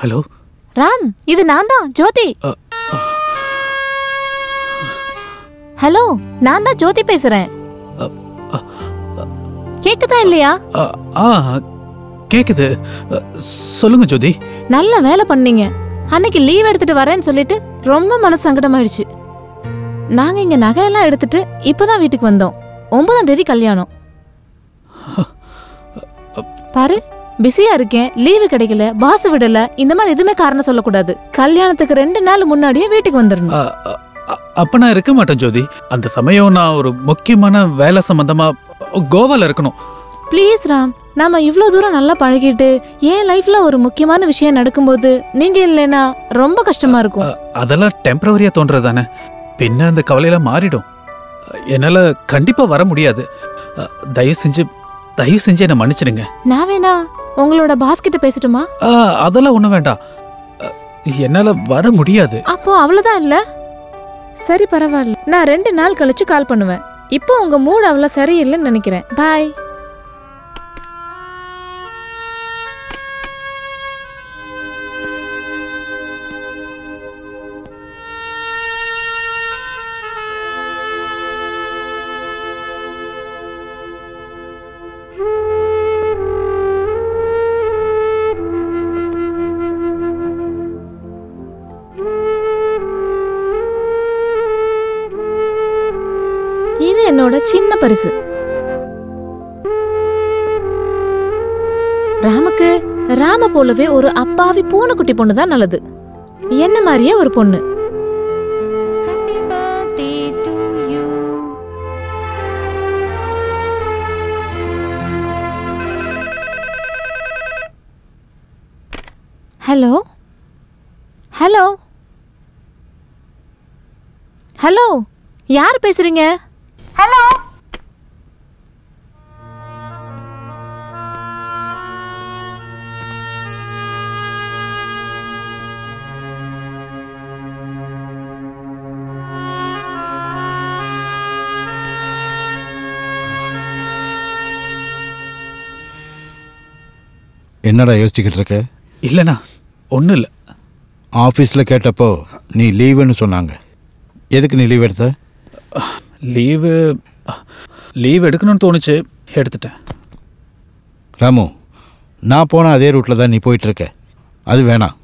ஹலோ ராம், இது நான் தான் ஜோதி. ஹலோ, நான் தான் ஜோதி பேசுறேன். கேக்குதா இல்லையா? கேக்குது. சொல்லுங்க ஜோதி. நல்ல வேலை பண்ணீங்க. அன்னைக்கு லீவ் எடுத்துட்டு வரேன்னு சொல்லிட்டு ரொம்ப மனசு சங்கடமாயிடுச்சு. நாங்க இங்க நகையெல்லாம் எடுத்துட்டு இப்பதான் வீட்டுக்கு வந்தோம். 9ஆம் தேதி கல்யாணம். பாரு, பிஸியா இருக்கேன், லீவு கிடைக்கல, பாஸ் விடல, இந்த மாதிரி எதுவுமே காரணம் சொல்லக்கூடாது. கல்யாணத்துக்கு 2 நாள் முன்னாடியே வீட்டுக்கு வந்துடணும். அப்ப நான் இருக்க மாட்டேன் ஜோதி. அந்த சமயம் நான் ஒரு முக்கியமான வேலை சம்பந்தமா கோவால இருக்கணும். ப்ளீஸ் ராம், நாம இவ்வளவு தூரம் நல்லா பழகிட்டு ஏன் லைஃப்ல ஒரு முக்கியமான விஷயம் நடக்கும்போது நீங்க இல்லைன்னா ரொம்ப கஷ்டமா இருக்கும். அதெல்லாம் டெம்பரவரியா தோன்றதானே, பின்ன அந்த கவலையெல்லாம் மாறிடும். என்னால கண்டிப்பா வர முடியாது. தயவு செஞ்சு என்ன மன்னிச்சிடுங்க. நான் வேணா உங்களோட பாஸ்கிட்ட பேசட்டுமா? அதெல்லாம் ஒன்றும் வேண்டாம், என்னால் வர முடியாது. அப்போ அவ்வளோதான் இல்லை? சரி பரவாயில்ல, நான் 2 நாள் கழிச்சு கால் பண்ணுவேன். இப்போ உங்கள் மூடு அவ்வளோ சரியில்லைன்னு நினைக்கிறேன். பாய். என்னோட சின்ன பரிசு ராமுக்கு. ராம போலவே ஒரு அப்பாவி பூனைக்குட்டி பொண்ணு தான் நல்லது. என்ன மாதிரியே ஒரு பொண்ணு. ஹலோ ஹலோ ஹலோ, யார் பேசுறீங்க? ஹலோ, என்னடா யோசிச்சுக்கிட்டு இருக்க? இல்லைண்ணா ஒன்றும் இல்லை. ஆஃபீஸில் கேட்டப்போ நீ லீவுன்னு சொன்னாங்க. எதுக்கு நீ லீவ் எடுத்த? லீவ் எடுக்கணும்னு தோணுச்சு, எடுத்துட்டேன். ராமு, நான் போன அதே ரூட்டில் தான் நீ போயிட்டுருக்க. அது வேணாம்,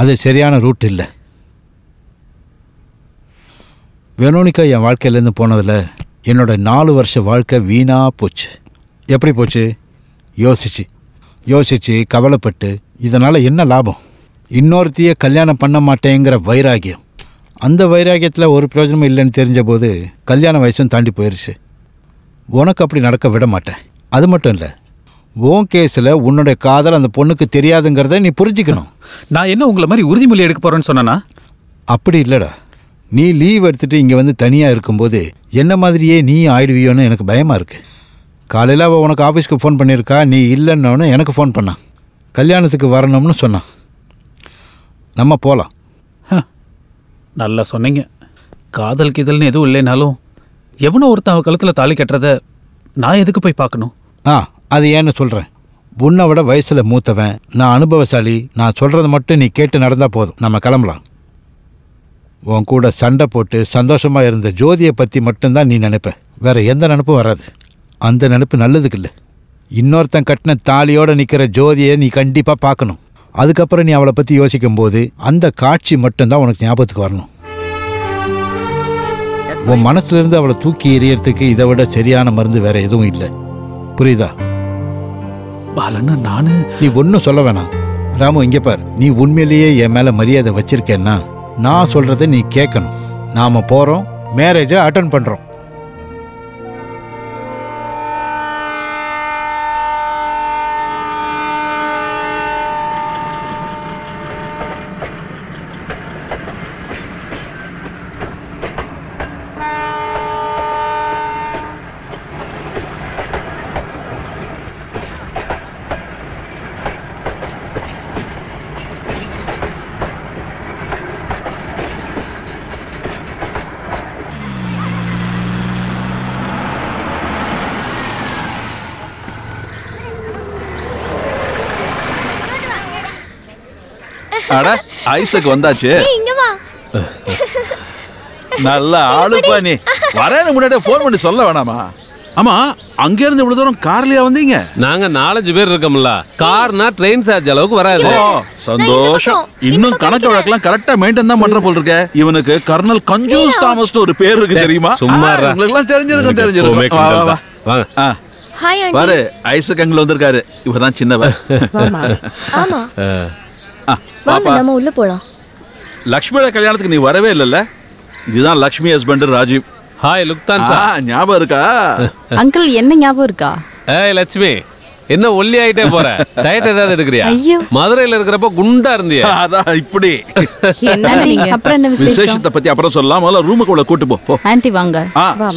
அது சரியான ரூட் இல்லை. வெனோனிகா என் வாழ்க்கையிலேருந்து போனதில் என்னோடய 4 வருஷ வாழ்க்கை வீணாக போச்சு. எப்படி போச்சு? யோசிச்சு கவலைப்பட்டு இதனால் என்ன லாபம்? இன்னொருத்தியை கல்யாணம் பண்ண மாட்டேங்கிற வைராகியம். அந்த வைராகியத்தில் ஒரு பிரயோஜனமும் இல்லைன்னு தெரிஞ்ச போது கல்யாண வயசும் தாண்டி போயிடுச்சு. உனக்கு அப்படி நடக்க விட மாட்டேன். அது மட்டும் இல்லை, உன் கேஸில் உன்னுடைய காதல் அந்த பொண்ணுக்கு தெரியாதுங்கிறத நீ புரிஞ்சுக்கணும். நான் என்ன உங்களை மாதிரி உறுதிமொழி எடுக்க போகிறேன்னு சொன்னேன்னா? அப்படி இல்லைடா, நீ லீவ் எடுத்துகிட்டு இங்கே வந்து தனியாக இருக்கும்போது என்ன மாதிரியே நீ ஆயிடுவியோன்னு எனக்கு பயமாக இருக்குது. காலையில் அவள் உனக்கு ஆஃபீஸ்க்கு ஃபோன் பண்ணியிருக்கா, நீ இல்லைன்னொன்னு எனக்கு ஃபோன் பண்ணான், கல்யாணத்துக்கு வரணும்னு சொன்னான். நம்ம போகலாம். நல்லா சொன்னீங்க. காதல் கீதல்னு எதுவும் இல்லைனாலும் எவனோ ஒருத்தன் அவள் கழுத்தில் தாலி கட்டுறத நான் எதுக்கு போய் பார்க்கணும்? ஆ, அது ஏன்னு சொல்கிறேன். உன்னை விட வயசில் மூத்தவன், நான் அனுபவசாலி, நான் சொல்கிறது மட்டும் நீ கேட்டு நடந்தால் போதும், நம்ம கிளம்பலாம். உன் கூட சண்டை போட்டு சந்தோஷமாக இருந்த ஜோதியை பற்றி மட்டும்தான் நீ நினைப்ப, வேறு எந்த நினப்பும் வராது. அந்த நினப்பு நல்லதுக்கு இல்லை. இன்னொருத்தன் கட்டின தாலியோடு நிற்கிற ஜோதியை நீ கண்டிப்பாக பார்க்கணும். அதுக்கப்புறம் நீ அவளை பற்றி யோசிக்கும்போது அந்த காட்சி மட்டும்தான் உனக்கு ஞாபகத்துக்கு வரணும். உன் மனசுலேருந்து அவளை தூக்கி எறியறதுக்கு இதை விட சரியான மருந்து வேறு எதுவும் இல்லை. புரியுதா பாலண்ணா? நானு நீ ஒன்றும் சொல்ல வேணாம் ராமு. இங்கே பார், நீ உண்மையிலேயே என் மேலே மரியாதை வச்சுருக்கேன்னா நான் சொல்கிறத நீ கேட்கணும். நாம் போகிறோம், மேரேஜை அட்டெண்ட் பண்ணுறோம். அட ஐசக் வந்தாச்சு. நல்ல ஆளுப்பா நீ. வரேன்னு முன்னாடியே ஃபோன் பண்ணி சொல்ல வேணாமா? ஆமா, அங்க இருந்து இவ்வளவு தூரம் கார்லயா வந்தீங்க? நாங்க 4-5 பேர் இருக்கோம்ல, கார்னா ட்ரெயின் சார்ஜ் அளவுக்கு வராது. சந்தோஷம். இன்னும் கணக்கு வழக்கெல்லாம் கரெக்டா மெயின்டைன் தான் பண்ற போல இருக்க. இவனுக்கு கர்னல் கஞ்சூஸ் தாமஸ்னு ஒரு பேர் இருக்கு, தெரியுமா? சும்மா உங்களுக்கு தெரிஞ்சிருக்கும் தெரிஞ்சிருக்கும். பாரு ஐசக் அங்க வந்திருக்காரு, இவர்தான் சின்னவர். ஆமா, நம்ம உள்ள போலாம். லக்ஷ்மியோட கல்யாணத்துக்கு நீ வரவே இல்லல்ல? இதுதான் லக்ஷ்மி ஹஸ்பண்ட் ராஜீவ். ஹாய் லுக்தான் சார், ஞாபகம் இருக்கா? அங்கிள் என்ன ஞாபகம் இருக்கா? ஏய் லட்சுமி, என்ன ஒல்லி ஆயிட்டே போற? டயட் ஏதாவது எடுக்கறியா? மதுரையில இருக்கறப்ப குண்டா இருந்தியா? அதான் இப்படி. என்ன நீங்க அப்புறம் என்ன விசேஷத்தை பத்தி அப்புறம் சொல்லலாம், முதல்ல ரூமுக்கு உள்ள கூட்டி போ. ஆன்ட்டி வாங்க,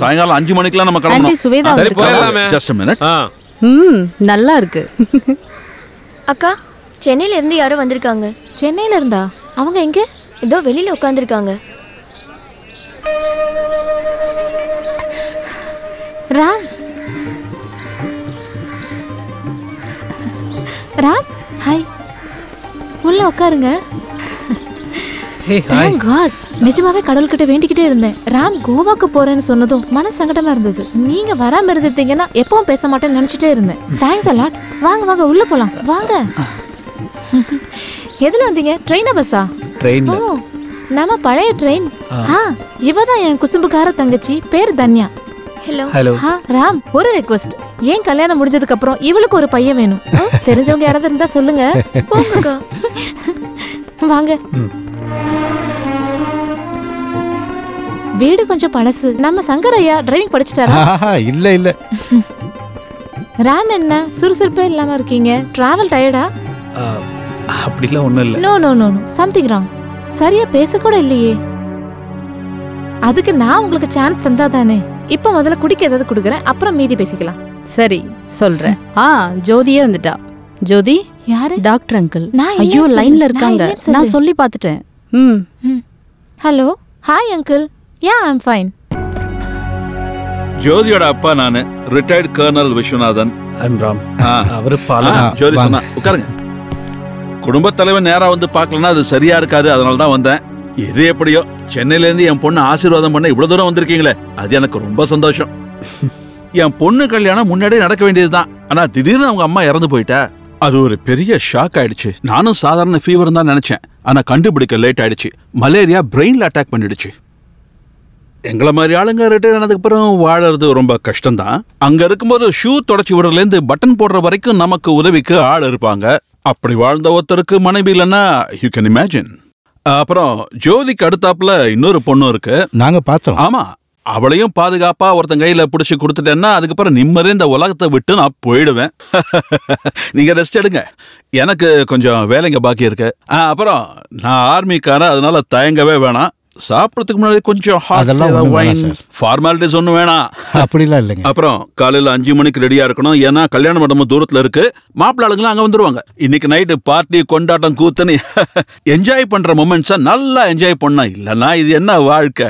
சாயங்காலம் 5 மணிக்குலாம் நம்ம கிளம்பணும். ஆன்ட்டி சுவேதா போறலாமே? Just a minute. நல்லா இருக்கு. அக்கா, சென்னையில இருந்து யாரோ வந்திருக்காங்க. சென்னையில இருந்தா? அவங்க எங்க? ஏதோ வெளியில உட்காந்துருக்காங்க. ராம், ராம் ஹாய், உள்ள உட்காருங்க. நிஜமாவே கடவுள்கிட்ட வேண்டிக்கிட்டே இருந்தேன். ராம் கோவாக்கு போறேன்னு சொன்னதும் மன சங்கடமா இருந்தது. நீங்க வராம இருந்தீங்கன்னா எப்பவும் பேச மாட்டேன்னு நினைச்சிட்டே இருந்தேன். Thanks a lot. வாங்க வாங்க உள்ள போலாம். வாங்க. எதுல வந்தீங்க? ட்ரெயினா பஸ்ஸா? ட்ரெயின்ல. ஓ, நம்ம பழைய ட்ரெயின். ஆ, இவதான் என் குசும்புக்கார தங்கச்சி, பேர் தன்யா. Hello hello. ஆ ராம், ஒரு ரிக்வெஸ்ட். ஏன் கல்யாணம் முடிஞ்சதுக்கு அப்புறம் இவளுக்கு ஒரு பையன் வேணும். தெரிஞ்சவங்க யாராவது இருந்தா சொல்லுங்க. போங்கக்கா. வாங்க. வீடு கொஞ்சம் பழசு. நம்ம சங்கரையா டிரைவிங் படிச்சிட்டாரா? இல்ல இல்ல. ராம் என்ன சுறுசுறுப்பே இல்லாம இருக்கீங்க? டிராவல் டயர்டா? அப்படிலாம் ஒண்ணும் இல்ல. No no no no, something wrong. சரியா பேச கூட இல்லையே. அதுக்கு நான் உங்களுக்கு சான்ஸ் தந்தாதானே. இப்ப முதல்ல குடிக்க ஏதாவது குடுக்குறேன், அப்புறம் மீதி பேசிக்கலாம். சரி சொல்றேன். ஆ, ஜோதியே வந்துட்டா. ஜோதி யாரு? Doctor uncle. ஐயோ லைன்ல இருக்காங்க, நான் சொல்லி பார்த்துட்டேன். ம். Hello. Hi uncle. Yeah I am fine. ஜோதியோட அப்பா நானு, retired colonel Viswanathan. I am Ram. அவரு பாலா. ஜோதி சொன்னா உட்காருங்க. குடும்பத் தலைவர் நேராக வந்து பார்க்கலன்னா அது சரியா இருக்காது, அதனால தான் வந்தேன். இது எப்படியோ சென்னையிலேருந்து என் பொண்ணு ஆசீர்வாதம் பண்ண இவ்வளோ தூரம் வந்திருக்கீங்களே, அது எனக்கு ரொம்ப சந்தோஷம். என் பொண்ணு கல்யாணம் முன்னாடியே நடக்க வேண்டியது தான், ஆனால் திடீர்னு அவங்க அம்மா இறந்து போயிட்டா, அது ஒரு பெரிய ஷாக் ஆயிடுச்சு. நானும் சாதாரண ஃபீவர் தான் நினச்சேன், ஆனால் கண்டுபிடிக்க லேட் ஆயிடுச்சு. மலேரியா பிரெயினில் அட்டாக் பண்ணிடுச்சு. எங்களை மாதிரி ஆளுங்க ரிட்டையர் ஆனதுக்கப்புறம் வாழறது ரொம்ப கஷ்டம்தான். அங்கே இருக்கும்போது ஷூ தொடச்சி விடுறதுலேருந்து பட்டன் போடுற வரைக்கும் நமக்கு உதவிக்கு ஆள் இருப்பாங்க. அப்படி வாழ்ந்த ஒருத்தருக்கு மனைவி இல்லைன்னா யூ கேன் இமேஜின். அப்புறம் ஜோதிக்கு அடுத்தாப்புல இன்னொரு பொண்ணு இருக்கு, நாங்க பார்த்தோம். ஆமா, அவளையும் பாதுகாப்பா ஒருத்தன் கையில பிடிச்சி கொடுத்துட்டேன்னா அதுக்கப்புறம் நிம்மதியா இந்த உலகத்தை விட்டு நான் போயிடுவேன். நீங்க ரெஸ்ட் எடுங்க, எனக்கு கொஞ்சம் வேலைங்க பாக்கி இருக்கு. அப்புறம் நான் ஆர்மிக்காரன், அதனால தயங்கவே வேணாம். சாப்பிட்றதுக்கு முன்னாடி கொஞ்சம் ஃபார்மாலிட்டிஸ் ஒன்றும் வேணாம். அப்படிலாம் இல்லைங்க. அப்புறம் காலையில் 5 மணிக்கு ரெடியாக இருக்கணும், ஏன்னா கல்யாண மண்டபம் தூரத்தில் இருக்கு. மாப்பிள்ளாளுங்களாம் அங்கே வந்துடுவாங்க. இன்னைக்கு நைட்டு பார்ட்டி கொண்டாட்டம் கூத்துன்னு என்ஜாய் பண்ணுற மொமெண்ட்ஸை நல்லா என்ஜாய் பண்ணா. இல்லைன்னா இது என்ன வாழ்க்கை?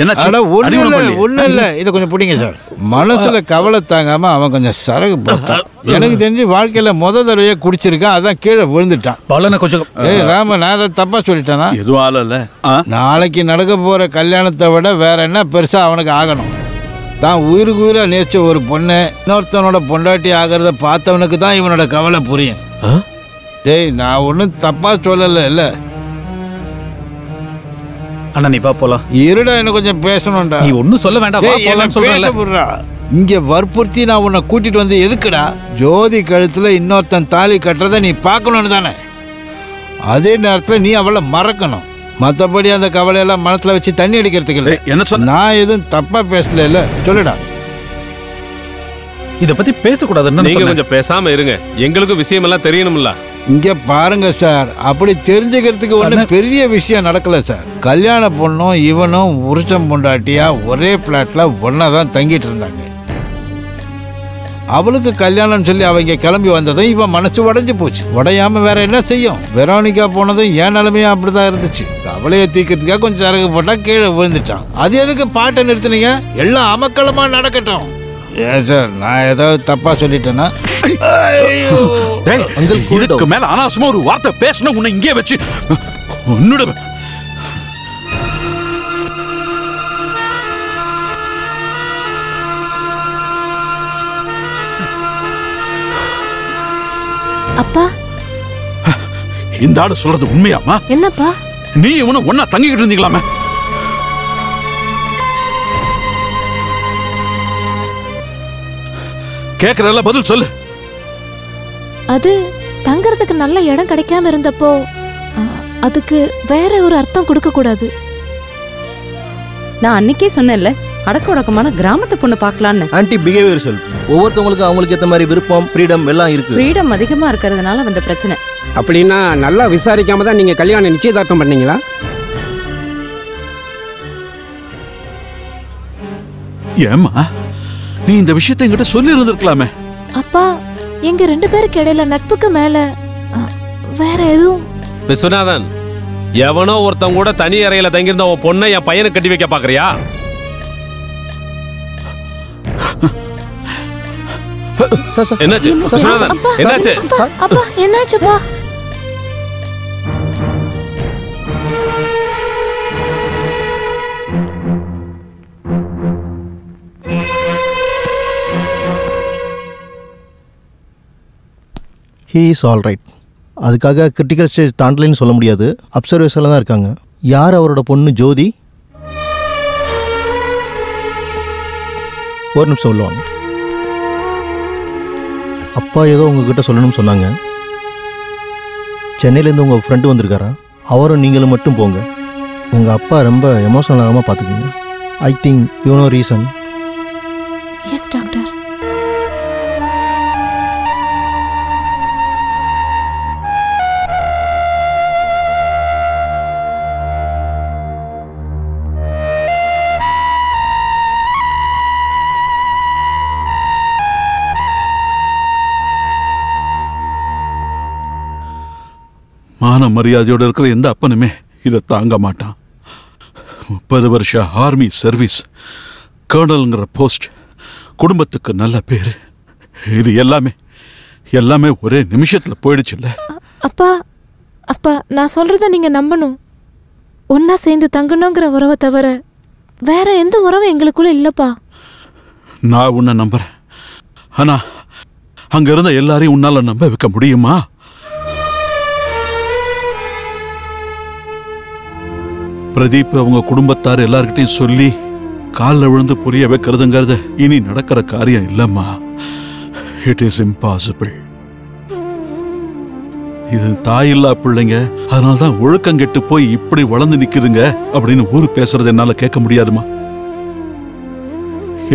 ஒன்றும் இல்லை ஒன்றும் இல்லை, இதை கொஞ்சம் பிடிங்க சார். மனசில் கவலை தாங்காமல் அவன் கொஞ்சம் சரகு போட்டான். எனக்கு தெரிஞ்சு வாழ்க்கையில் முதல் தடவையாக குடிச்சிருக்கான், அதான் கீழே விழுந்துட்டான். பலனை கொஞ்சம் ஏய் ராம, நான் அதை தப்பாக சொல்லிட்டேன்னா எதுவும் ஆள் இல்லை. நாளைக்கு நடக்க போகிற கல்யாணத்தை விட வேற என்ன பெருசாக அவனுக்கு ஆகணும்? தான் உயிருக்கு உயிராக நேச்ச ஒரு பொண்ணு இன்னொருத்தவனோட பொண்டாட்டி ஆகிறத பார்த்தவனுக்கு தான் இவனோட கவலை புரியும். டேய், நான் ஒன்றும் தப்பாக சொல்லலை. இல்லை அண்ணா, நீ பா போலாம். இருடா, என்ன கொஞ்சம் பேசணும்டா. நீ ஒன்னும் சொல்ல வேண்டாம், வா போலாம் சொல்றேன்டா. இங்க வற்புறுத்தி நான் உன்னை கூட்டிட்டு வந்து எதுக்குடா? ஜோதி கழுத்துல இன்னொருத்தன் தாலி கட்டுறத நீ பார்க்கணும்னு தானே. அதே நேரத்தில் நீ அவளை மறக்கணும். மற்றபடி அந்த கவலையெல்லாம் மனசுல வச்சு தண்ணி அடிக்கிறதுக்கு இல்லை. என்ன சொன்ன? நான் எதுவும் தப்பா பேசல. இல்லை சொல்லுடா, இதை பத்தி பேசக்கூடாதுன்னு. நீங்க கொஞ்சம் பேசாம இருங்க, எங்களுக்கும் விஷயம் எல்லாம் தெரியணும்ல. இங்கே பாருங்க சார், அப்படி தெரிஞ்சுக்கிறதுக்கு ஒன்றும் பெரிய விஷயம் நடக்கலை சார். கல்யாண பொண்ணும் இவனும் உருச்சம் பொண்டாட்டியாக ஒரே ஃப்ளாட்டில் ஒன்றா தான் தங்கிட்டு இருந்தாங்க. அவளுக்கு கல்யாணம்னு சொல்லி அவங்க கிளம்பி வந்ததும் இவன் மனசு உடைஞ்சு போச்சு. உடையாமல் வேற என்ன செய்யும்? வெரோனிக்கா போனதும் என் நிலைமையாக அப்படி தான் இருந்துச்சு. அவளையை தீக்கிறதுக்காக கொஞ்சம் சரகு போட்டால் கீழே விழுந்துட்டான். அது எதுக்கு பாட்டை நிறுத்தினீங்க? எல்லாம் அமக்கலமாக நடக்கட்டும். ஏன் சார், நான் ஏதாவது தப்பாக சொல்லிட்டேன்னா? இதுக்கு மேல அனாவசியமா ஒரு வார்த்தை பேசணும். உன்னை இங்கே வச்சு உன்னோட அப்பா, இந்த ஆளு சொல்றது உண்மையாமா? என்னப்பா, நீ இவனு ஒன்னா தங்கிக்கிட்டு இருந்தீங்களாமே? கேக்குறதெல்லாம் பதில் சொல்லு. அது தங்கறதுக்கு நல்ல இடம் கிடைக்காம இருந்தப்போ அதுக்கு வேற ஒரு அர்த்தம் கொடுக்க கூடாது. நான் அன்னைக்கே சொன்னேன்ல, அடக்க உடக்கமான கிராமத்தை பொண்ணு பார்க்கலான்னு. ஆன்டி பிஹேவியர் சொல். ஒவ்வொருத்தவங்களுக்கு அவங்களுக்கு ஏற்ற மாதிரி விருப்பம், ஃப்ரீடம் எல்லாம் இருக்கு. ஃப்ரீடம் அதிகமா இருக்கிறதுனால வந்த பிரச்சனை. அப்படின்னா நல்லா விசாரிக்காம தான் நீங்க கல்யாணம் நிச்சயதார்த்தம் பண்ணீங்களா? ஏமா, நீ இந்த விஷயத்தை என்கிட்ட சொல்லி இருந்திருக்கலாமே. அப்பா, எங்க ரெண்டு பேருக்கு இடையில நட்புக்கு மேல வேற எதுவும். விஸ்வநாதன், எவனோ ஒருத்தன் கூட தனி அறையில தங்கியிருந்த உன் பொண்ணை என் பையனுக்கு கட்டி வைக்க பாக்குறியா? என்னாச்சு விஸ்வநாதன்? என்னாச்சு அப்பா? என்னாச்சுப்பா? He is all right. அதுக்காக கிரிட்டிக்கல் ஸ்டேஜ் தாண்டலைன்னு சொல்ல முடியாது. அப்சர்வேஷனில் தான் இருக்காங்க. யார் அவரோட பொண்ணு ஜோதி? ஒரு நிமிஷம் சொல்லுவாங்க. அப்பா ஏதோ உங்ககிட்ட சொல்லணும்னு சொன்னாங்க. சென்னையிலேருந்து உங்கள் ஃப்ரெண்டு வந்திருக்காரா? அவரும் நீங்களும் மட்டும் போங்க. உங்கள் அப்பா ரொம்ப எமோஷனல் ஆகாமல் பார்த்துக்குங்க. I think you know reason. Yes doctor. மான மரியாதையோடு இருக்கிற எந்த அப்பனுமே இதை தாங்க மாட்டான். 30 வருஷ ஆர்மி சர்வீஸ், கேர்னல்ங்கிற போஸ்ட், குடும்பத்துக்கு நல்ல பேர், இது எல்லாமே எல்லாமே ஒரே நிமிஷத்தில் போயிடுச்சுல்ல. அப்பா அப்பா, நான் சொல்கிறத நீங்கள் நம்பணும். ஒன்றா சேர்ந்து தங்கணுங்கிற உறவை தவிர வேற எந்த உறவும் எங்களுக்குள்ளே இல்லைப்பா. நான் உன்னை நம்புகிறேன், ஆனால் அங்க இருந்த எல்லாரையும் உன்னால நம்ப வைக்க முடியுமா? பிரதீப் அவங்க குடும்பத்தார் எல்லார்கிட்டையும் சொல்லி காலில் விழுந்து புரிய வைக்கிறதுங்கிறது இனி நடக்கிற காரியம் இல்லம்மா. It is impossible. இது தாயில்லா பிள்ளைங்க, அதனால்தான் ஒழுக்கம் கெட்டு போய் இப்படி வளர்ந்து நிற்குதுங்க அப்படின்னு ஊர் பேசுறது என்னால கேட்க முடியாதுமா.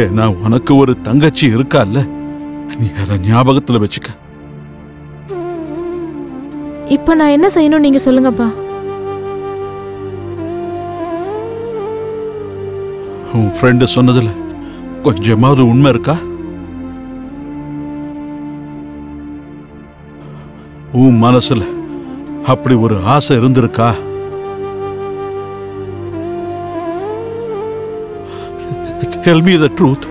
ஏன்னா உனக்கு ஒரு தங்கச்சி இருக்கா இல்ல, நீ அதை ஞாபகத்துல வச்சுக்க. இப்ப நான் என்ன செய்யணும் நீங்க சொல்லுங்கப்பா. உன் ஃப்ரெண்டு சொன்னதுல கொஞ்சமாவது உண்மை இருக்கா? உன் மனசுல அப்படி ஒரு ஆசை இருந்திருக்கா? Tell me the truth.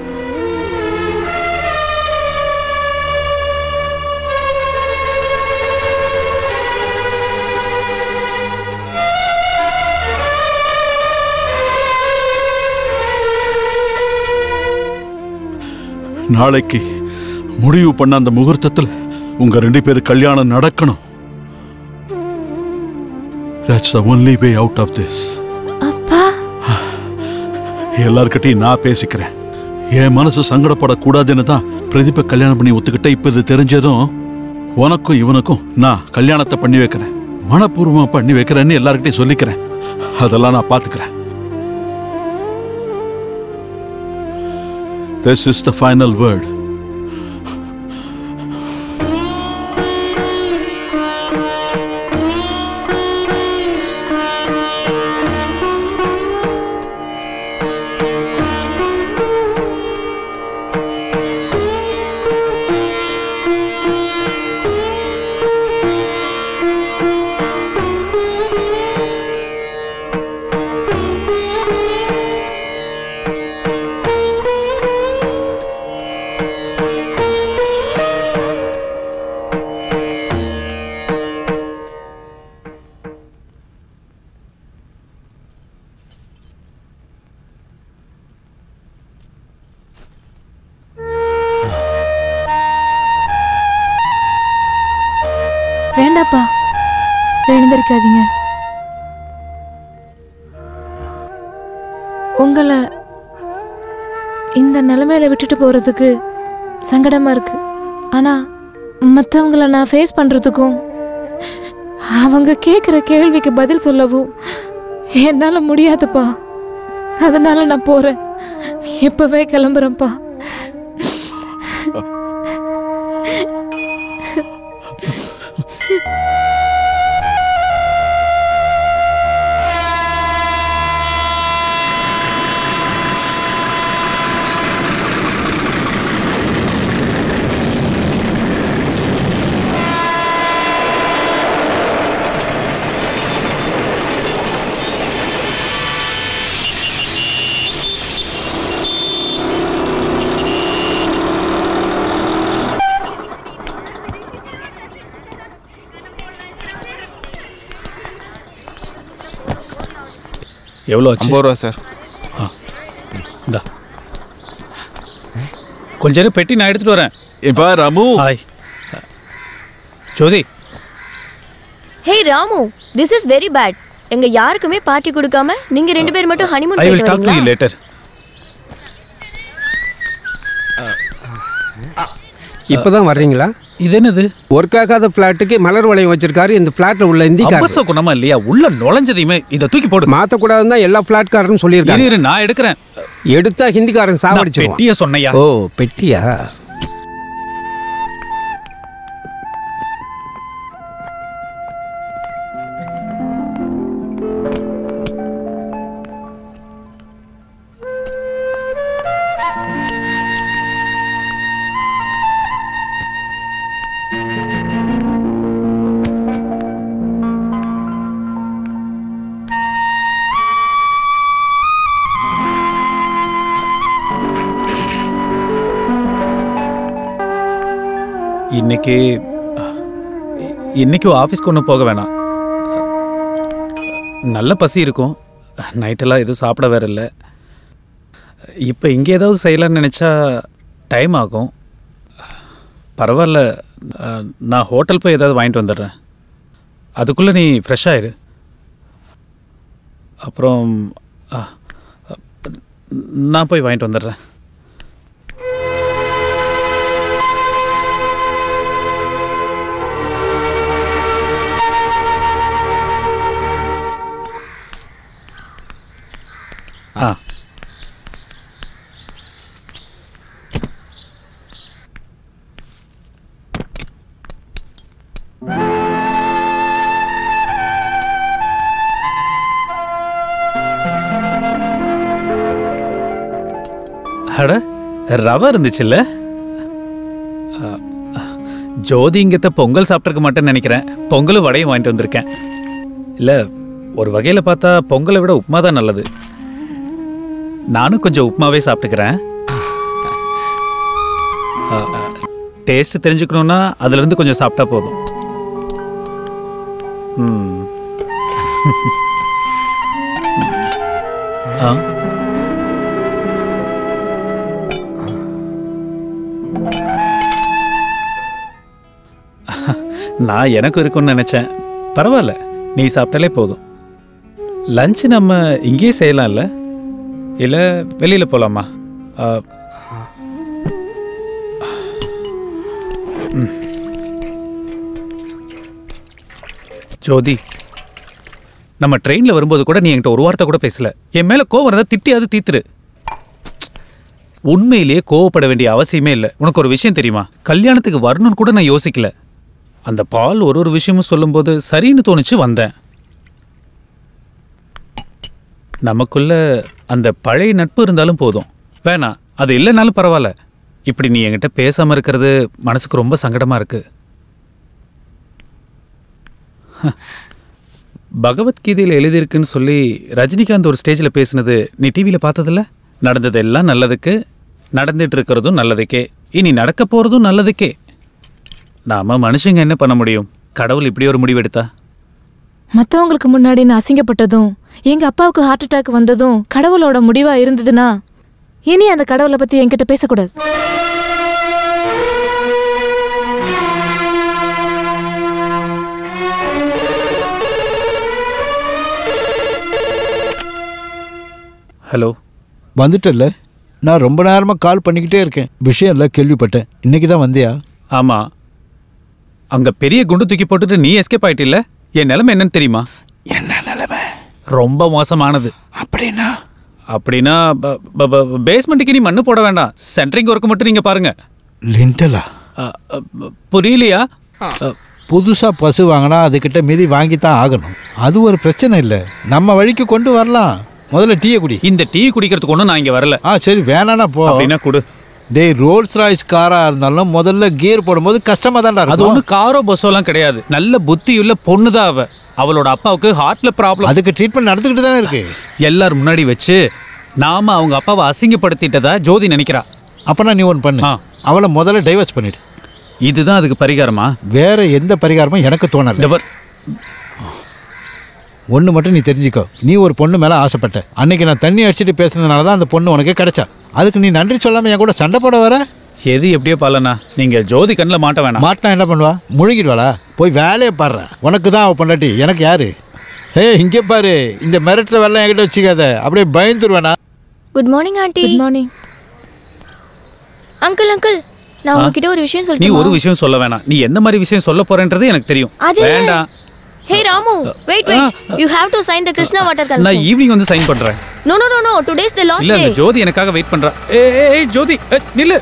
நாளைக்கு முடிவு பண்ண அந்த முகூர்த்தத்தில் உங்க ரெண்டு பேரு கல்யாணம் நடக்கணும். That's the only way out of this. அப்பா, எல்லார்கிட்டையும் நான் பேசிக்கிறேன். என் மனசு சங்கடப்படக்கூடாதுன்னு தான் பிரதீப கல்யாணம் பண்ணி ஒத்துக்கிட்ட. இப்ப இது தெரிஞ்சதும் உனக்கும் இவனுக்கும் நான் கல்யாணத்தை பண்ணி வைக்கிறேன், மனப்பூர்வமா பண்ணி வைக்கிறேன்னு எல்லார்கிட்டையும் சொல்லிக்கிறேன். அதெல்லாம் நான் பாத்துக்கிறேன். This is the final word. எழுந்திருக்காதீங்க, உங்களை இந்த நிலைமையில விட்டுட்டு போறதுக்கு சங்கடமா இருக்கு. ஆனா மற்றவங்களை நான் ஃபேஸ் பண்றதுக்கும் அவங்க கேட்குற கேள்விக்கு பதில் சொல்லவும் என்னால முடியாதுப்பா. அதனால நான் போறேன், இப்பவே கிளம்புறேன்ப்பா. எவ்வளோ ஆச்சு? 50 ரூபா சார். ஆ, இந்தா கொஞ்ச நேரம் பெட்டி நான் எடுத்துகிட்டு வரேன். இப்போ Ramu. Hi Jyothi. Hey Ramu, this is very bad. எங்க யாருக்குமே பார்ட்டி கொடுக்காம நீங்க ரெண்டு பேர் மட்டும் ஹனிமூன் போயிட்டு வரீங்க. I will talk to you later. இப்போதான் வர்றீங்களா? இது என்னது, ஒர்க் ஆகாத பிளாட்டுக்கு மலர் வளையம் வச்சிருக்காரு. இந்த பிளாட்ல உள்ள இந்திக்காரர் குணமா இல்லையா? உள்ள நுழைஞ்சதையுமே இதை தூக்கி போடு, மாத்த கூடாதுன்னு தான் எல்லா பிளாட்காரரும் சொல்லியிருக்காங்க. இரு நான் எடுக்கிறேன். எடுத்தா ஹிந்திக்காரன் சாவடிச்சிருவான். பெட்டியா சொன்னையா? ஓ பெட்டியா. இன்னைக்கு ஆஃபீஸ்க்கு ஒன்றும் போக வேணாம், நல்ல பசி இருக்கும். நைட்டெல்லாம் எதுவும் சாப்பிட வேற இல்லை. இப்போ இங்கே ஏதாவது செய்யலான்னு நினச்சா டைம் ஆகும். பரவாயில்ல, நான் ஹோட்டல் போய் ஏதாவது வாங்கிட்டு வந்துடுறேன். அதுக்குள்ளே நீ ஃப்ரெஷ் ஆயிரு. அப்புறம் நான் போய் வாங்கிட்டு வந்துடுறேன். ஆ அட, ரவை இருந்துச்சுல்ல. ஜோதி இங்கத்த பொங்கல் சாப்பிட்ருக்க மாட்டேன்னு நினைக்கிறேன். பொங்கலும் வடையும் வாங்கிட்டு வந்திருக்கேன். இல்லை, ஒரு வகையில் பார்த்தா பொங்கலை விட உப்புமா தான் நல்லது. நானும் கொஞ்சம் உப்புமாவே சாப்பிட்டுக்கிறேன். டேஸ்ட் தெரிஞ்சுக்கணுன்னா அதுலேருந்து கொஞ்சம் சாப்பிட்டா போதும். ஆ நான் எனக்கு இருக்குன்னு நினச்சேன். பரவாயில்ல, நீ சாப்பிட்டாலே போதும். லஞ்சு நம்ம இங்கேயே செய்யலாம். இல்லை இல்லை வெளியில் போகலாமா? ஜோதி, நம்ம ட்ரெயினில் வரும்போது கூட நீ என்கிட்ட ஒரு வார்த்தை கூட பேசலை. என் மேலே கோவம் இருந்தால் திட்டியாவது தீத்துரு. உண்மையிலேயே கோவப்பட வேண்டிய அவசியமே இல்லை. உனக்கு ஒரு விஷயம் தெரியுமா? கல்யாணத்துக்கு வரணும்னு கூட நான் யோசிக்கல. அந்த பால் ஒரு விஷயமும் சொல்லும்போது சரின்னு தோணுச்சு வந்தேன். நமக்குள்ள அந்த பழைய நட்பு இருந்தாலும் போதும். வேணாம், அது இல்லைனாலும் பரவாயில்ல. இப்படி நீ என்கிட்ட பேசாமல் இருக்கிறது மனசுக்கு ரொம்ப சங்கடமாக இருக்கு. பகவத்கீதையில் எழுதியிருக்குன்னு சொல்லி ரஜினிகாந்த் ஒரு ஸ்டேஜில் பேசினது நீ டிவியில் பார்த்ததில்ல? நடந்ததெல்லாம் நல்லதுக்கு, நடந்துட்டு இருக்கிறதும் நல்லதுக்கே, இனி நடக்க போகிறதும் நல்லதுக்கே. நாம மனுஷங்க என்ன பண்ண முடியும்? கடவுள் இப்படி ஒரு முடிவெடுத்தா மற்றவங்களுக்கு முன்னாடி நான் அசிங்கப்பட்டதும் எங்கள் அப்பாவுக்கு ஹார்ட் அட்டாக் வந்ததும் கடவுளோட முடிவாக இருந்ததுன்னா இனி அந்த கடவுளை பற்றி என்கிட்ட பேசக்கூடாது. ஹலோ, வந்துட்டல. நான் ரொம்ப நேரமாக கால் பண்ணிக்கிட்டே இருக்கேன். விஷயம் எல்லாம் கேள்விப்பட்டேன். இன்னைக்கு தான் வந்தியா? ஆமாம், அங்கே பெரிய குண்டு தூக்கி போட்டுட்டு நீ எஸ்கேப் ஆகிட்டில்ல. என் நிலைமை என்னன்னு தெரியுமா? என்ன நிலைமை? ரொம்ப மோசமானது. அப்படின்னா அப்படின்னா பேஸ்மெண்ட்டுக்கு நீ மண்ணு போட வேண்டாம். சென்ட்ரிங் ஒர்க்கு மட்டும் நீங்கள் பாருங்கள். லிண்டலா? புரியலையா? புதுசாக பசு வாங்கினா அதுக்கிட்ட மீதி வாங்கி தான் ஆகணும். அது ஒரு பிரச்சனை இல்லை, நம்ம வழிக்கு கொண்டு வரலாம். முதல்ல டீயை குடி. இந்த டீ குடிக்கிறதுக்கு ஒன்றும் நான் இங்கே வரல. ஆ சரி, வேணாண்ணா போ. அப்படின்னா கொடு. டே, ரோல்ஸ் ராய்ஸ் காராக இருந்தாலும் முதல்ல கியர் போடும்போது கஷ்டமாக தான். அது ஒன்றும் காரோ பஸ்ஸோலாம் கிடையாது. நல்ல புத்தியுள்ள பொண்ணு தான் அவள். அவளோட அப்பாவுக்கு ஹார்ட்டில் ப்ராப்ளம். அதுக்கு ட்ரீட்மெண்ட் நடந்துக்கிட்டு தானே இருக்கு. எல்லாரும் முன்னாடி வச்சு நாம் அவங்க அப்பாவை அசிங்கப்படுத்திட்டதா ஜோதி நினைக்கிறா. அப்போனா நீ ஒன்று பண்ணு, அவளை முதல்ல டைவர்ஸ் பண்ணிடு. இதுதான் அதுக்கு பரிகாரமா? வேற எந்த பரிகாரமும் எனக்கு தோணலை. ஒன்று மட்டும் நீ தெரிஞ்சுக்கோ, நீ ஒரு பொண்ணு மேலே ஆசைப்பட்ட. அன்றைக்கி நான் தண்ணி அடிச்சுட்டு பேசுனதுனால தான் அந்த பொண்ணு உனக்கு கிடைச்சா. அதுக்கு நீ நன்றி சொல்லாமல் என் கூட சண்டை போட வர? எது எப்படியோ பாலண்ணா, நீங்கள் ஜோதி கண்ணில் மாட்ட வேணாம். மாட்டினா என்ன பண்ணுவா? முழுங்கிடுவாளா? போய் வேலையை பாடுறேன். உனக்கு தான் அவள் பொண்டாட்டி, எனக்கு யாரு? ஹே, இங்கே பாரு, இந்த மிரட்டுற வெள்ளம் என்கிட்ட வச்சுக்காத, அப்படியே பயந்துருவேண்ணா. Good morning aunty. Good morning uncle. Uncle, நான் உங்ககிட்ட ஒரு விஷயம் சொல்றேன். நீ ஒரு விஷயம் சொல்ல வேணாம். நீ எந்த மாதிரி விஷயம் சொல்ல போறேன்றது எனக்கு தெரியும். வேண்டாம். Hey Ramu, wait. You have to sign the Krishna water contract. நான் ஈவினிங் வந்து sign பண்றேன். No. Today is the last day. இல்ல, ஜோதி எனக்காக வெயிட் பண்றா. ஏய் ஜோதி, நில்லு.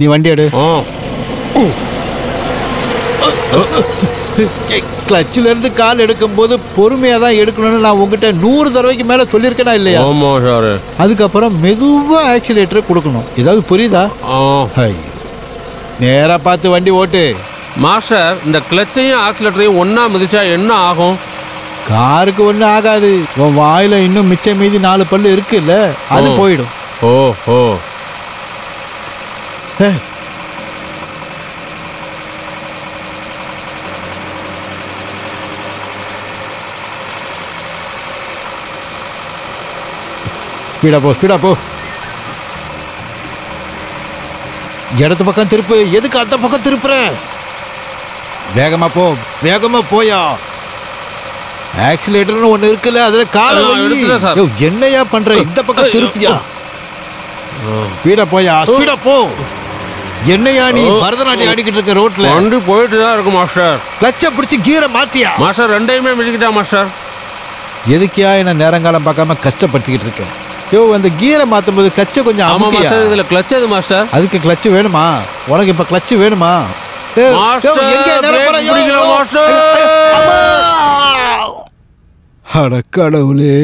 நீ வண்டி எடு. கிளட்சில இருந்து கால் எடுக்கும்போது பொறுமையா தான் எடுக்கணும்னு நான் உங்ககிட்ட 100 தடவைக்கு மேல சொல்லிருக்கேனா இல்லையா? ஆமா சார். அதுக்கப்புறம் மெதுவா ஆக்சிலேட்டர் கொடுக்கணும். ஏதாவது புரியுதா? நேராக பார்த்து வண்டி ஓட்டு. மாஸ்டர், இந்த கிளச்சையும் ஆக்சிலேட்டரையும் ஒன்றா மிதிச்சா என்ன ஆகும்? காருக்கு ஒன்றும் ஆகாது. உன் வாயில் இன்னும் மிச்சம் மீதி 4 பல்லு இருக்குல்ல, அது போயிடும். ஓ ஓ, ஸ்பீடாக போ, ஸ்பீடாக போ. இடது பக்கம் திருப்பு, எதுக்கு அந்த பக்கம் திருப்புற? வேகமா போ, வேகமா போயா. ஆக்சிலேட்டர்னு ஒன்று இருக்குல்ல, அதுல காலை வை. என்னையா பண்ற? இந்த பக்கம் திருப்பியா. ஸ்பீடா போயா, ஸ்பீடா போ. என்னையா நீ பரதநாட்டியம் ஆடிக்கிட்டு இருக்க ரோட்ல? வண்டி போயிட்டு தான் இருக்கும் மாஸ்டர். கிளச்சை பிடிச்சி கீரை மாத்தியா மாஸ்டர்? ரெண்டையுமே மிதிக்கிட்டா மாஸ்டர். எதுக்கியா என்ன நேரங்காலம் பார்க்காம கஷ்டப்படுத்திக்கிட்டு இருக்கேன்? யோ, அந்த கீரை மாத்தும் போது கிளச்சை கொஞ்சம் அமுக்கியா. இதுல கிளச் எது மாஸ்டர்? அதுக்கு கிளச் வேணுமா உனக்கு? இப்ப கிளச் வேணுமா? அட கடவுளே,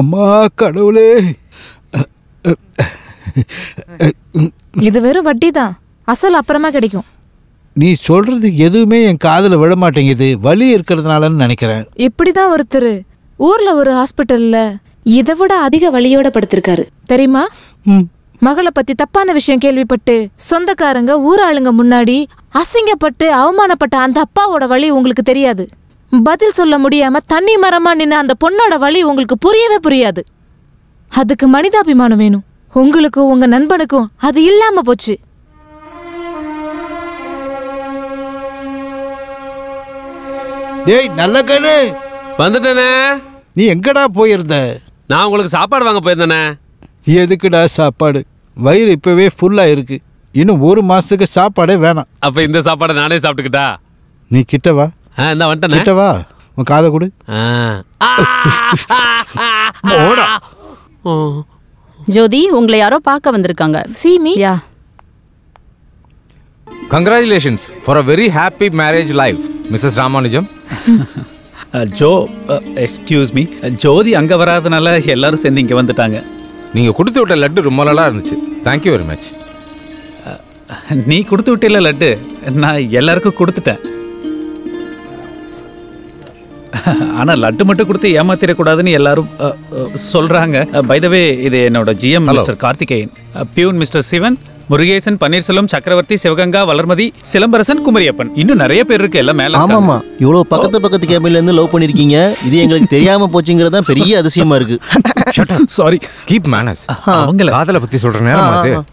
அம்மா கடவுளே. இது வெறும் வட்டிதான், அசல் அப்புறமா கிடைக்கும். நீ சொல்றது எதுவுமே என் காதுல விட மாட்டேங்குது, வலி இருக்கிறதுனால நினைக்கிறேன். இப்படிதான் ஒருத்தர் ஊர்ல ஒரு ஹாஸ்பிட்டல்ல இதை விட அதிக வலியோட படுத்திருக்காரு தெரியுமா? மகளை பத்தி தப்பான விஷயம் கேள்விப்பட்டு சொந்தக்காரங்க ஊராளுங்க முன்னாடி அசிங்கப்பட்டு அவமானப்பட்ட அந்த அப்பாவோட வலி உங்களுக்கு தெரியாது. பதில் சொல்ல முடியாம தண்ணி மரமா நின்ன அந்த பொண்ணோட வலி உங்களுக்கு புரியவே புரியாது. அதுக்கு மனிதாபிமானம் வேணும். உங்களுக்கும் உங்க நண்பனுக்கும் அது இல்லாம போச்சு. டேய் நல்ல கண்ணு, வந்துட்டனே. நீ எங்கடா போயிருந்த? நான் உங்களுக்கு சாப்பாடு வாங்க போயிருந்தேனே. எதுக்குடா சாப்பாடு? வயிறு இப்பவே ஃபுல்லா இருக்கு, இன்னும் ஒரு மாசத்துக்கு சாப்பாடே வேணாம். அப்ப இந்த சாப்பாடை நானே சாப்பிட்டுக்கிட்டா? நீ கிட்ட வா. இந்த வந்துட்டேன், கிட்ட வா. உன் காதை கொடு. ஜோதி, உங்களை யாரோ பார்க்க வந்திருக்காங்க. சீமி, yeah, congratulations for a very happy marriage life, Mrs. Ramanujam. Jo, excuse me, Jodi anga varadhanaala ellarum sendi inge vandutaanga. Neenga kuduthu vitta laddu romba nalla irundhuchu. Thank you very much. Nee kuduthu vittilla laddu, na ellarku kuduthuten. Ana laddu mattu kuduthu yemathira koodadhu nu ellarum solranga. By the way, idu enoda GM Mr. Karthikeyan, Pune Mr. Sivan, Murugesan, Panneerselvam, Chakravarthy, Sivaganga, Valarmathi, Silambarasan, குமரியப்பன், இன்னும் நிறைய பேர் இருக்கு. எல்லாம் மேல. ஆமாமா, இவ்வளோ பக்கத்து பக்கத்து கேபிள்ல இருந்து லவ் பண்ணிருக்கீங்க. இது எங்களுக்கு தெரியாம போச்சுங்கிறது தான் பெரிய அதிசயமா இருக்கு. Sorry, keep manners. அவங்கள காதலை பத்தி சொல்றேன்.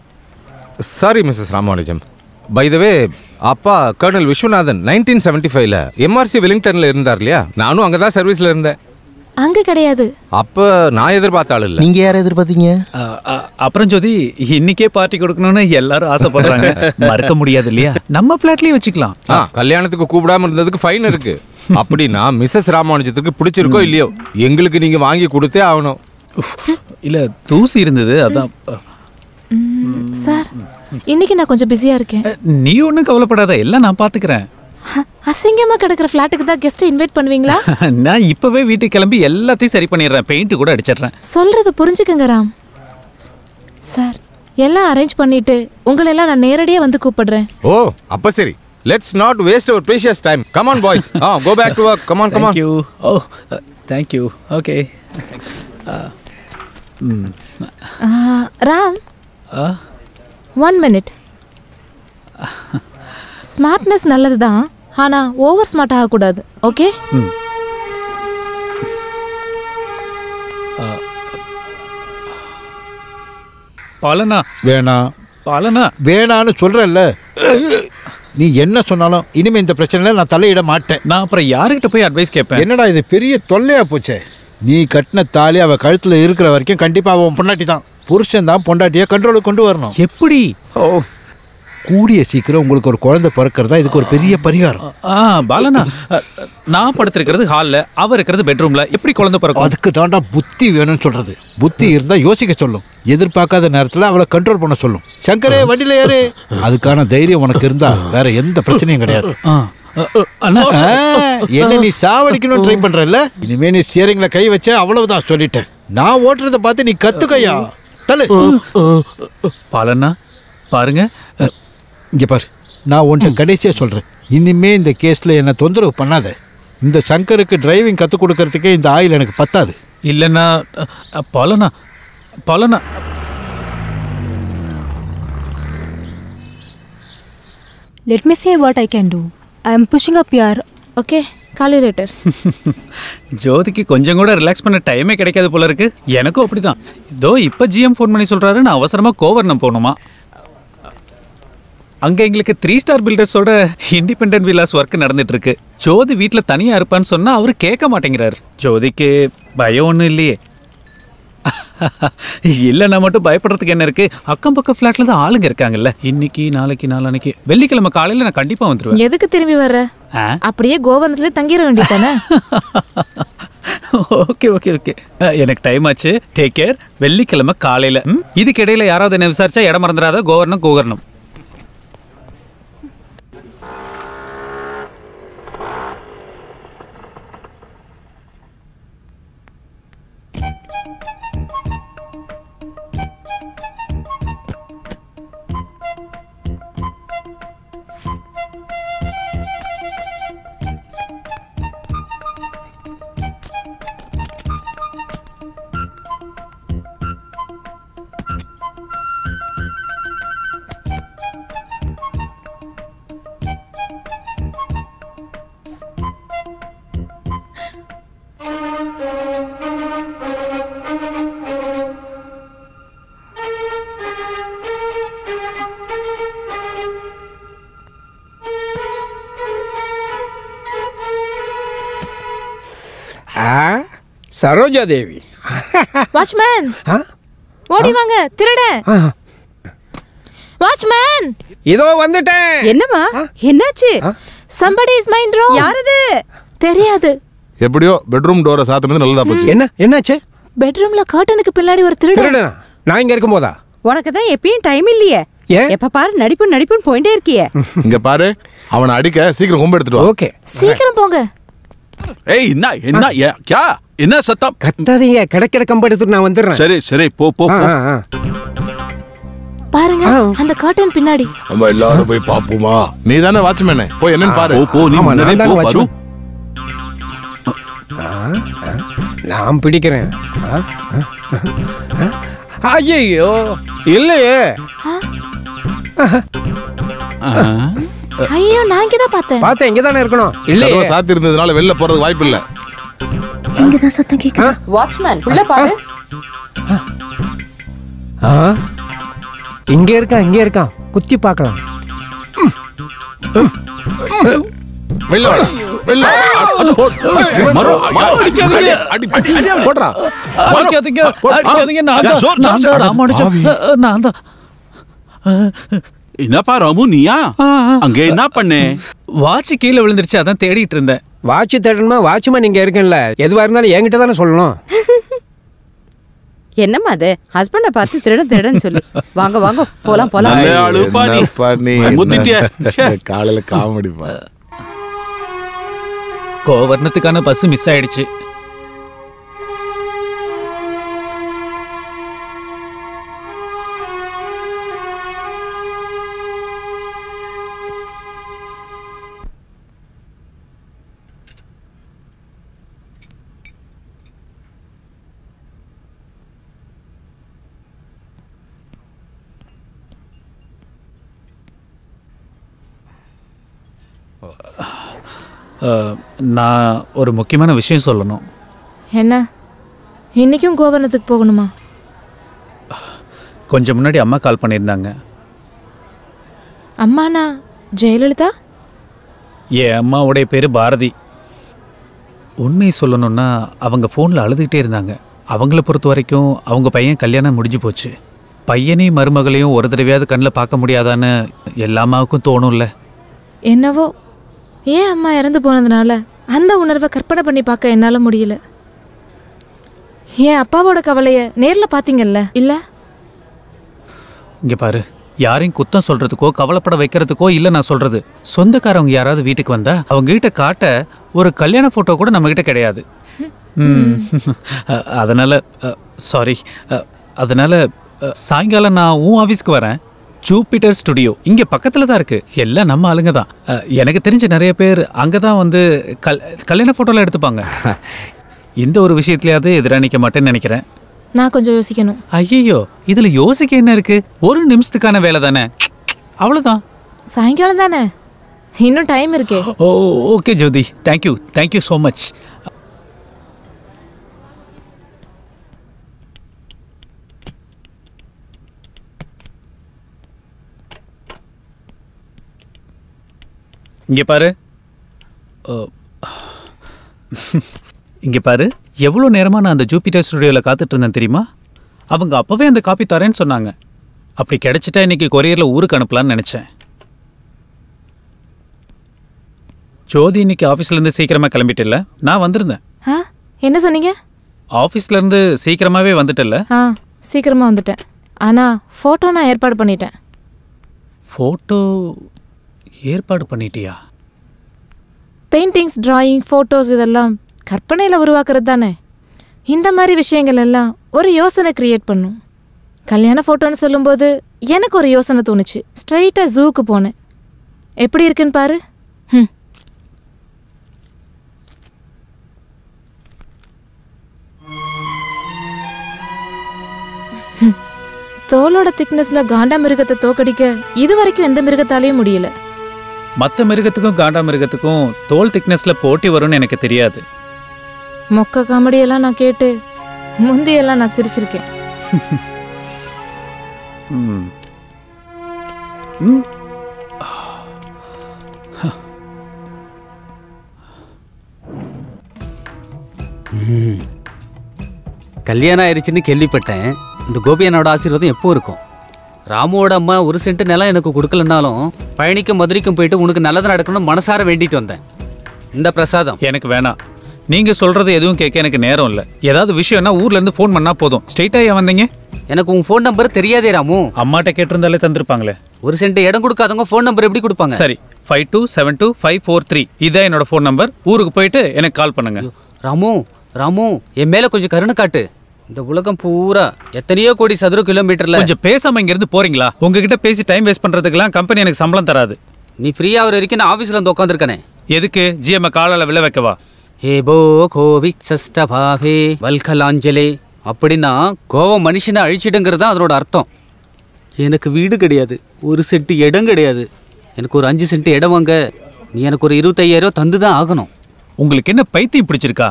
Sorry missus Ramanujam. By the way, அப்பா கர்னல் விஸ்வநாதன் 1975 எம்ஆர்சி வெலிங்டன்ல இருந்தார் இல்லையா? நானும் அங்கதான் சர்வீஸ்ல இருந்தேன். அங்க கிடையாது. அப்ப நான் எதிர்பார்த்த ஆளு இல்ல. நீங்க யாரை எதிர்பார்த்தீங்க? அப்புறம் ஜோதி, இன்னைக்கே பார்ட்டி கொடுக்கணும்னு எல்லாரும் ஆசைப்படுறாங்க. மறக்க முடியாது இல்லையா? நம்ம பிளாட்லயே வச்சுக்கலாம். கல்யாணத்துக்கு கூப்பிடாம இருந்ததுக்கு ஃபைன் இருக்கு. அப்படின்னா மிஸ்ஸஸ் ராமானுஜத்துக்கு பிடிச்சிருக்கோ இல்லையோ, எங்களுக்கு நீங்க வாங்கி கொடுத்தே ஆகணும். இல்ல தூசி இருந்தது அதான். சார், இன்னைக்கு நான் கொஞ்சம் பிஸியா இருக்கேன். நீ ஒன்னும் கவலைப்படாத, எல்லாம் நான் பாத்துக்கிறேன். அசிங்கமா கிடக்குற ஃபிளாட்டுக்கு தான் கெஸ்ட் இன்வைட் பண்ணுவீங்களா? நான் இப்பவே வீட்டுக்கு கிளம்பி எல்லாத்தையும் சரி பண்ணிடுறேன், பெயிண்ட் கூட அடிச்சிடுறேன். சொல்றது புரிஞ்சுக்கங்க ராம் சார். எல்லாம் அரேஞ்ச் பண்ணிட்டு உங்களை எல்லாம் நான் நேரடியா வந்து கூப்பிடுறேன். ஓ அப்ப சரி. Let's not waste our precious time. Come on boys, go back to work. Come on, come on. Thank you. Oh thank you. Okay Ram, 1 minute. Smartness நல்லது தான், ஆனா ஓவர் ஸ்மார்ட் ஆகக்கூடாது. ஓகே, பாலனா வேணா, பாலனா வேணான்னு சொல்றல்ல. நீ என்ன சொன்னாலும் இனிமே இந்த பிரச்சனையில நான் தலையிட மாட்டேன். நான் அப்புறம் யாருக்கிட்ட போய் அட்வைஸ் கேட்பேன்? என்னடா இது பெரிய தொல்லையா போச்சே. நீ கட்டின தாலி அவ கழுத்துல இருக்கிற வரைக்கும் கண்டிப்பா அவன் பொண்டாட்டி தான். புருஷன் தான் பொண்டாட்டிய கண்ட்ரோலுக்கு கொண்டு வரணும். எப்படி? கூடிய சீக்கிரம் உங்களுக்கு ஒரு குழந்தை பிறக்கிறதா இதுக்கு ஒரு பெரிய பரிகாரம். பாலனா, நான் படுத்திருக்கிறது ஹாலில், அவர் இருக்கிறது பெட்ரூம்ல, எப்படி குழந்தை பிறக்கும்? அதுக்கு தாண்டா புத்தி வேணும்னு சொல்றது. புத்தி இருந்தால் யோசிக்க சொல்லும், எதிர்பார்க்காத நேரத்தில் அவளை கண்ட்ரோல் பண்ண சொல்லும். சங்கரே வண்டியில் ஏறு. அதுக்கான தைரியம் உனக்கு இருந்தா வேற எந்த பிரச்சனையும் கிடையாது. என்ன நீ சாவடிக்கணும்னு ட்ரை பண்றல்ல? இனிமே நீ ஸ்டியரிங்ல கை வச்ச அவ்வளவுதான், சொல்லிட்டேன். நான் ஓட்டுறதை பார்த்து நீ கத்துக்கையா தலை. பாலனா பாருங்க, இங்கே பாரு, நான் ஒன்றை கடைசியாக சொல்கிறேன். இனிமேல் இந்த கேஸில் என்னை தொந்தரவு பண்ணாத. இந்த சங்கருக்கு டிரைவிங் கற்றுக் கொடுக்கறதுக்கே இந்த ஆயில் எனக்கு பத்தாது. இல்லைன்னா பலனா பலனா Let me see what I can do. I am pushing up here. Okay, call you later. ஜோதிக்கு கொஞ்சம் கூட ரிலாக்ஸ் பண்ண டைமே கிடைக்காது போல இருக்கு. எனக்கும் அப்படிதான். இதோ இப்ப ஜிஎம் ஃபோன் பண்ணி சொல்றாரு நான் அவசரமா கோவர்ணம் போணுமா. அங்க எங்களுக்கு 3-star பில்டர்ஸோட இண்டிபெண்டன்ட் வில்லாஸ் வர்க் நடந்துட்டு இருக்கு. ஜோதி வீட்ல தனியா இருப்பான்னு சொன்னா அவரு கேட்க மாட்டேங்கிறார். ஜோதிக்கு பயம் ஒன்றும் இல்லையே. இல்லைன்னா மட்டும் பயப்படுறதுக்கு என்ன இருக்கு? அக்கம் பக்கம் ஃபிளாட்ல தான் ஆளுங்க இருக்காங்கல்ல. இன்னைக்கு நாளைக்கு நாளானைக்கு வெள்ளிக்கிழமை காலையில நான் கண்டிப்பா வந்துருவேன். எதுக்கு திரும்பி வர்ற? அப்படியே கோவர்ணத்துல தங்கிட வேண்டியதானே. ஓகே ஓகே ஓகே எனக்கு டைம் ஆச்சு. Take care. வெள்ளிக்கிழமை காலையில. இதுக்கிடையில யாராவது என்ன விசாரிச்சா இடம் மறந்துடாத. கோவர்ணம் கோவர்ணம். Saroja Devi. Watchman! Huh? What do you want? Third. Watchman! Ido vanditen. Enna ennachu? Somebody is my room. Yaradu? Theriyadu. Epdiyo bedroom door saathunnathu nallada pochu. Enna ennachu? Bedroom la curtain ku pilladi oru thiruda. Thirudana. Na inga irukum bodha. Unakku dhaan eppiyum time illiye. Eppa paaru nadippu nadippu pointe irkiye. Inga paaru avana adika seekram home eduttu va. Okay. Seekram ponga. Hey, enna kya? என்ன சத்தம்? கத்தாதீங்க கடக்கட கம்படுத்து நான் வந்துறேன். சரி சரி போ போ போ. பாருங்க அந்த கர்டன் பின்னாடி. நம்ம எல்லாரும் போய் பாப்போமா? நீ தான வாட்ச்மேன். போய் என்னன்னு பாரு. போ போ நீ முன்னாடி போ பாரு. நான் பிடிக்கிறேன். ஐயோ இல்லையே. ஐயோ நான் இங்க தான் பார்த்தேன். பார்த்தேன் இங்க தான இருக்கணும். இல்லையே. அது சாத்தி இருந்ததனால வெளிய போறது வாய்ப்பில்லை. இங்க தான் சத்தம் கேக்குது. வாட்ச்மேன் உள்ள பாரு. ஆ இங்க இருக்கான் குத்தி பார்க்கலாம். வெள்ள வெள்ள மறு அடிக்காதீங்க அடி போடுறா. அடிக்காதீங்க அடிக்காதீங்க நான் அடிச்சேன் நான் தான். என்ன பாராமு நீயா அங்க என்ன பண்ணே? வாட்ச் கீழே விழுந்துருச்சு அதான் தேடிட்டு இருந்தேன். வாட்ச் தேடணுமா? வாட்ச்மேன் இங்க இருக்கேன்ல. எதுவா இருந்தாலும் என்கிட்ட தானே சொல்லணும். என்னம்மா அது ஹஸ்பண்ட பார்த்து திருட திருடன்னு சொல்லு. வாங்க வாங்க போலாம் போலாம். காலையில காமெடிப்பா. கோவர்ணத்துக்கான பஸ் மிஸ் ஆயிடுச்சு. நான் ஒரு முக்கியமான விஷயம் சொல்லணும். என்ன இன்றைக்கும் கோவர்ணத்துக்கு போகணுமா? கொஞ்சம் முன்னாடி அம்மா கால் பண்ணியிருந்தாங்க. அம்மாண்ணா ஜெயலலிதா? என் அம்மாவுடைய பேர் பாரதி. உண்மையை சொல்லணும்னா அவங்க ஃபோனில் அழுதுகிட்டே இருந்தாங்க. அவங்கள பொறுத்த வரைக்கும் அவங்க பையன் கல்யாணம் முடிஞ்சு போச்சு. பையனையும் மருமகளையும் ஒரு தடவையாவது கண்ணில் பார்க்க முடியாதான்னு எல்லா அம்மாவுக்கும் தோணும்ல. என்னவோ ஏன் அம்மா இறந்து போனதுனால அந்த உணர்வை கற்பனை பண்ணி பார்க்க என்னால் முடியல. ஏன் அப்பாவோட கவலையை நேரில் பார்த்தீங்கல்ல? இல்லை இங்கே பாரு, யாரையும் குத்தம் சொல்கிறதுக்கோ கவலைப்பட வைக்கிறதுக்கோ இல்லை. நான் சொல்கிறது சொந்தக்காரவங்க யாராவது வீட்டுக்கு வந்தால் அவங்ககிட்ட காட்ட ஒரு கல்யாண ஃபோட்டோ கூட நம்மகிட்ட கிடையாது. அதனால் சாரி. அதனால் சாயங்காலம் நான் உன் ஆஃபீஸ்க்கு வரேன். ஜூபிட்டர் ஸ்டுடியோ இங்கே பக்கத்தில் தான் இருக்குது. எல்லாம் நம்ம ஆளுங்க தான். எனக்கு தெரிஞ்ச நிறைய பேர் அங்கே தான் வந்து கல்யாண ஃபோட்டோலாம் எடுத்துப்பாங்க. இந்த ஒரு விஷயத்திலேயாவது எதிராக நிக்க மாட்டேன்னு நினைக்கிறேன். நான் கொஞ்சம் யோசிக்கணும். ஐயோ, இதுல யோசிக்க என்ன இருக்கு? ஒரு நிமிஷத்துக்கான வேலை தானே, அவ்வளவுதான். சாயங்காலம் தானே, இன்னும் டைம் இருக்கே. Oh okay Jyothi, thank you, thank you so much. இங்கே பாரு, இங்கே பாரு, எவ்வளோ நேரமாக நான் அந்த ஜூபிட்டர் ஸ்டுடியோவில் காத்துட்டு இருந்தேன் தெரியுமா? அவங்க அப்போவே அந்த காப்பி தரேன்னு சொன்னாங்க. அப்படி கிடச்சிட்டா இன்றைக்கி கொரியரில் ஊருக்கு அனுப்பலான்னு நினச்சேன். ஜோதி இன்னைக்கு ஆஃபீஸ்லேருந்து சீக்கிரமாக கிளம்பிட்டில்ல? நான் வந்திருந்தேன். என்ன சொன்னீங்க? ஆஃபீஸ்லேருந்து சீக்கிரமாகவே வந்துட்டல? ஆ, சீக்கிரமாக வந்துட்டேன். ஆனால் ஃபோட்டோ நான் ஏற்பாடு பண்ணிட்டேன். ஃபோட்டோ ஏற்பாடு பண்ணிட்டியா? பெயிண்டிங்ஸ், டிராயிங், ஃபோட்டோஸ் இதெல்லாம் கற்பனையில் உருவாக்குறது தானே. இந்த மாதிரி விஷயங்கள் எல்லாம் ஒரு யோசனை க்ரியேட் பண்ணும். கல்யாண ஃபோட்டோன்னு சொல்லும்போது எனக்கு ஒரு யோசனை தோணுச்சு. ஸ்ட்ரைட்டாக ஜூவுக்கு போனேன். எப்படி இருக்குன்னு பாரு. ம், தோலோட திக்னஸ்ல காண்டா மிருகத்தை தோக்கடிக்க இது வரைக்கும் எந்த மிருகத்தாலேயும் முடியல. மற்ற மிருகத்துக்கும் காண்டா மிருகத்துக்கும் தோல் திக்னஸ்ல போட்டி வரும்னு எனக்கு தெரியாது. மொக்க காமெடியெல்லாம் நான் கேட்டு முந்தியெல்லாம் நான் சிரிச்சிருக்கேன். கல்யாணம் ஆயிடுச்சுன்னு கேள்விப்பட்டேன். இந்த கோபியனோட ஆசீர்வாதம் எப்போ இருக்கும்? ராமுவோட அம்மா ஒரு சென்ட் நிலம் எனக்கு கொடுக்கலனாலும் பழனிக்கும் மதுரைக்கும் போயிட்டு உனக்கு நல்லது நடக்கணும்னு மனசார வேண்டிட்டு வந்தேன். இந்த பிரசாதம் எனக்கு வேணாம். நீங்கள் சொல்கிறது எதுவும் கேட்க எனக்கு நேரம் இல்லை. ஏதாவது விஷயம்னா ஊர்லேருந்து ஃபோன் பண்ணால் போதும். ஸ்ட்ரெயிட்டாக ஏன் வந்தீங்க? எனக்கு உங்கள் ஃபோன் நம்பர் தெரியாதே ராமு. அம்மாட்ட கேட்டிருந்தாலே தந்துருப்பாங்களே. ஒரு சென்ட் இடம் கொடுக்காதவங்க ஃபோன் நம்பர் எப்படி கொடுப்பாங்க? சரி, 52725543 இதான் என்னோட ஃபோன் நம்பர். ஊருக்கு போயிட்டு எனக்கு கால் பண்ணுங்க. ராமு ராமு, என் மேலே கொஞ்சம் கருணை காட்டு. இந்த உலகம் பூரா எத்தனையோ கோடி சதுர கிலோமீட்டர்ல கொஞ்சம் பேசாம இங்க இருந்து போறீங்களா? உங்ககிட்ட பேசி டைம் வேஸ்ட் பண்றதுக்கெல்லாம் கம்பெனி எனக்கு சம்பளம் தராது. நீ ஃப்ரீயா ஒரு வரைக்கும் நான் ஆஃபீஸ்ல வந்து உட்காந்துருக்கேனே, எதுக்கு ஜிஎம் காலால விழ வைக்கவா? ஹே போ கோவி சஷ்டபாவே வல்கலாஞ்சலே அப்படின்னா கோவம் மனுஷனை அழிச்சிடுங்கிறதா அதனோட அர்த்தம். எனக்கு வீடு கிடையாது, ஒரு செட்டு இடம் கிடையாது. எனக்கு ஒரு 5 சென்ட் இடம் வாங்க நீ எனக்கு ஒரு 25,000 தந்து தான் ஆகணும். உங்களுக்கு என்ன பைத்தியம் பிடிச்சிருக்கா?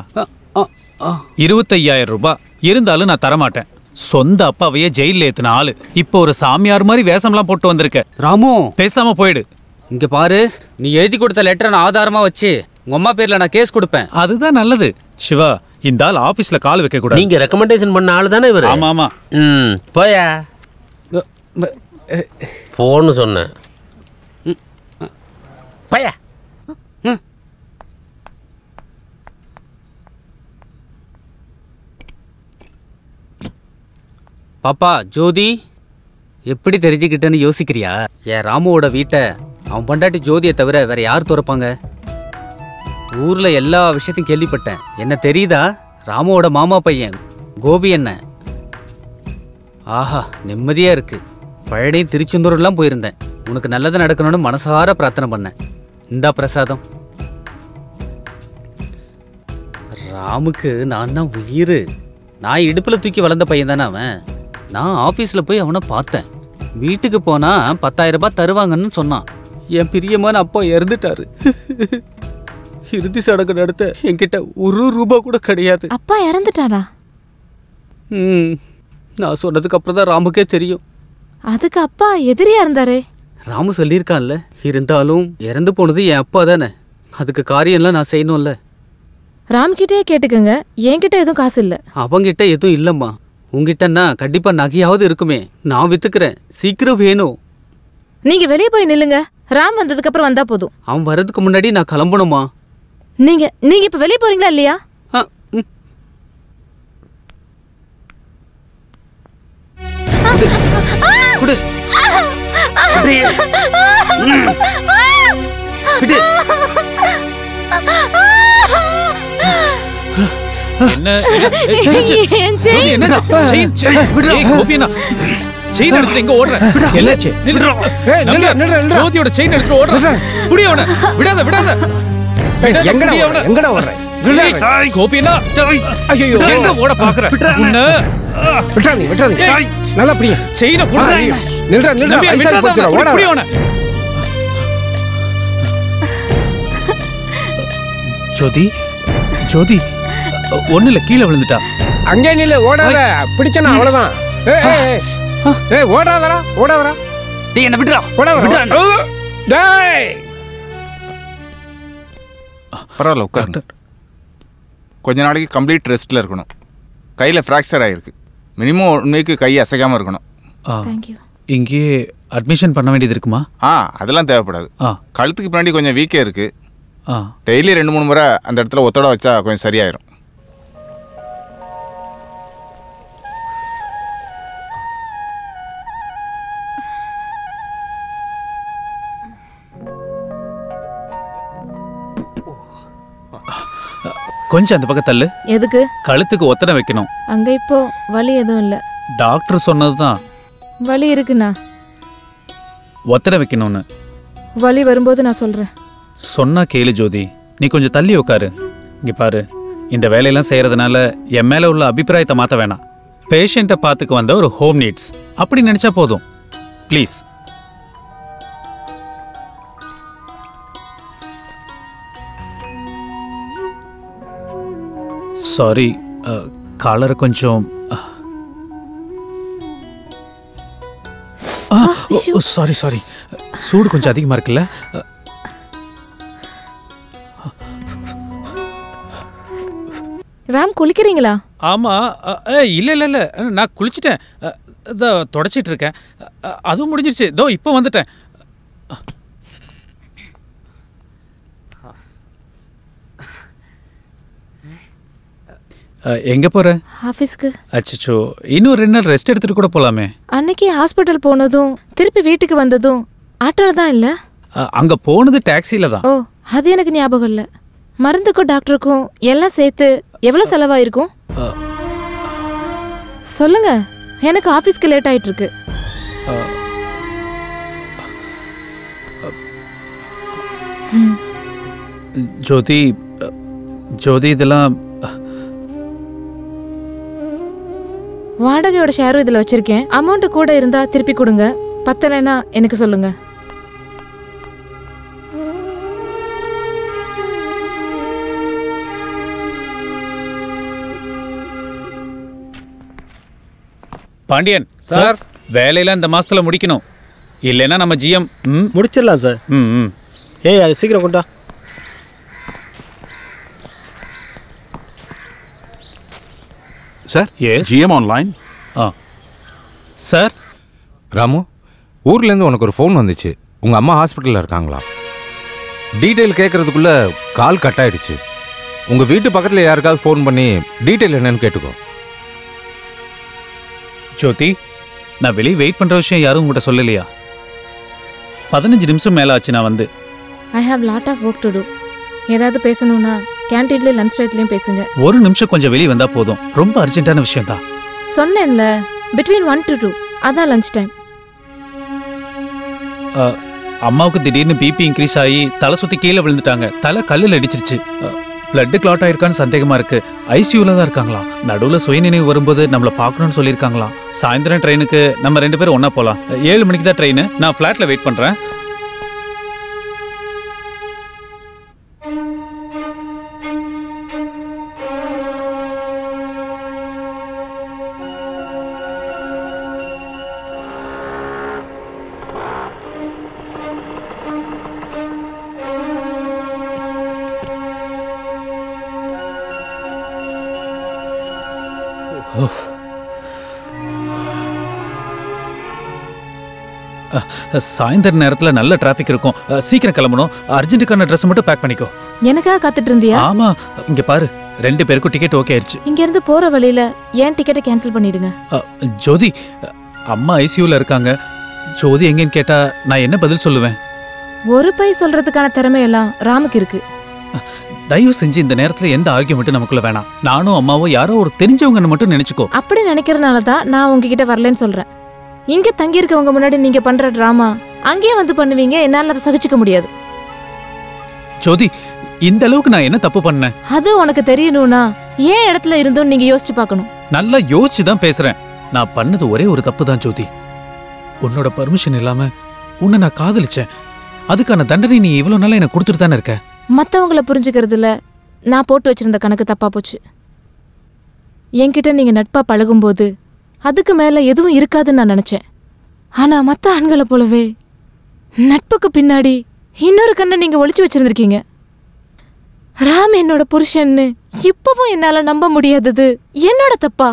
25,000 ரூபாய் இருந்தாலும் நான் தரமாட்டேன். சொந்த அப்பாவையே ஜெயில ஏத்தின ஆளு இப்போ ஒரு சாமியார் மாதிரி வேஷம்லாம் போட்டு வந்திருக்க. ராமு, பேசாம போயிடு. இங்க பாரு, நீ எழுதி கொடுத்த லெட்டரை நான் ஆதாரமா வச்சு உங்க அம்மா பேர்ல நான் கேஸ் கொடுப்பேன். அதுதான் நல்லது. சிவா, இந்த ஆள் ஆபீஸ்ல கால் வைக்க கூடாது. நீங்க ரெக்கமெண்டேஷன் பண்ண ஆளு தானே இவரு? ஆமா ஆமா. போயா போன்னு சொன்ன போயா. பாப்பா ஜோதி எப்படி தெரிஞ்சுக்கிட்டேன்னு யோசிக்கிறியா? என் ராமுவோட வீட்டை அவன் பொண்டாட்டி ஜோதியை தவிர வேற யார் திறப்பாங்க? ஊரில் எல்லா விஷயத்தையும் கேள்விப்பட்டேன். என்ன தெரியுதா? ராமுவோட மாமா பையன் கோபி என்ன. ஆஹா, நிம்மதியாக இருக்கு. பழனி திருச்செந்தூர்லாம் போயிருந்தேன். உனக்கு நல்லது நடக்கணும்னு மனசார பிரார்த்தனை பண்ணேன். இந்தா பிரசாதம். ராமுக்கு நான் தான் உயிர். நான் இடுப்பில் தூக்கி வளர்ந்த பையன் தானே அவன். நான் ஆஃபீஸில் போய் அவனை பார்த்தேன். வீட்டுக்கு போனால் 10,000 ரூபாய் தருவாங்கன்னு சொன்னான். என் பிரியமான அப்பா இறந்துட்டாரு. இறுதி சடங்கு நடத்த என்கிட்ட 1 ரூபா கூட கிடையாது. அப்பா இறந்துட்டாரா? ம், நான் சொன்னதுக்கு அப்புறம் தான் ராமுக்கே தெரியும். அதுக்கு அப்பா எதிரியா இருந்தாரே. ராமு சொல்லியிருக்கான்ல, இருந்தாலும் இறந்து போனது என் அப்பா தானே, அதுக்கு காரியம்லாம் நான் செய்யணும்ல. ராம்கிட்டே கேட்டுக்கங்க, என்கிட்ட எதுவும் காசு இல்லை. அவங்கிட்ட எதுவும் இல்லைம்மா. உங்ககிட்டன்னா கண்டிப்பா நகையாவது இருக்குமே, நான் வித்துக்கிறேன், சீக்கிரம் வேணும். நீங்க வெளியே போய் நில்லுங்க, ராம் வந்ததுக்கு அப்புறம் வந்தா போதும். அவன் வர்றதுக்கு முன்னாடி நான் கிளம்பணுமா? நீங்க நீங்க இப்ப வெளியே போறீங்களா இல்லையா? கோபினா ஐயோ எங்க ஓட பாக்குற உன்ன விட்டறானே நல்லா பிடிங்க செயின குடுறா நில்றா நில்றா ஐசா போச்சுடா ஓட ஜோதி ஜோதி ஒண்ணுல கீழ விழுந்துட்டா அங்கே நில்ல ஓடாத பிடிச்சனா அவ்வளவுதான் ஏய் ஏய் ஓடாதடா ஓடாதடா டேய் என்ன விட்டுடா விட்டுடா டேய் பரவாயில்ல உட்கார் கொஞ்ச நாளைக்கு கம்ப்ளீட் ரெஸ்ட்டில் இருக்கணும் கையில் ஃப்ராக்சர் ஆகிருக்கு மினிமம் 1 வீக் கை அசைக்காமல் இருக்கணும் தேங்க்யூ இங்கேயே அட்மிஷன் பண்ண வேண்டியது இருக்குமா ஆ அதெல்லாம் தேவைப்படாது கழுத்துக்கு பின்னாடி கொஞ்சம் வீக்கே இருக்குது ஆ டெய்லி 2-3 முறை அந்த இடத்துல ஒத்தடை வச்சா கொஞ்சம் சரியாயிரும் கொஞ்சம் அந்த பக்கம் தள்ளு எதுக்கு கழுத்துக்கு ஒத்தட வைக்கணும் அங்க இப்போ வலி எதுவும் இல்ல டாக்டர் சொன்னதுதான் வலி இருக்குண்ணா ஒத்தட வைக்கணும்னு வலி வரும்போது நான் சொல்றேன் சொன்னா கேளு ஜோதி நீ கொஞ்சம் தள்ளி உட்காரு இங்க பாரு இந்த வேலையெல்லாம் செய்யறதுனால என் மேல உள்ள அபிப்பிராயத்தை மாற்ற வேணாம் பேஷண்ட்டை பார்த்துக்க வந்த ஒரு ஹோம் நீட்ஸ் அப்படி நினைச்சா போதும் ப்ளீஸ் சாரி காலர் கொஞ்சம் சாரி சாரி சூடு கொஞ்சம் அதிகமாக இருக்குல்ல ராம் குளிக்கிறீங்களா ஆமாம் இல்லை இல்லை இல்லை நான் குளிச்சிட்டேன் இதோ தொடச்சிட்டு இருக்கேன் அதுவும் முடிஞ்சிருச்சு இதோ இப்போ வந்துட்டேன் எங்க போற ஆபீஸ்க்கு அச்சச்சோ இன்னும் 2 நாள் ரெஸ்ட் எடுத்துட்டு கூட போலாமே அன்னைக்கு ஹாஸ்பிடல் போனதும் திருப்பி வீட்டுக்கு வந்ததும் ஆட்டோல தான் இல்ல அங்க போனது டாக்ஸில தான் ஓ அது எனக்கு ஞாபகம் இல்ல மருந்துக்கும் டாக்டருக்கும் எல்லாம் சேர்த்து எவ்வளவு செலவாயிருக்கும் சொல்லுங்க எனக்கு ஆபீஸ்க்கு லேட் ஆயிட்டு இருக்கு ஜோதி ஜோதி இதெல்லாம் வாடகையோட ஷேரும் இதில் வச்சிருக்கேன் அமௌண்ட் கூட இருந்தா திருப்பி கொடுங்க பத்தலைன்னா எனக்கு சொல்லுங்க பாண்டியன் சார் வேலையெல்லாம் இந்த மாசத்துல முடிக்கணும் இல்லைன்னா நம்ம ஜிஎம் முடிச்சிடலாம் சார் ம் ஏய் அது சீக்கிரம் கொண்டா Sir, yes. GM online. Sir. Ramu, ஊர்லேருந்து உனக்கு ஒரு ஃபோன் வந்துச்சு உங்கள் அம்மா ஹாஸ்பிட்டலில் இருக்காங்களா டீட்டெயில் கேட்குறதுக்குள்ளே கால் கட் ஆகிடுச்சு உங்கள் வீட்டு பக்கத்தில் யாருக்காவது ஃபோன் பண்ணி டீட்டெயில் என்னன்னு கேட்டுக்கோ ஜோதி நான் வெளியே வெயிட் பண்ணுற விஷயம் யாரும் உங்கள்கிட்ட சொல்லலையா 15 நிமிஷம் மேலே ஆச்சு நான் வந்து I have lot of work to do ஏதாவது பேசணும்னா கேண்டீன்ல லஞ்ச் டைம்லயும் பேசுங்க ஒரு நிமிஷம் கொஞ்சம் வெளிய வந்தா போதும் ரொம்ப அர்ஜென்ட்டான விஷயம் தான் சொன்னேன்ல between 1 to 2 அதான் லஞ்ச் டைம் அம்மாவுக்கு திடீர்னு பிபி இன்கிரீஸ் ஆகி தலை சுத்தி கீழே விழுந்துட்டாங்க தலை கல்லுல அடிச்சிருச்சு பிளட் கிளாட் ஆயிருக்கான்னு சந்தேகமா இருக்கு ஐசியூல தான் இருக்காங்களா நடுவுல சுயநினைவு வரும்போது நம்மள பார்க்கணும்னு சொல்லியிருக்காங்களா சாயந்தரம் ட்ரெயினுக்கு நம்ம 2 பேரும் ஒன்னா போலாம் 7 மணிக்கு தான் ட்ரெயின் நான் ஃபிளாட்ல வெயிட் பண்றேன் சாயந்தர நேரத்தில் நல்ல டிராஃபிக் இருக்கும் சீக்கிரம் கிளம்பணும் அர்ஜென்ட்டுக்கான ட்ரெஸ் மட்டும் பேக் பண்ணிக்கோ எனக்காக காத்துட்டு இருந்தியா ஆமா இங்க பாரு 2 பேருக்கும் டிக்கெட் ஓகே ஆயிடுச்சு இங்க இருந்து போற வழியில ஏன் டிக்கெட்டை கேன்சல் பண்ணிடுங்க ஜோதி அம்மா ஐசியூல இருக்காங்க ஜோதி எங்கன்னு கேட்டா நான் என்ன பதில் சொல்லுவேன் ஒரு பை சொல்றதுக்கான திறமையெல்லாம் ராமுக்கு இருக்கு தயவு செஞ்சு இந்த நேரத்துல எந்த ஆர்கியூமெண்ட்டும் நமக்குள்ள வேணாம் நானும் அம்மாவோ யாரோ ஒரு தெரிஞ்சவங்கன்னு மட்டும் நினைச்சுக்கோ அப்படி நினைக்கிறதுனால தான் நான் உங்ககிட்ட வரலன்னு சொல்றேன் இங்க தங்கி இருக்கவங்க முன்னாடி நீங்க பண்ற டிராமா அங்கேயே வந்து பண்ணுவீங்க என்னால அதை சகிச்சுக்க முடியாது ஜோதி இந்த அளவுக்கு நான் என்ன தப்பு பண்ணேன்? அது உனக்கு தெரியணும்னா ஏன் இடத்துல இருந்தோம் நீங்க யோசிச்சு பார்க்கணும். நல்லா யோசிச்சு தான் பேசுறேன். நான் பண்ணது ஒரே ஒரு தப்பு தான் ஜோதி. உன்னோட பெர்மிஷன் இல்லாம உன்னை நான் காதலிச்சேன். அதுக்கான தண்டனை நீ இவ்வளவு நாளா எனக்கு கொடுத்துட்டு தானே இருக்க. மற்றவங்களை புரிஞ்சுக்கிறதுல நான் போட்டு வச்சிருந்த கணக்கு தப்பா போச்சு. என்கிட்ட நீங்க நட்பா பழகும்போது அதுக்கு மேல எதுவும் இருக்காதுன்னு நான் நினைச்சேன். ஆனா மற்ற ஆண்களை போலவே நட்புக்கு பின்னாடி இன்னொரு கண்ணை நீங்க ஒளிச்சு வச்சிருந்திருக்கீங்க. ராம் என்னோட புருஷன்னு இப்பவும் என்னால நம்ப முடியாதது என்னோட தப்பா.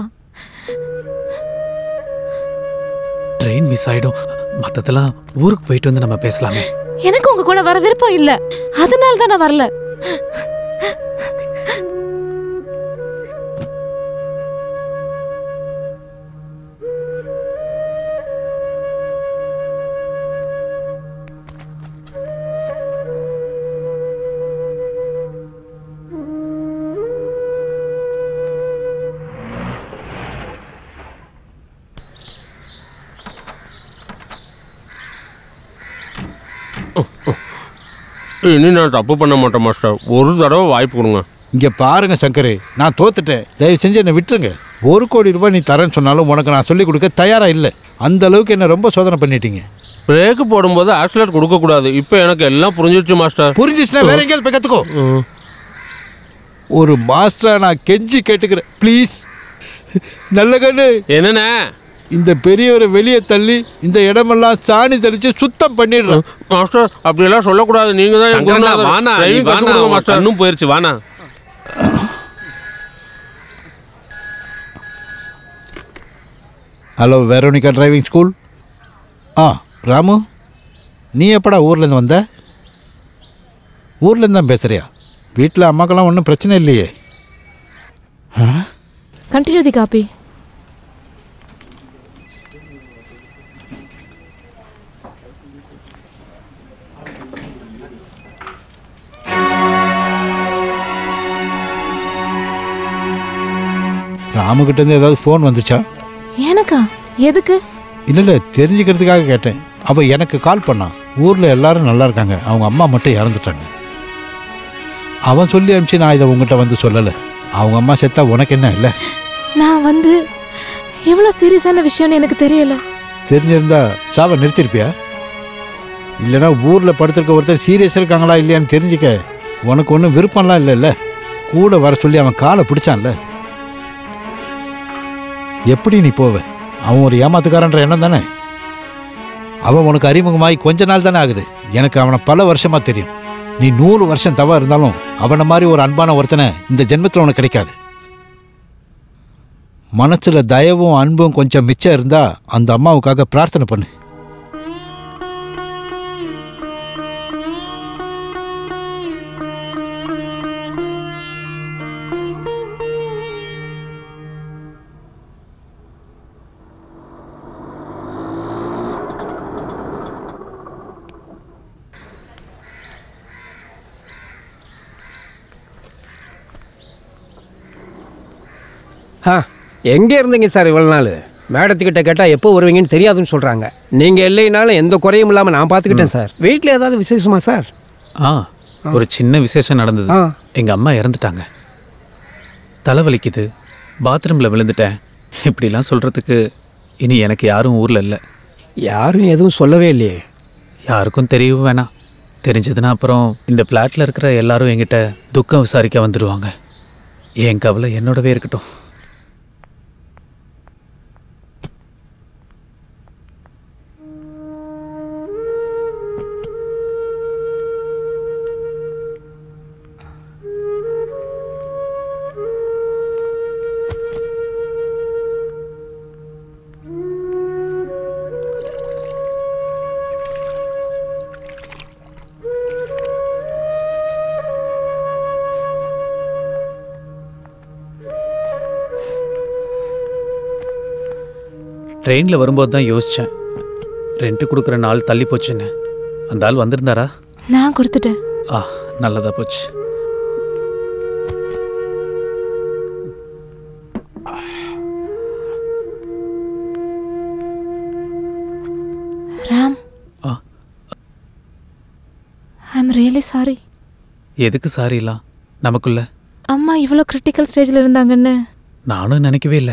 ட்ரெயின் மிஸ் ஆயிடும். மத்ததெல்லாம் ஊருக்கு போயிட்டு வந்து நம்ம பேசலாமே. எனக்கு உங்க கூட வர விருப்பம் இல்ல, அதனால தான் நான் வரல. இனி நான் தப்பு பண்ண மாட்டேன் மாஸ்டர். ஒரு தடவை வாய்ப்பு கொடுங்க. இங்கே பாருங்கள் சங்கர், நான் தோத்துட்டேன். தயவு செஞ்சு என்னை விட்டுருங்க. ₹1,00,00,000 நீ தரேன்னு சொன்னாலும் உனக்கு நான் சொல்லிக் கொடுக்க தயாராக இல்லை. அந்த அளவுக்கு என்னை ரொம்ப சோதனை பண்ணிட்டீங்க. பிரேக்கு போடும்போது ஆக்சிலேட் கொடுக்கக்கூடாது. இப்போ எனக்கு எல்லாம் புரிஞ்சிடுச்சு மாஸ்டர். புரிஞ்சிச்சுன்னா வேற எங்கேயாவது போய் கற்றுக்கோ. ஒரு மாஸ்டரை நான் கெஞ்சி கேட்டுக்கிறேன், ப்ளீஸ். நல்ல கண்ணு என்னண்ணே, இந்த பெரியவரை வெளியே தள்ளி இந்த இடமெல்லாம் சாணி தெளிச்சு சுத்தம் பண்ணிடுறோம். மாஸ்டர் அப்படியெல்லாம் சொல்லக்கூடாது. நீங்க தான் இன்னும் போயிடுச்சு. வானா ஹலோ வெரோனிகா டிரைவிங் ஸ்கூல். ஆ ராமு, நீ எப்படா ஊர்லேருந்து வந்த? ஊர்லேருந்து தான் பேசுறியா? வீட்டில் அம்மாக்கெல்லாம் ஒன்றும் பிரச்சனை இல்லையே? கண்டினியூ தி காப்பி. ராமுகிட்டேருந்து ஏதாவது ஃபோன் வந்துச்சா? எனக்கா? எதுக்கு? இல்லை தெரிஞ்சுக்கிறதுக்காக கேட்டேன். அவள் எனக்கு கால் பண்ணான். ஊரில் எல்லாரும் நல்லா இருக்காங்க, அவங்க அம்மா மட்டும் இறந்துட்டாங்க. அவன் சொல்லி அனுப்பிச்சு நான் இதை உங்கள்கிட்ட வந்து சொல்லலை. அவங்க அம்மா செத்தா உனக்கு என்ன? இல்லை நான் வந்து எவ்வளோ சீரியஸான விஷயம்னு எனக்கு தெரியலை. தெரிஞ்சிருந்தா சாவை நிறுத்திருப்பியா? இல்லைனா ஊரில் படுத்திருக்க ஒருத்தர் சீரியஸ் இருக்காங்களா இல்லையான்னு தெரிஞ்சுக்க உனக்கு ஒன்றும் விருப்பம்லாம் இல்லைல்ல. கூட வர சொல்லி அவன் காலை பிடிச்சான்ல. எப்படி நீ போவ? அவன் ஒரு ஏமாத்துக்காரன்ற எண்ணம் தானே. அவன் உனக்கு அறிமுகமாகி கொஞ்ச நாள் தானே ஆகுது. எனக்கு அவனை பல வருஷமாக தெரியும். நீ 100 வருஷம் தவா இருந்தாலும் அவனை மாதிரி ஒரு அன்பான ஒருத்தனை இந்த ஜென்மத்தில் உனக்கு கிடைக்காது. மனசில் தயவும் அன்பும் கொஞ்சம் மிச்சம் இருந்தால் அந்த அம்மாவுக்காக பிரார்த்தனை பண்ணு. ஆ, எங்கே இருந்தீங்க சார் இவ்வளோ நாள்? மேடத்துக்கிட்ட கேட்டால் எப்போ வருவீங்கன்னு தெரியாதுன்னு சொல்கிறாங்க. நீங்கள் இல்லைனாலும் எந்த குறையும் இல்லாமல் நான் பார்த்துக்கிட்டேன் சார். வீட்டில் ஏதாவது விசேஷமா சார்? ஆ, ஒரு சின்ன விசேஷம் நடந்தது. எங்கள் அம்மா இறந்துட்டாங்க. தலைவலிக்குது, பாத்ரூமில் விழுந்துட்டேன் இப்படிலாம் சொல்கிறதுக்கு இனி எனக்கு யாரும் ஊரில் இல்லை. யாரும் எதுவும் சொல்லவே இல்லையே. யாருக்கும் தெரியவும் வேணாம். தெரிஞ்சதுன்னா அப்புறம் இந்த ஃப்ளாட்டில் இருக்கிற எல்லாரும் என்கிட்ட துக்கம் விசாரிக்க வந்துடுவாங்க. என் கவலை என்னோடவே இருக்கட்டும். ட்ரெயினில் வரும்போது தான் யோசித்தேன், ரெண்ட்டு கொடுக்குற நாள் தள்ளி போச்சுன்னு. அந்த ஆள் வந்திருந்தாரா? நான் கொடுத்துட்டேன். ஆ, நல்லதாக போச்சு. ராம், ஐ ஆம் ரியலி சாரி. எதுக்கு சாரி இல்ல நமக்குள்ள அம்மா இவ்ளோ கிரிட்டிக்கல் ஸ்டேஜ்ல இருந்தாங்கன்னு நானும் நினைக்கவே இல்ல.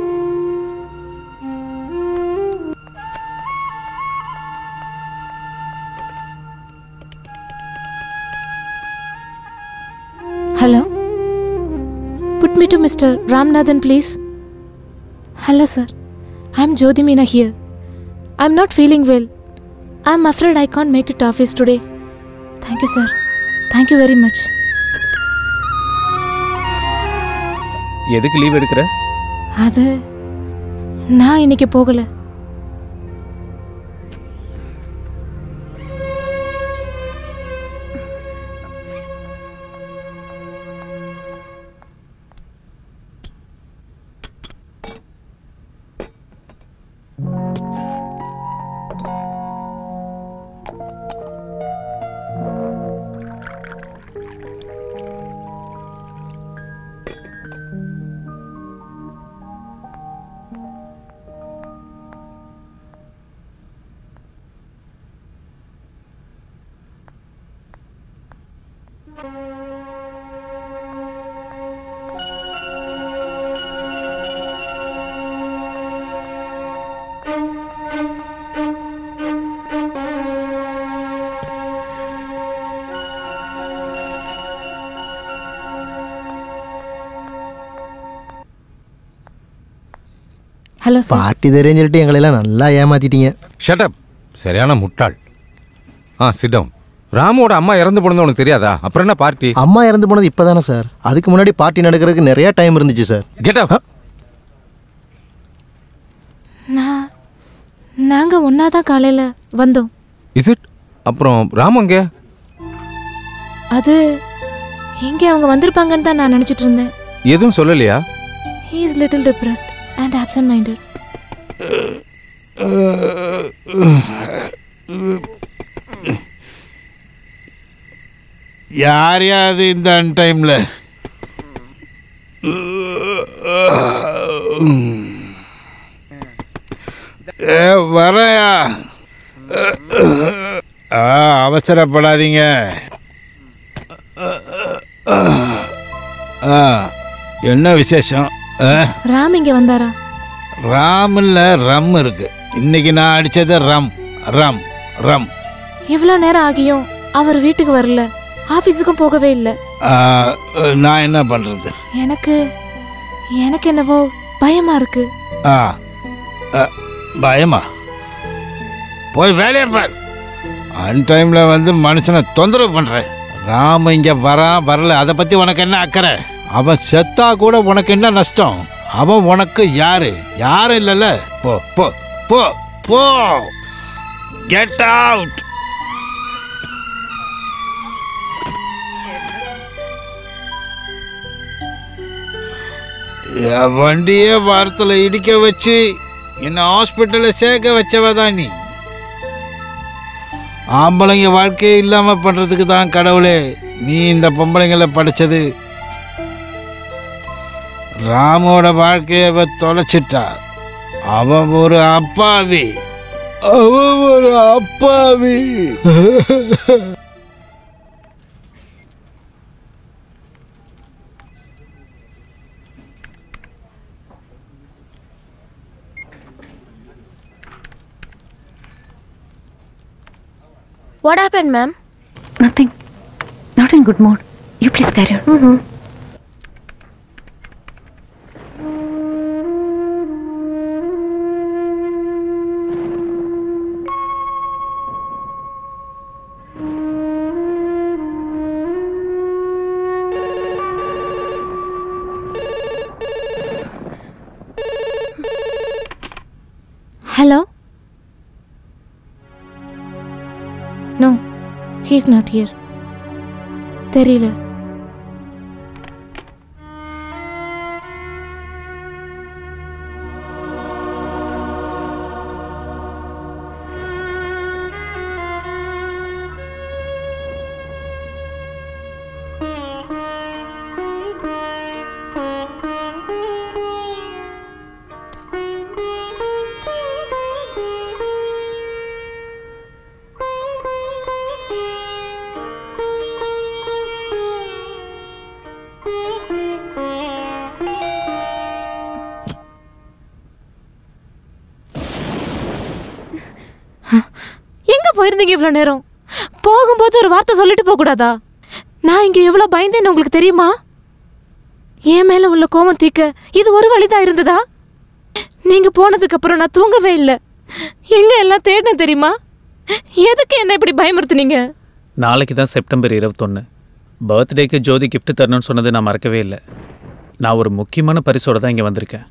Hello, put me to Mr. Ramnathan please. Hello sir, I am Jyoti Meena here. I am not feeling well. I am afraid I can't make it to office today. Thank you sir. Thank you very much. எதுக்கு leave எடுக்கற? அது நான் இன்னைக்கு போகல. Hello sir, party தரேன்னு சொல்லிட்டு எங்களை எல்லாம் நல்லா ஏமாத்திட்டீங்க. ஷட் அப், சரியான முட்டாள். ஆ சிட் டவுன். ராமோட அம்மா இறந்து போனது உனக்கு தெரியாதா? அப்புறம் என்ன பார்ட்டி? அம்மா இறந்து போனது இப்போதானே சார். அதுக்கு முன்னாடி பார்ட்டி நடக்கிறதுக்கு நிறைய டைம் இருந்துச்சு சார். Get up. நாங்க ஒன்னா தான் காலையில வந்தோம். Is it? அப்புறம் ராமங்க அது எங்க அவங்க வந்திருப்பாங்கன்னு தான் நான் நினைச்சிட்டு இருந்தேன். எதுவும் சொல்லலையா? He is little depressed and absent minded. yaar yaad in the time la varaya avasara padadinga enna vishesham. Ram இங்க வந்தாரா? ராம் இல்ல, ரம் இருக்கு. இன்னைக்கு நான் அடிச்சது ரம் ரம் ரம். இவ்வளவு நேரம் ஆகியும் அவர் வீட்டுக்கு வரல, ஆபீஸுக்கும் போகவே இல்ல. நான் என்ன பண்றது? எனக்கு என்னவோ பயமா இருக்கு. பயமா? போய் வேலையை பார். அன் டைம்ல வந்து மனுஷனை தொந்தரவு பண்றேன். ராம் இங்க வரல அதை பத்தி உனக்கு என்ன அக்கறை? அவன் செத்தா கூட உனக்கு என்ன நஷ்டம்? அவன் உனக்கு யாரு? யாரும் இல்லைல்ல. போ போ போ போ. Get out. வண்டியே வாரத்தில் இடிக்க வச்சு என்னை ஹாஸ்பிட்டலில் சேர்க்க வச்சவதான் நீ. ஆம்பளைங்க வாழ்க்கையே இல்லாமல் பண்ணுறதுக்கு தான் கடவுளே நீ இந்த பொம்பளைங்களை படைச்சது. ராமோட வாழ்க்கையை அவ தொலைச்சிட்டா. அவன் ஒரு அப்பாவி, அவன் ஒரு அப்பாவி. What happened, ma'am? Nothing. Not in good mood. You please carry on. Mm-hmm. He is not here. தெரியல. இருந்தீங்க இவ்வளவு நேரம்? போகும்போது ஒரு வார்த்தை சொல்லிட்டு போக கூடாதா? நான் இங்க எவ்வளவு பயந்தேன்னு உங்களுக்கு தெரியுமா? ஏன் மேல உள்ள கோபம் தீக்க இது ஒரு வழிதா இருந்ததா? நீங்க போனதுக்கு அப்புறம் நான் தூங்கவே இல்லை. எங்க எல்லாம் தேடின தெரியுமா? எதுக்கு என்ன இப்படி பயமுறுத்துனீங்க? நாளைக்கு தான் செப்டம்பர் 21. பர்த்டேக்கு ஜோதி கிஃப்ட் தரணும்னு சொன்னது நான் மறக்கவே இல்லை. நான் ஒரு முக்கியமான பரிசோட தான் இங்கே வந்திருக்கேன்.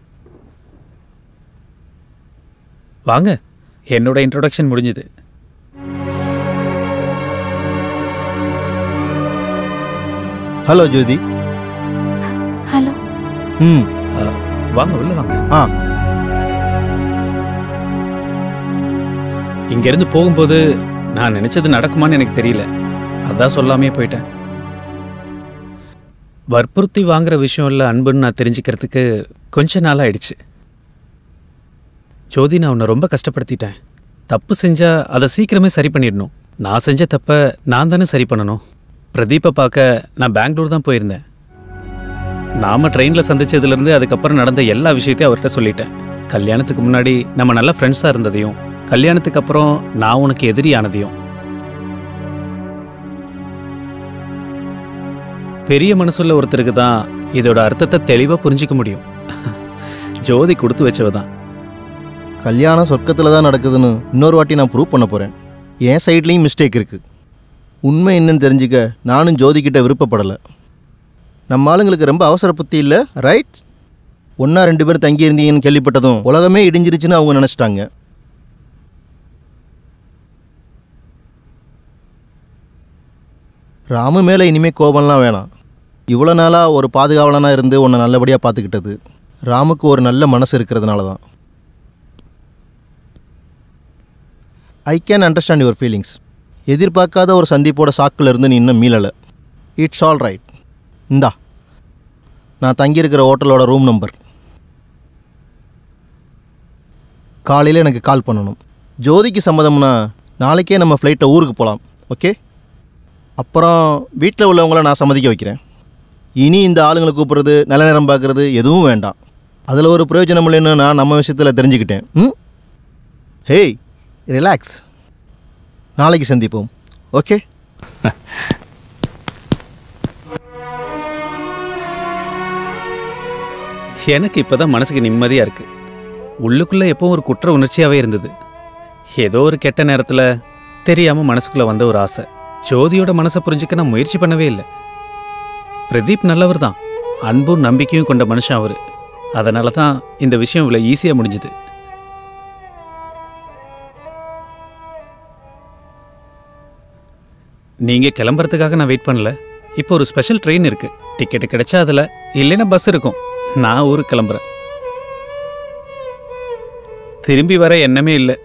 வாங்க, என்னோட இன்ட்ரோடக்ஷன் முடிஞ்சது. ஹலோ ஜோதி. ஹலோ. வாங்க உள்ள வாங்க. இங்கேருந்து போகும்போது நான் நினச்சது நடக்குமான்னு எனக்கு தெரியல. அதான் சொல்லாமே போயிட்டேன். வற்புறுத்தி வாங்குற விஷயம் இல்லை அன்புன்னு நான் தெரிஞ்சுக்கிறதுக்கு கொஞ்ச நாள் ஆயிடுச்சு. ஜோதி, நான் உன்னை ரொம்ப கஷ்டப்படுத்திட்டேன். தப்பு செஞ்சால் அதை சீக்கிரமே சரி பண்ணிடணும். நான் செஞ்ச தப்பை நான் தானே சரி பண்ணணும். பிரதீப்பை பார்க்க நான் பெங்களூர் தான் போயிருந்தேன். நாம் ட்ரெயினில் சந்தித்ததுலேருந்து அதுக்கப்புறம் நடந்த எல்லா விஷயத்தையும் அவர்கிட்ட சொல்லிட்டேன். கல்யாணத்துக்கு முன்னாடி நம்ம நல்ல ஃப்ரெண்ட்ஸாக இருந்ததையும், கல்யாணத்துக்கு அப்புறம் நான் உனக்கு எதிரியானதையும். பெரிய மனசுள்ள ஒருத்தருக்கு தான் இதோட அர்த்தத்தை தெளிவாக புரிஞ்சிக்க முடியும். ஜோதி கொடுத்து வச்சவ தான். கல்யாணம் சொர்க்கத்தில் தான் நடக்குதுன்னு இன்னொரு வாட்டி நான் ப்ரூவ் பண்ண போகிறேன். என் சைட்லேயும் மிஸ்டேக் இருக்குது. உண்மை என்னன்னு தெரிஞ்சுக்க நானும் ஜோதிக்கிட்ட விருப்பப்படலை. நம்ம ஆளுங்களுக்கு ரொம்ப அவசரப்பத்தி இல்லை, ரைட்? ஒன்றா 2 பேர் தங்கியிருந்தீங்கன்னு கேள்விப்பட்டதும் உலகமே இடிஞ்சிருச்சுன்னு அவங்க நினச்சிட்டாங்க. ராமு மேலே இனிமேல் கோபம்லாம் வேணாம். இவ்வளோ நாளாக ஒரு பாதுகாவலனாக இருந்து உன்னை நல்லபடியாக பார்த்துக்கிட்டது ராமுக்கு ஒரு நல்ல மனசு இருக்கிறதுனால தான். I can understand your feelings. எதிர்பார்க்காத ஒரு சந்திப்போட சாக்கில் இருந்து நீ இன்னும் மீளலை. It's all right. இந்தா நான் தங்கியிருக்கிற ஹோட்டலோட ரூம் நம்பர். காலையில் எனக்கு கால் பண்ணணும். ஜோதிக்கு சம்மதம்னா நாளைக்கே நம்ம ஃப்ளைட்டை ஊருக்கு போகலாம். ஓகே? அப்புறம் வீட்டில் உள்ளவங்கள நான் சம்மதிக்க வைக்கிறேன். இனி இந்த ஆளுங்களை கூப்பிட்றது, நல்ல நேரம் பார்க்குறது எதுவும் வேண்டாம். அதில் ஒரு பிரயோஜனம் இல்லைன்னு நான் நம்ம விஷயத்தில் தெரிஞ்சுக்கிட்டேன். Hey, relax. நாளைக்கு சந்திப்போம். ஓகே? எனக்கு இப்போ தான் மனசுக்கு நிம்மதியாக இருக்குது. உள்ளுக்குள்ளே எப்போவும் ஒரு குற்ற உணர்ச்சியாகவே இருந்தது. ஏதோ ஒரு கெட்ட நேரத்தில் தெரியாமல் மனசுக்குள்ளே வந்த ஒரு ஆசை. ஜோதியோட மனசை புரிஞ்சுக்க நான் முயற்சி பண்ணவே இல்லை. பிரதீப் நல்லவர் தான். அன்பும் நம்பிக்கையும் கொண்ட மனுஷன் அவர். அதனால தான் இந்த விஷயம் இவ்வளோ ஈஸியாக முடிஞ்சுது. நீங்கள் கிளம்புறதுக்காக நான் வெயிட் பண்ணல. இப்போ ஒரு ஸ்பெஷல் ட்ரெயின் இருக்குது. டிக்கெட்டு கிடைச்சா அதில், இல்லைன்னா பஸ் இருக்கும். நான் ஊருக்கு கிளம்புறேன். திரும்பி வர எண்ணமே இல்லை.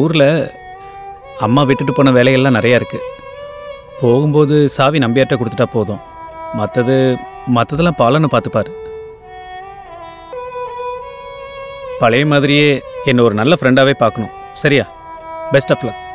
ஊரில் அம்மா விட்டுட்டு போன வேலையெல்லாம் நிறையா இருக்குது. போகும்போது சாவி நம்பியாட்ட கொடுத்துட்டா போதும். மற்றதெல்லாம் பாலனை பார்த்துப்பார். பழைய மாதிரியே என்னை ஒரு நல்ல ஃப்ரெண்டாகவே பார்க்கணும். சரியா? Best of luck.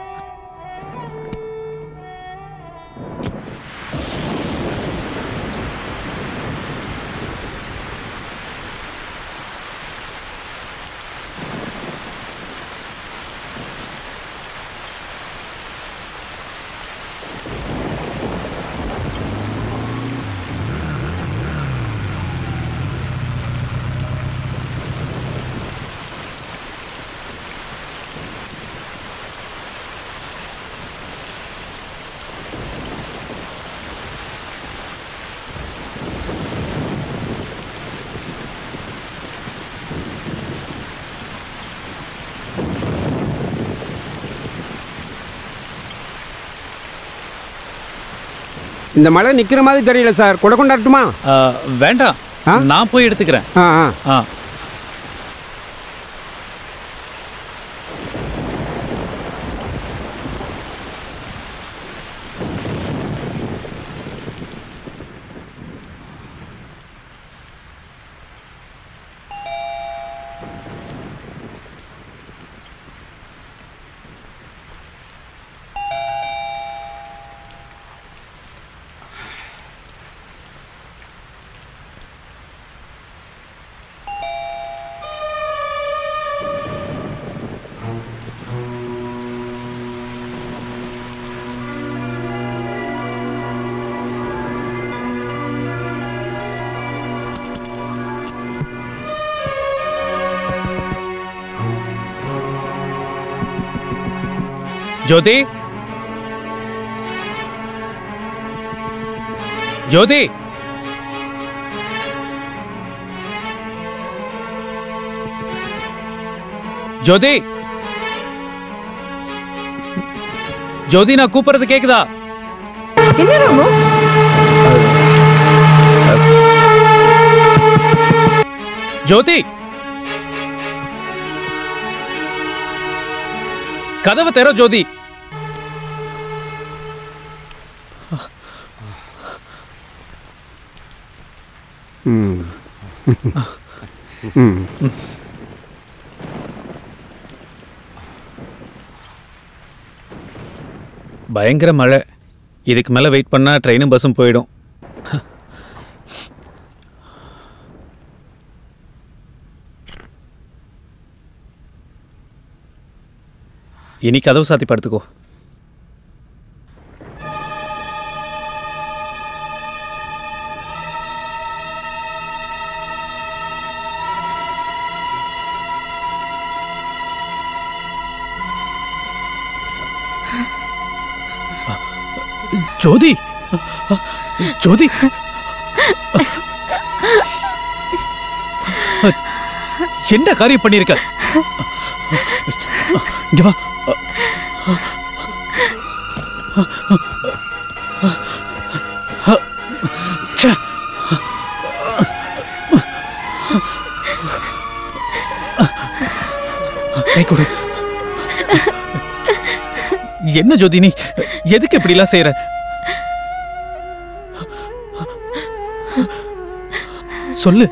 இந்த மழை நிற்கிற மாதிரி தெரியல சார். கொடை கொண்டாட்டுமா? வேண்டாம், நான் போய் எடுத்துக்கிறேன். ஆ ஆ. ஜோதி ஜோதி ஜோதி ஜோதி நான் கூப்பிடுறது கேக்குதா? என்ன ராமு? ஜோதி கதவை திற ஜோதி. பயங்கர மழை. இதுக்கு மேலே வெயிட் பண்ணால் ட்ரெயினும் பஸ்ஸும் போயிடும். இனி கதவு சாத்தி படுத்துக்கோ. ஜோதி ஜோதி என்ன காரியம் பண்ணிருக்க? என்ன ஜோதி நீ எதுக்கு இப்படிலாம் செய்யற? சொல்லு,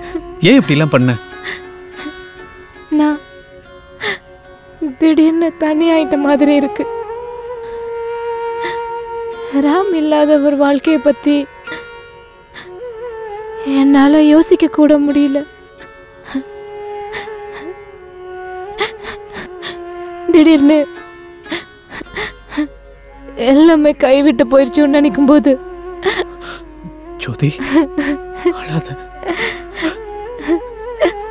ஏன் இப்படிலாம் பண்ண? நான் திடீர்னு தனியாயிட்ட மாதிரி இருக்கு. ராம் இல்லாத ஒரு வாழ்க்கையை பற்றி என்னால் யோசிக்க கூட முடியல. திடீர்னு எல்லாமே கைவிட்டு போயிடுச்சுன்னு நினைக்கும் போது ஜோதி அழாத,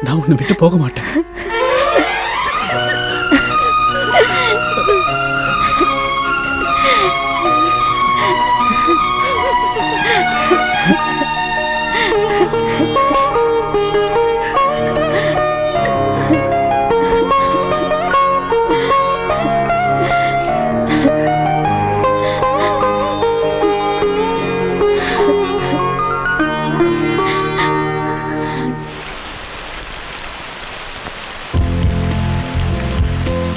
நான் உன்னை விட்டு போக மாட்டேன்.